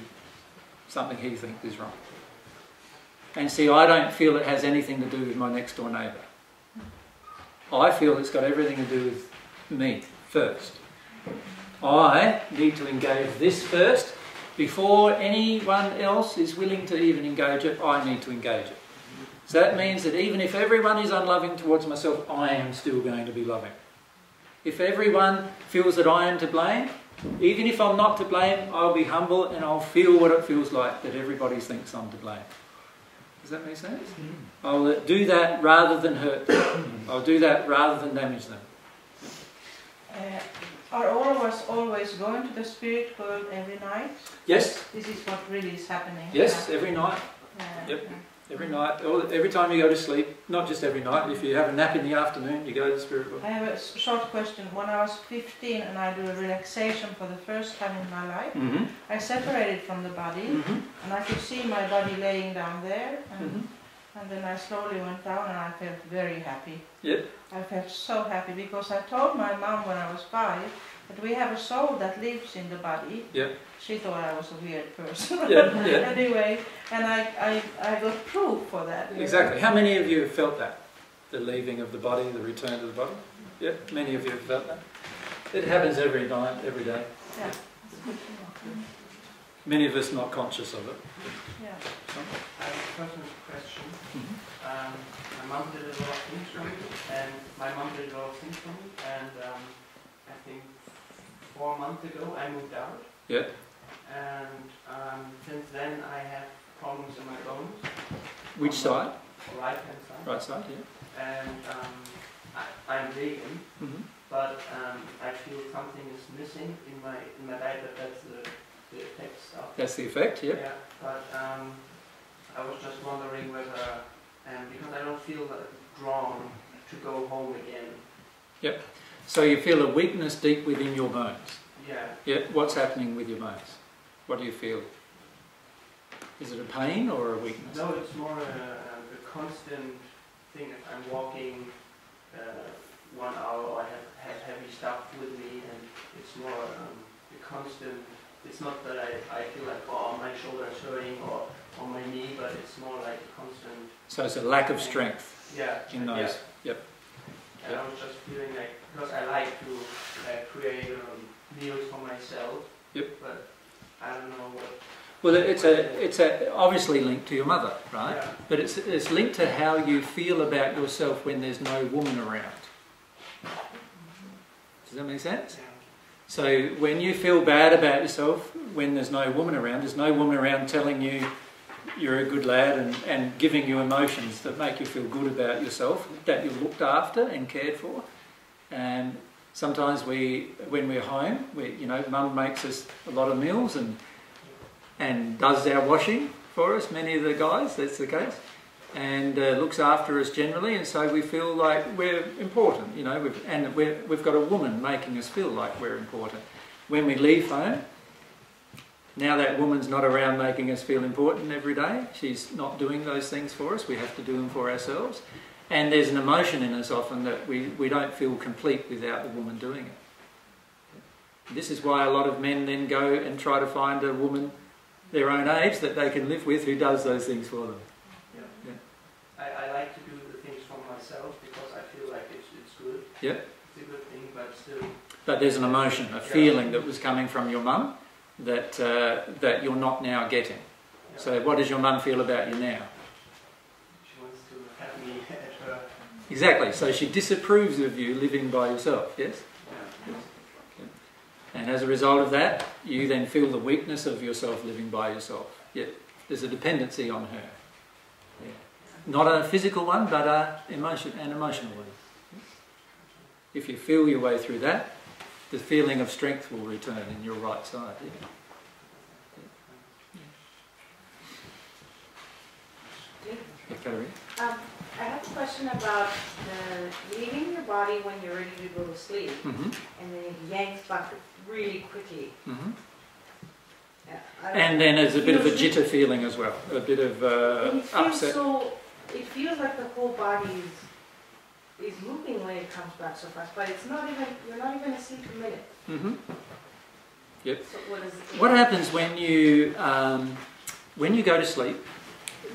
something he thinks is wrong. And see, I don't feel it has anything to do with my next door neighbour. I feel it's got everything to do with me first. I need to engage this first. Before anyone else is willing to even engage it, I need to engage it. So that means that even if everyone is unloving towards myself, I am still going to be loving. If everyone feels that I am to blame, even if I'm not to blame, I'll be humble and I'll feel what it feels like that everybody thinks I'm to blame. Does that make sense? Mm. I'll do that rather than hurt them. I'll do that rather than damage them. Are all of us always going to the spirit world every night? Yes. This is what really is happening. Yes, every night. Yep. Every night. Every time you go to sleep, not just every night, if you have a nap in the afternoon, you go to the spirit world. I have a short question. When I was 15 and I do a relaxation for the first time in my life, mm-hmm. I separated from the body, mm-hmm. and I could see my body laying down there. And mm-hmm. And then I slowly went down and I felt very happy. Yep. I felt so happy because I told my mum when I was 5 that we have a soul that lives in the body. Yep. She thought I was a weird person. Yep. Yep. Anyway, and I got proof for that. Exactly. How many of you have felt that? The leaving of the body, the return to the body? Yep. Many of you have felt that. It happens every night, every day. Yeah. Yep. Many of us not conscious of it. Yeah. I have a personal question. Mm-hmm. My mum did a lot of things for me, and I think 4 months ago I moved out. Yeah. And since then I have problems in my bones. Which side? Right hand side. Right side, yeah. And I'm vegan, mm-hmm. but I feel something is missing in my diet. That's the effect stuff. That's the effect, yeah. Yeah, but I was just wondering whether, because I don't feel drawn to go home again. Yep. So you feel a weakness deep within your bones. Yeah. Yep. What's happening with your bones? What do you feel? Is it a pain or a weakness? No, it's more a constant thing. If I'm walking 1 hour, I have heavy stuff with me, and it's more a constant. It's not that I feel like, oh, my shoulder's hurting or on my knee, but it's more like constant. So it's a lack of strength. Yeah. In those. Yeah. Yep. And I was just feeling like, because I like to create meals for myself. Yep. But I don't know what. Well, it's obviously linked to your mother, right? Yeah. But it's linked to how you feel about yourself when there's no woman around. Does that make sense? Yeah. So when you feel bad about yourself, when there's no woman around, telling you you're a good lad and giving you emotions that make you feel good about yourself, that you're looked after and cared for. And sometimes when we're home, you know, Mum makes us a lot of meals and does our washing for us, many of the guys, that's the case, and looks after us generally, and so we feel like we're important, you know, we've got a woman making us feel like we're important. When we leave home, Now that woman's not around making us feel important every day. She's not doing those things for us. We have to do them for ourselves. And there's an emotion in us often that we don't feel complete without the woman doing it. This is why a lot of men then go and try to find a woman their own age that they can live with who does those things for them. Yeah. Yeah. I like to do the things for myself because I feel like it's good. Yeah. It's a good thing, but still... But there's an emotion, a feeling that was coming from your mum that, that you're not now getting. Yeah. So what does your mum feel about you now? She wants to have me at her. Exactly. So she disapproves of you living by yourself, yes? Yeah. Yes. And as a result of that, you then feel the weakness of yourself living by yourself. Yeah. There's a dependency on her. Yeah. Not a physical one, but an emotional one. If you feel your way through that, the feeling of strength will return in your right side. Yeah. Yeah. Yeah, Valerie. I have a question about leaving your body when you're ready to go to sleep, and then it yanks back really quickly. And then there's a bit of a jitter feeling as well, a bit of upset. So, it feels like the whole body is moving when it comes back so fast, but it's not even, you're not even asleep a minute. Yep. So what happens when you go to sleep?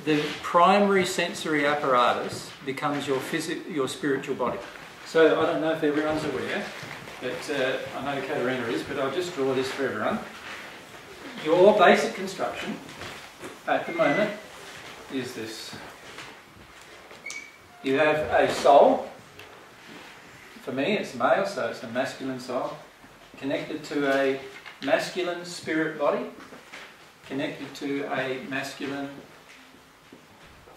The primary sensory apparatus becomes your spiritual body. So I don't know if everyone's aware, but I know Katerina is, but I'll just draw this for everyone. Your basic construction at the moment is this. You have a soul. For me it's male, so it's a masculine soul, connected to a masculine spirit body, connected to a masculine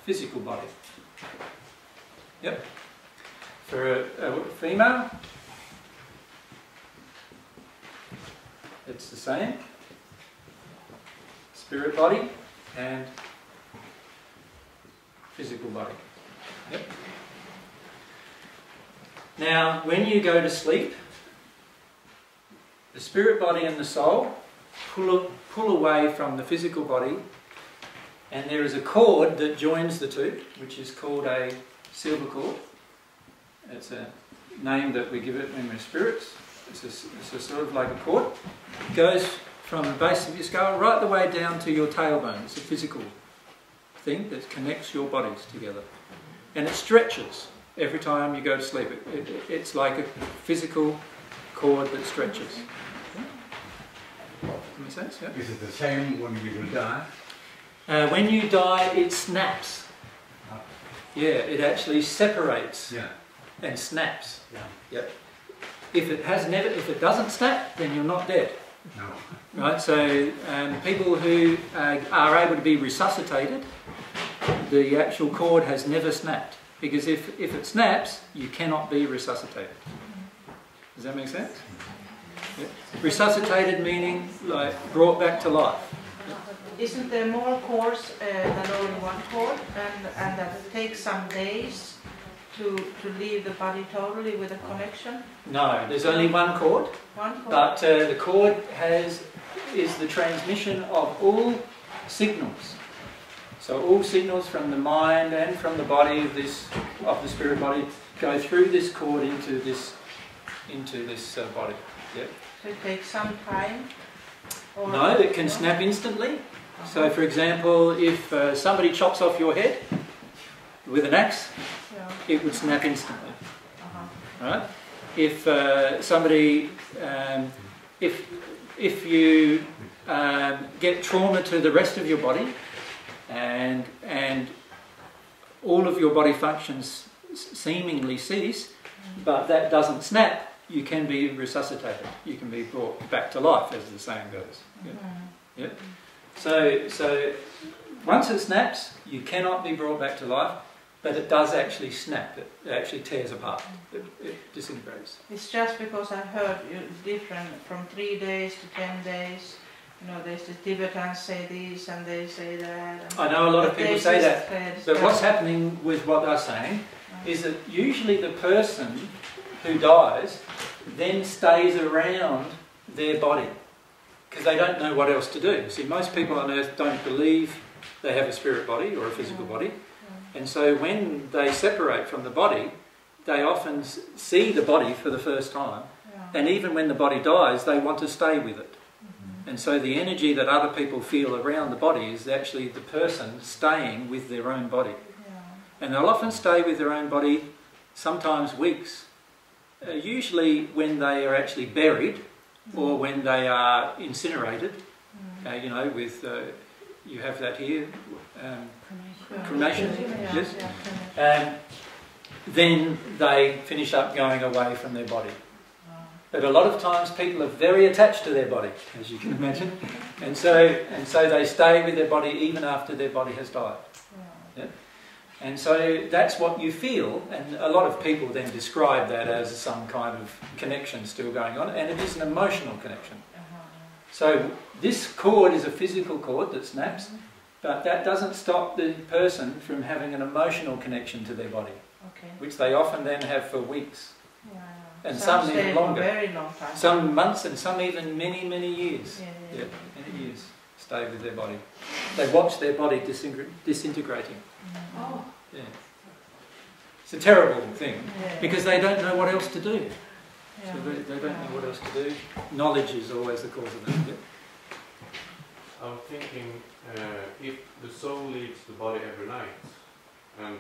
physical body. Yep. For a female, it's the same. Spirit body and physical body. Yep. Now, when you go to sleep, the spirit body and the soul pull away from the physical body, and there is a cord that joins the two, which is called a silver cord. It's a name that we give it when we're spirits. It's a sort of like a cord. It goes from the base of your skull right the way down to your tailbone. It's a physical thing that connects your bodies together. And it stretches every time you go to sleep. It's like a physical cord that stretches. Yeah. Makes sense? Yeah. Is it the same when you die? When you die, it snaps. Yeah, it actually separates and snaps. Yeah. Yep. If it doesn't snap, then you're not dead. No. Right. So people who are able to be resuscitated, the actual cord has never snapped, because if it snaps, you cannot be resuscitated. Does that make sense? Yep. Resuscitated meaning like brought back to life. Isn't there more course than only one cord, and that it takes some days to leave the body totally with a connection? No, there's only one cord. One cord. But the cord is the transmission of all signals. So all signals from the mind and from the body of the spirit body go through this cord into this body. Yep. So it takes some time. No, it can snap instantly. So, for example, if somebody chops off your head with an axe, it would snap instantly. Right? If somebody, if you get trauma to the rest of your body, and all of your body functions seemingly cease, but that doesn't snap, you can be resuscitated. You can be brought back to life, as the saying goes. Yeah. Yeah. So once it snaps, you cannot be brought back to life, but it does actually snap. It actually tears apart. It disintegrates. It's just because I heard it's different from 3 days to 10 days. You know, there's the Tibetans say this and they say that. I know a lot of people say that. But what's happening with what they're saying is that usually the person who dies then stays around their body because they don't know what else to do. See, most people on earth don't believe they have a spirit body or a physical body, and so when they separate from the body, they often see the body for the first time, and even when the body dies, they want to stay with it. And so the energy that other people feel around the body is actually the person staying with their own body. And they'll often stay with their own body sometimes weeks, usually when they are actually buried or when they are incinerated. You know, with you have that here, cremation. Yes. Then they finish up going away from their body. But a lot of times people are very attached to their body, as you can imagine, and so they stay with their body even after their body has died. Yeah? And so that's what you feel, and a lot of people then describe that as some kind of connection still going on, and it is an emotional connection. So this cord is a physical cord that snaps, but that doesn't stop the person from having an emotional connection to their body, which they often then have for weeks. And some even longer, very long time. Some months, and some even many, many years. Many years stay with their body. They watch their body disintegrating. Yeah. It's a terrible thing because they don't know what else to do. So they don't know what else to do. Knowledge is always the cause of that. I'm thinking if the soul leaves the body every night, and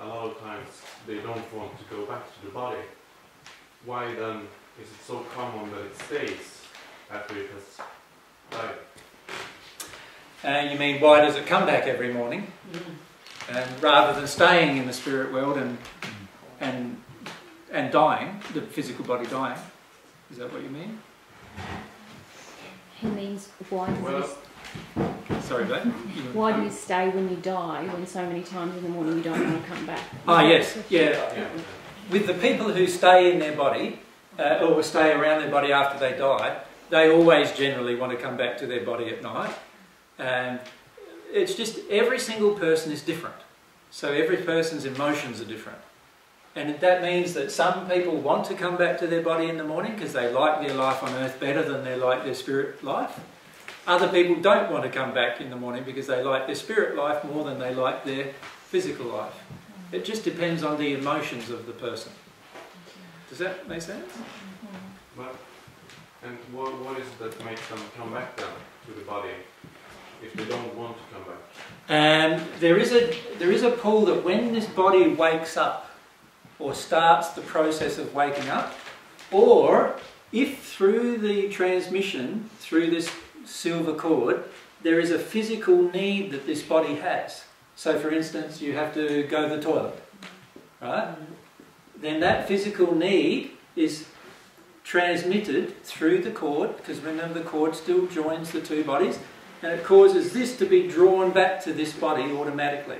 a lot of times they don't want to go back to the body, why then is it so common that it stays after it has died? You mean why does it come back every morning? Rather than staying in the spirit world and dying, the physical body dying? Is that what you mean? He means why does Sorry, but why do you stay when you die, when so many times in the morning you don't want to come back? Ah, yes, yeah. With the people who stay in their body, or stay around their body after they die, they always generally want to come back to their body at night. It's just every single person is different. So every person's emotions are different. And that means that some people want to come back to their body in the morning because they like their life on earth better than they like their spirit life. Other people don't want to come back in the morning because they like their spirit life more than they like their physical life. It just depends on the emotions of the person. Does that make sense? Well, and what is it that makes them come back then to the body if they don't want to come back? There is a pull that when this body wakes up or starts the process of waking up, or if through the transmission, through this silver cord, there is a physical need that this body has. So, for instance, you have to go to the toilet, right? Then that physical need is transmitted through the cord, because remember the cord still joins the two bodies, and it causes this to be drawn back to this body automatically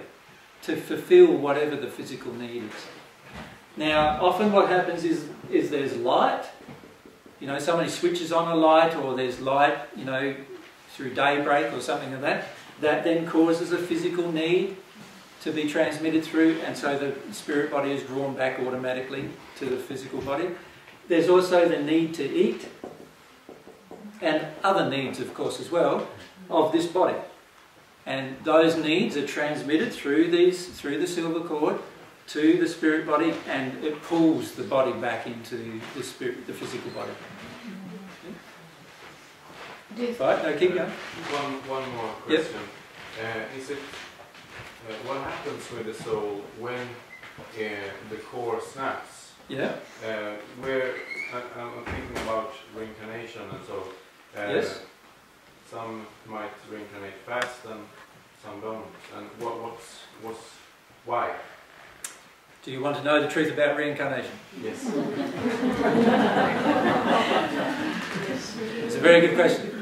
to fulfill whatever the physical need is. Now, often what happens is there's light, you know, somebody switches on a light, or there's light, you know, through daybreak or something like that. That then causes a physical need to be transmitted through, and so the spirit body is drawn back automatically to the physical body. There's also the need to eat, and other needs, of course, as well, of this body. And those needs are transmitted through the silver cord to the spirit body, and it pulls the body back into the physical body. Right, no, keep going. One more question. Yep. Is it what happens with the soul when the core snaps? Yeah. Where I'm thinking about reincarnation, and so yes. Some might reincarnate fast and some don't. And what's why? Do you want to know the truth about reincarnation? Yes. It's a very good question.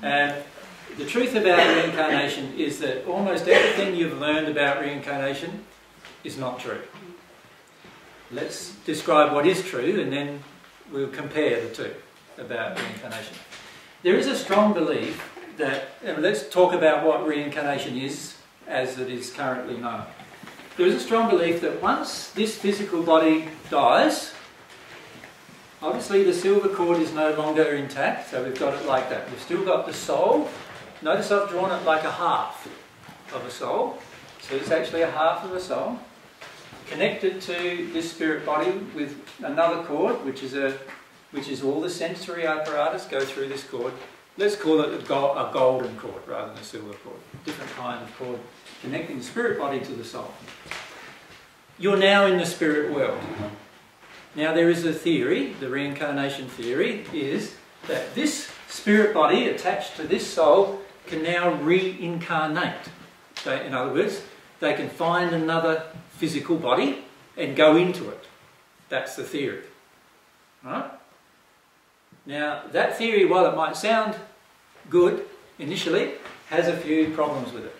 The truth about reincarnation is that almost everything you've learned about reincarnation is not true. Let's describe what is true, and then we'll compare the two about reincarnation. There is a strong belief that, and let's talk about what reincarnation is as it is currently known. There is a strong belief that once this physical body dies, Obviously the silver cord is no longer intact, so we've got it like that. We've still got the soul. Notice I've drawn it like a half of a soul. So it's actually a half of a soul, connected to this spirit body with another cord, which is all the sensory apparatus go through this cord. Let's call it a golden cord rather than a silver cord. Different kind of cord connecting the spirit body to the soul. You're now in the spirit world. Now there is a theory, the reincarnation theory, is that this spirit body attached to this soul can now reincarnate. So in other words, they can find another physical body and go into it. That's the theory. Right? Now that theory, while it might sound good initially, has a few problems with it.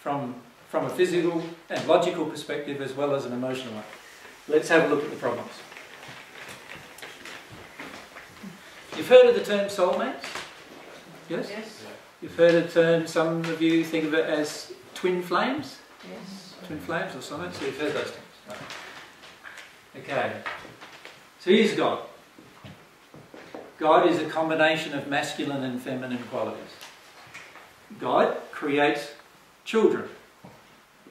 From a physical and logical perspective as well as an emotional one. Let's have a look at the problems. You've heard of the term soulmates? Yes? Yes. You've heard of the term, some of you think of it as twin flames? Yes. Twin flames or soulmates, so you've heard those things. Okay. So here's God. God is a combination of masculine and feminine qualities. God creates children,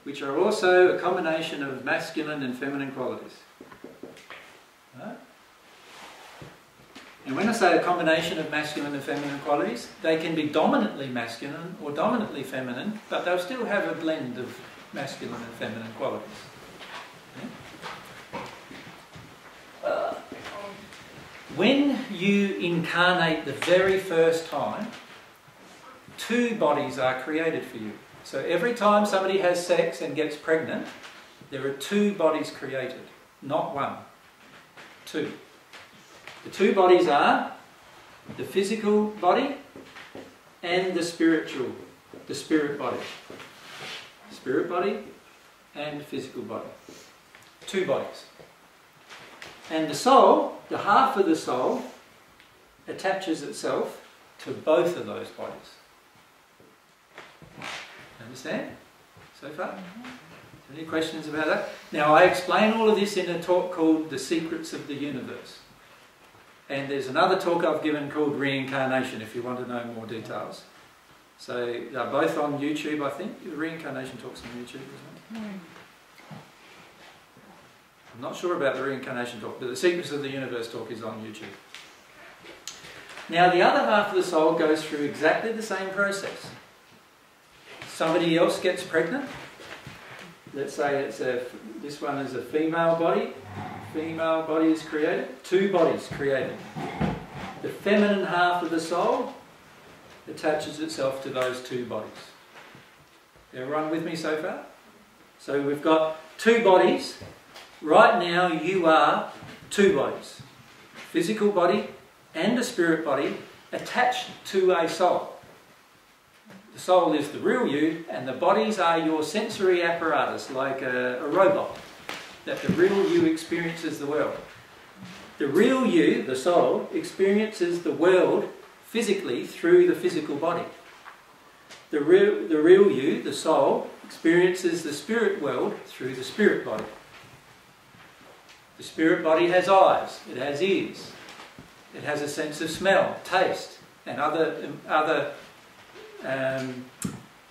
which are also a combination of masculine and feminine qualities. Right? And when I say a combination of masculine and feminine qualities, they can be dominantly masculine or dominantly feminine, but they'll still have a blend of masculine and feminine qualities. Yeah? When you incarnate the very first time, two bodies are created for you. So every time somebody has sex and gets pregnant, there are two bodies created, not one. Two. The two bodies are the physical body and the spiritual, the spirit body. Spirit body and physical body. Two bodies. And the soul, the half of the soul, attaches itself to both of those bodies. Understand? So far? Any questions about that? Now I explain all of this in a talk called The Secrets of the Universe. And there's another talk I've given called Reincarnation if you want to know more details. So they're both on YouTube, I think. The Reincarnation talk's on YouTube, isn't it? I'm not sure about the Reincarnation talk, but the Secrets of the Universe talk is on YouTube. Now the other half of the soul goes through exactly the same process. Somebody else gets pregnant. Let's say this one is a female body. Female body is created. Two bodies created. The feminine half of the soul attaches itself to those two bodies. Everyone with me so far? So we've got two bodies. Right now you are two bodies. Physical body and a spirit body attached to a soul. The soul is the real you, and the bodies are your sensory apparatus, like a robot, that the real you experiences the world. The real you, the soul, experiences the world physically through the physical body. The real you, the soul, experiences the spirit world through the spirit body. The spirit body has eyes, it has ears, it has a sense of smell, taste, and other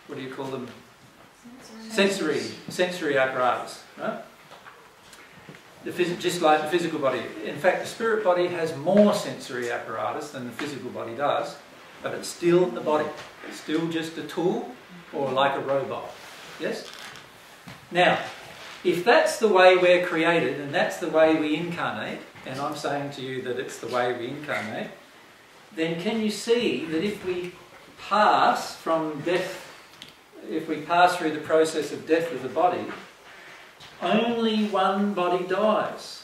what do you call them? Sensory apparatus. Right? Just like the physical body. In fact, the spirit body has more sensory apparatus than the physical body does, but it's still the body. It's still just a tool or like a robot. Yes? Now, if that's the way we're created and that's the way we incarnate, and I'm saying to you that it's the way we incarnate, then can you see that if we pass from death, if we pass through the process of death of the body, only one body dies,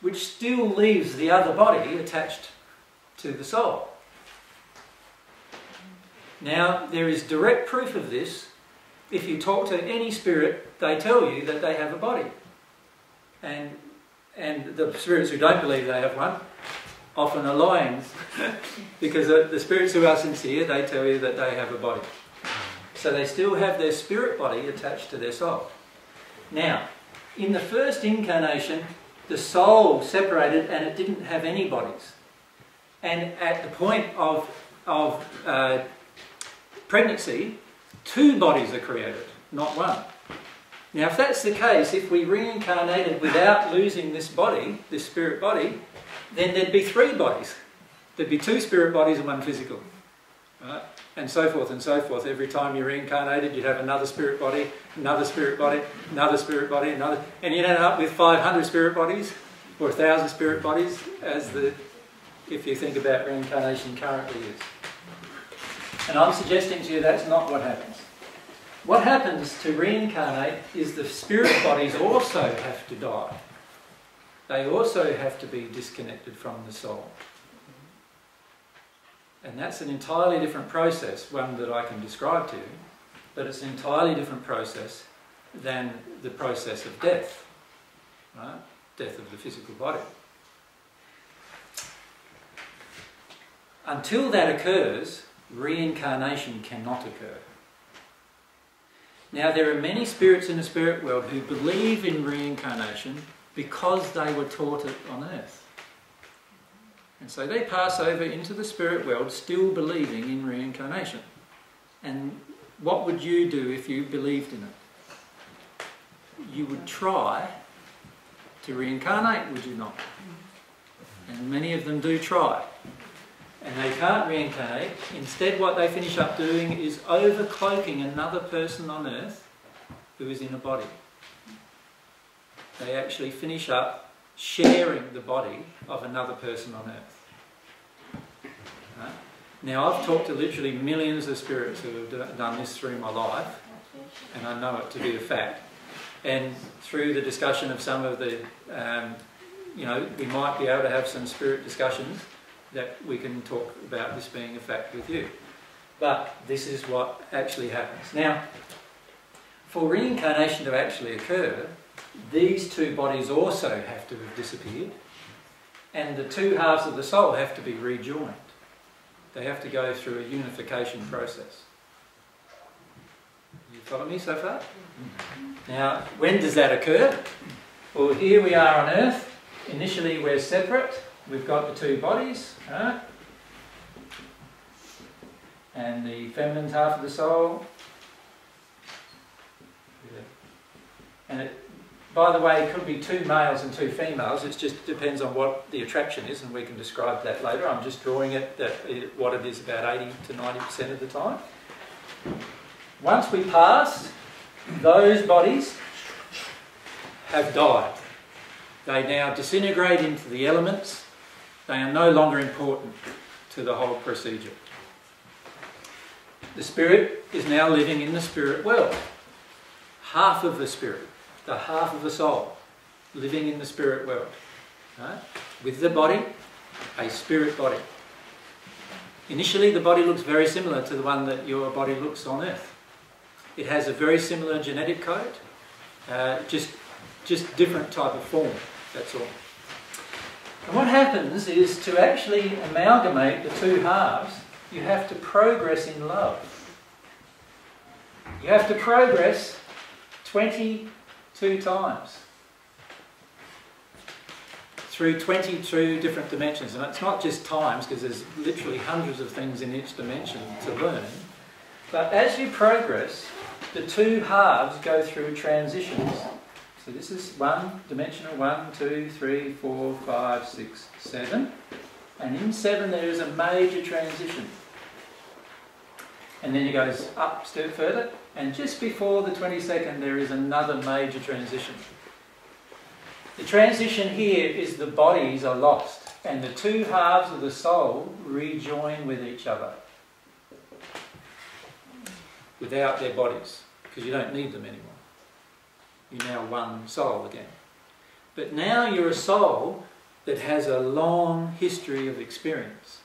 which still leaves the other body attached to the soul. Now, there is direct proof of this. If you talk to any spirit, they tell you that they have a body. And the spirits who don't believe they have one often are lying, because the spirits who are sincere, they tell you that they have a body. So they still have their spirit body attached to their soul. Now, in the first incarnation, the soul separated and it didn't have any bodies. And at the point of pregnancy, two bodies are created, not one. Now if that's the case, if we reincarnated without losing this body, this spirit body, then there'd be three bodies. There'd be two spirit bodies and one physical. Right? And so forth, every time you reincarnated you'd have another spirit body, another spirit body, another spirit body, another, and you'd end up with 500 spirit bodies, or 1,000 spirit bodies, as the, if you think about reincarnation currently is. And I'm suggesting to you that's not what happens. What happens to reincarnate is the spirit bodies also have to die. They also have to be disconnected from the soul. And that's an entirely different process, one that I can describe to you, but it's an entirely different process than the process of death, right? Death of the physical body. Until that occurs, reincarnation cannot occur. Now there are many spirits in the spirit world who believe in reincarnation because they were taught it on earth. And so they pass over into the spirit world still believing in reincarnation. And what would you do if you believed in it? You would try to reincarnate, would you not? And many of them do try. And they can't reincarnate. Instead, what they finish up doing is overcloaking another person on earth who is in a body. They actually finish up sharing the body of another person on earth. Right? Now I've talked to literally millions of spirits who have done this through my life, and I know it to be a fact. And through the discussion of some of the, we might be able to have some spirit discussions that we can talk about this being a fact with you. But this is what actually happens. Now, for reincarnation to actually occur, these two bodies also have to have disappeared, and the two halves of the soul have to be rejoined. They have to go through a unification process. You follow me so far? Now, when does that occur? Well, here we are on earth. Initially we're separate. We've got the two bodies, right? And the feminine half of the soul. And it, by the way, it could be two males and two females. It just depends on what the attraction is, and we can describe that later. I'm just drawing it, what it is about 80 to 90% of the time. Once we pass, those bodies have died. They now disintegrate into the elements. They are no longer important to the whole procedure. The spirit is now living in the spirit world. Half of the spirit. The half of the soul living in the spirit world, right? With the body, a spirit body. Initially the body looks very similar to the one that your body looks on earth. It has a very similar genetic code, just different type of form, that's all. And what happens is, to actually amalgamate the two halves, you have to progress in love. You have to progress 22 times through 22 different dimensions, and it's not just times, because there's literally hundreds of things in each dimension to learn. But as you progress, the two halves go through transitions. So this is one dimensional, 1, 2, 3, 4, 5, 6, 7, and in 7 there is a major transition. And then it goes up still further, and just before the 22nd there is another major transition. The transition here is the bodies are lost, and the two halves of the soul rejoin with each other without their bodies, because you don't need them anymore. You're now one soul again. But now you're a soul that has a long history of experience.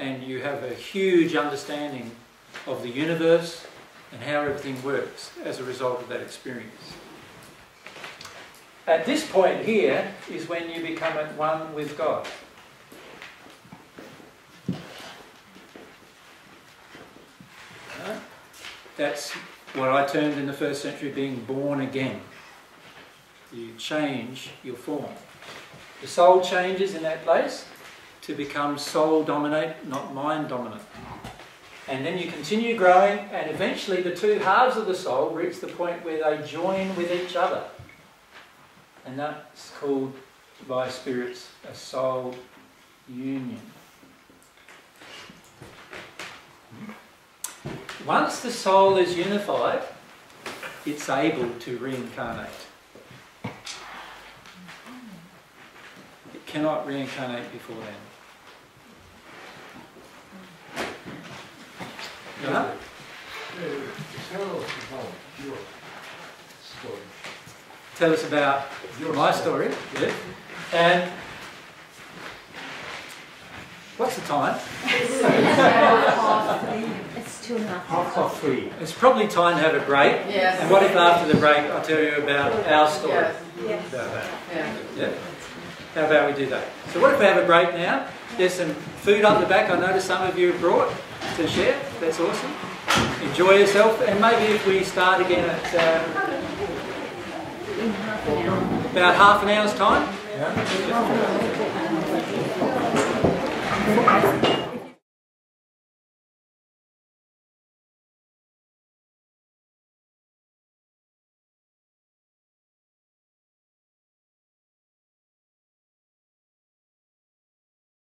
And you have a huge understanding of the universe and how everything works as a result of that experience. At this point here is when you become at one with God. Right? That's what I termed in the 1st century being born again. you change your form. The soul changes in that place to become soul dominant, not mind dominant. And then you continue growing, and eventually the two halves of the soul reach the point where they join with each other. And that's called by spirits a soul union. Once the soul is unified, it's able to reincarnate. It cannot reincarnate before then. Yeah? Tell us about my story. Yeah. And what's the time? It's 2:30. It's probably time to have a break. Yes. And what if after the break I tell you about our story? Yes. About that. Yeah. Yeah. How about we do that? So what if we have a break now? There's some food up the back. I noticed some of you have brought to share. That's awesome. Enjoy yourself. And maybe if we start again at about half an hour's time. Yeah.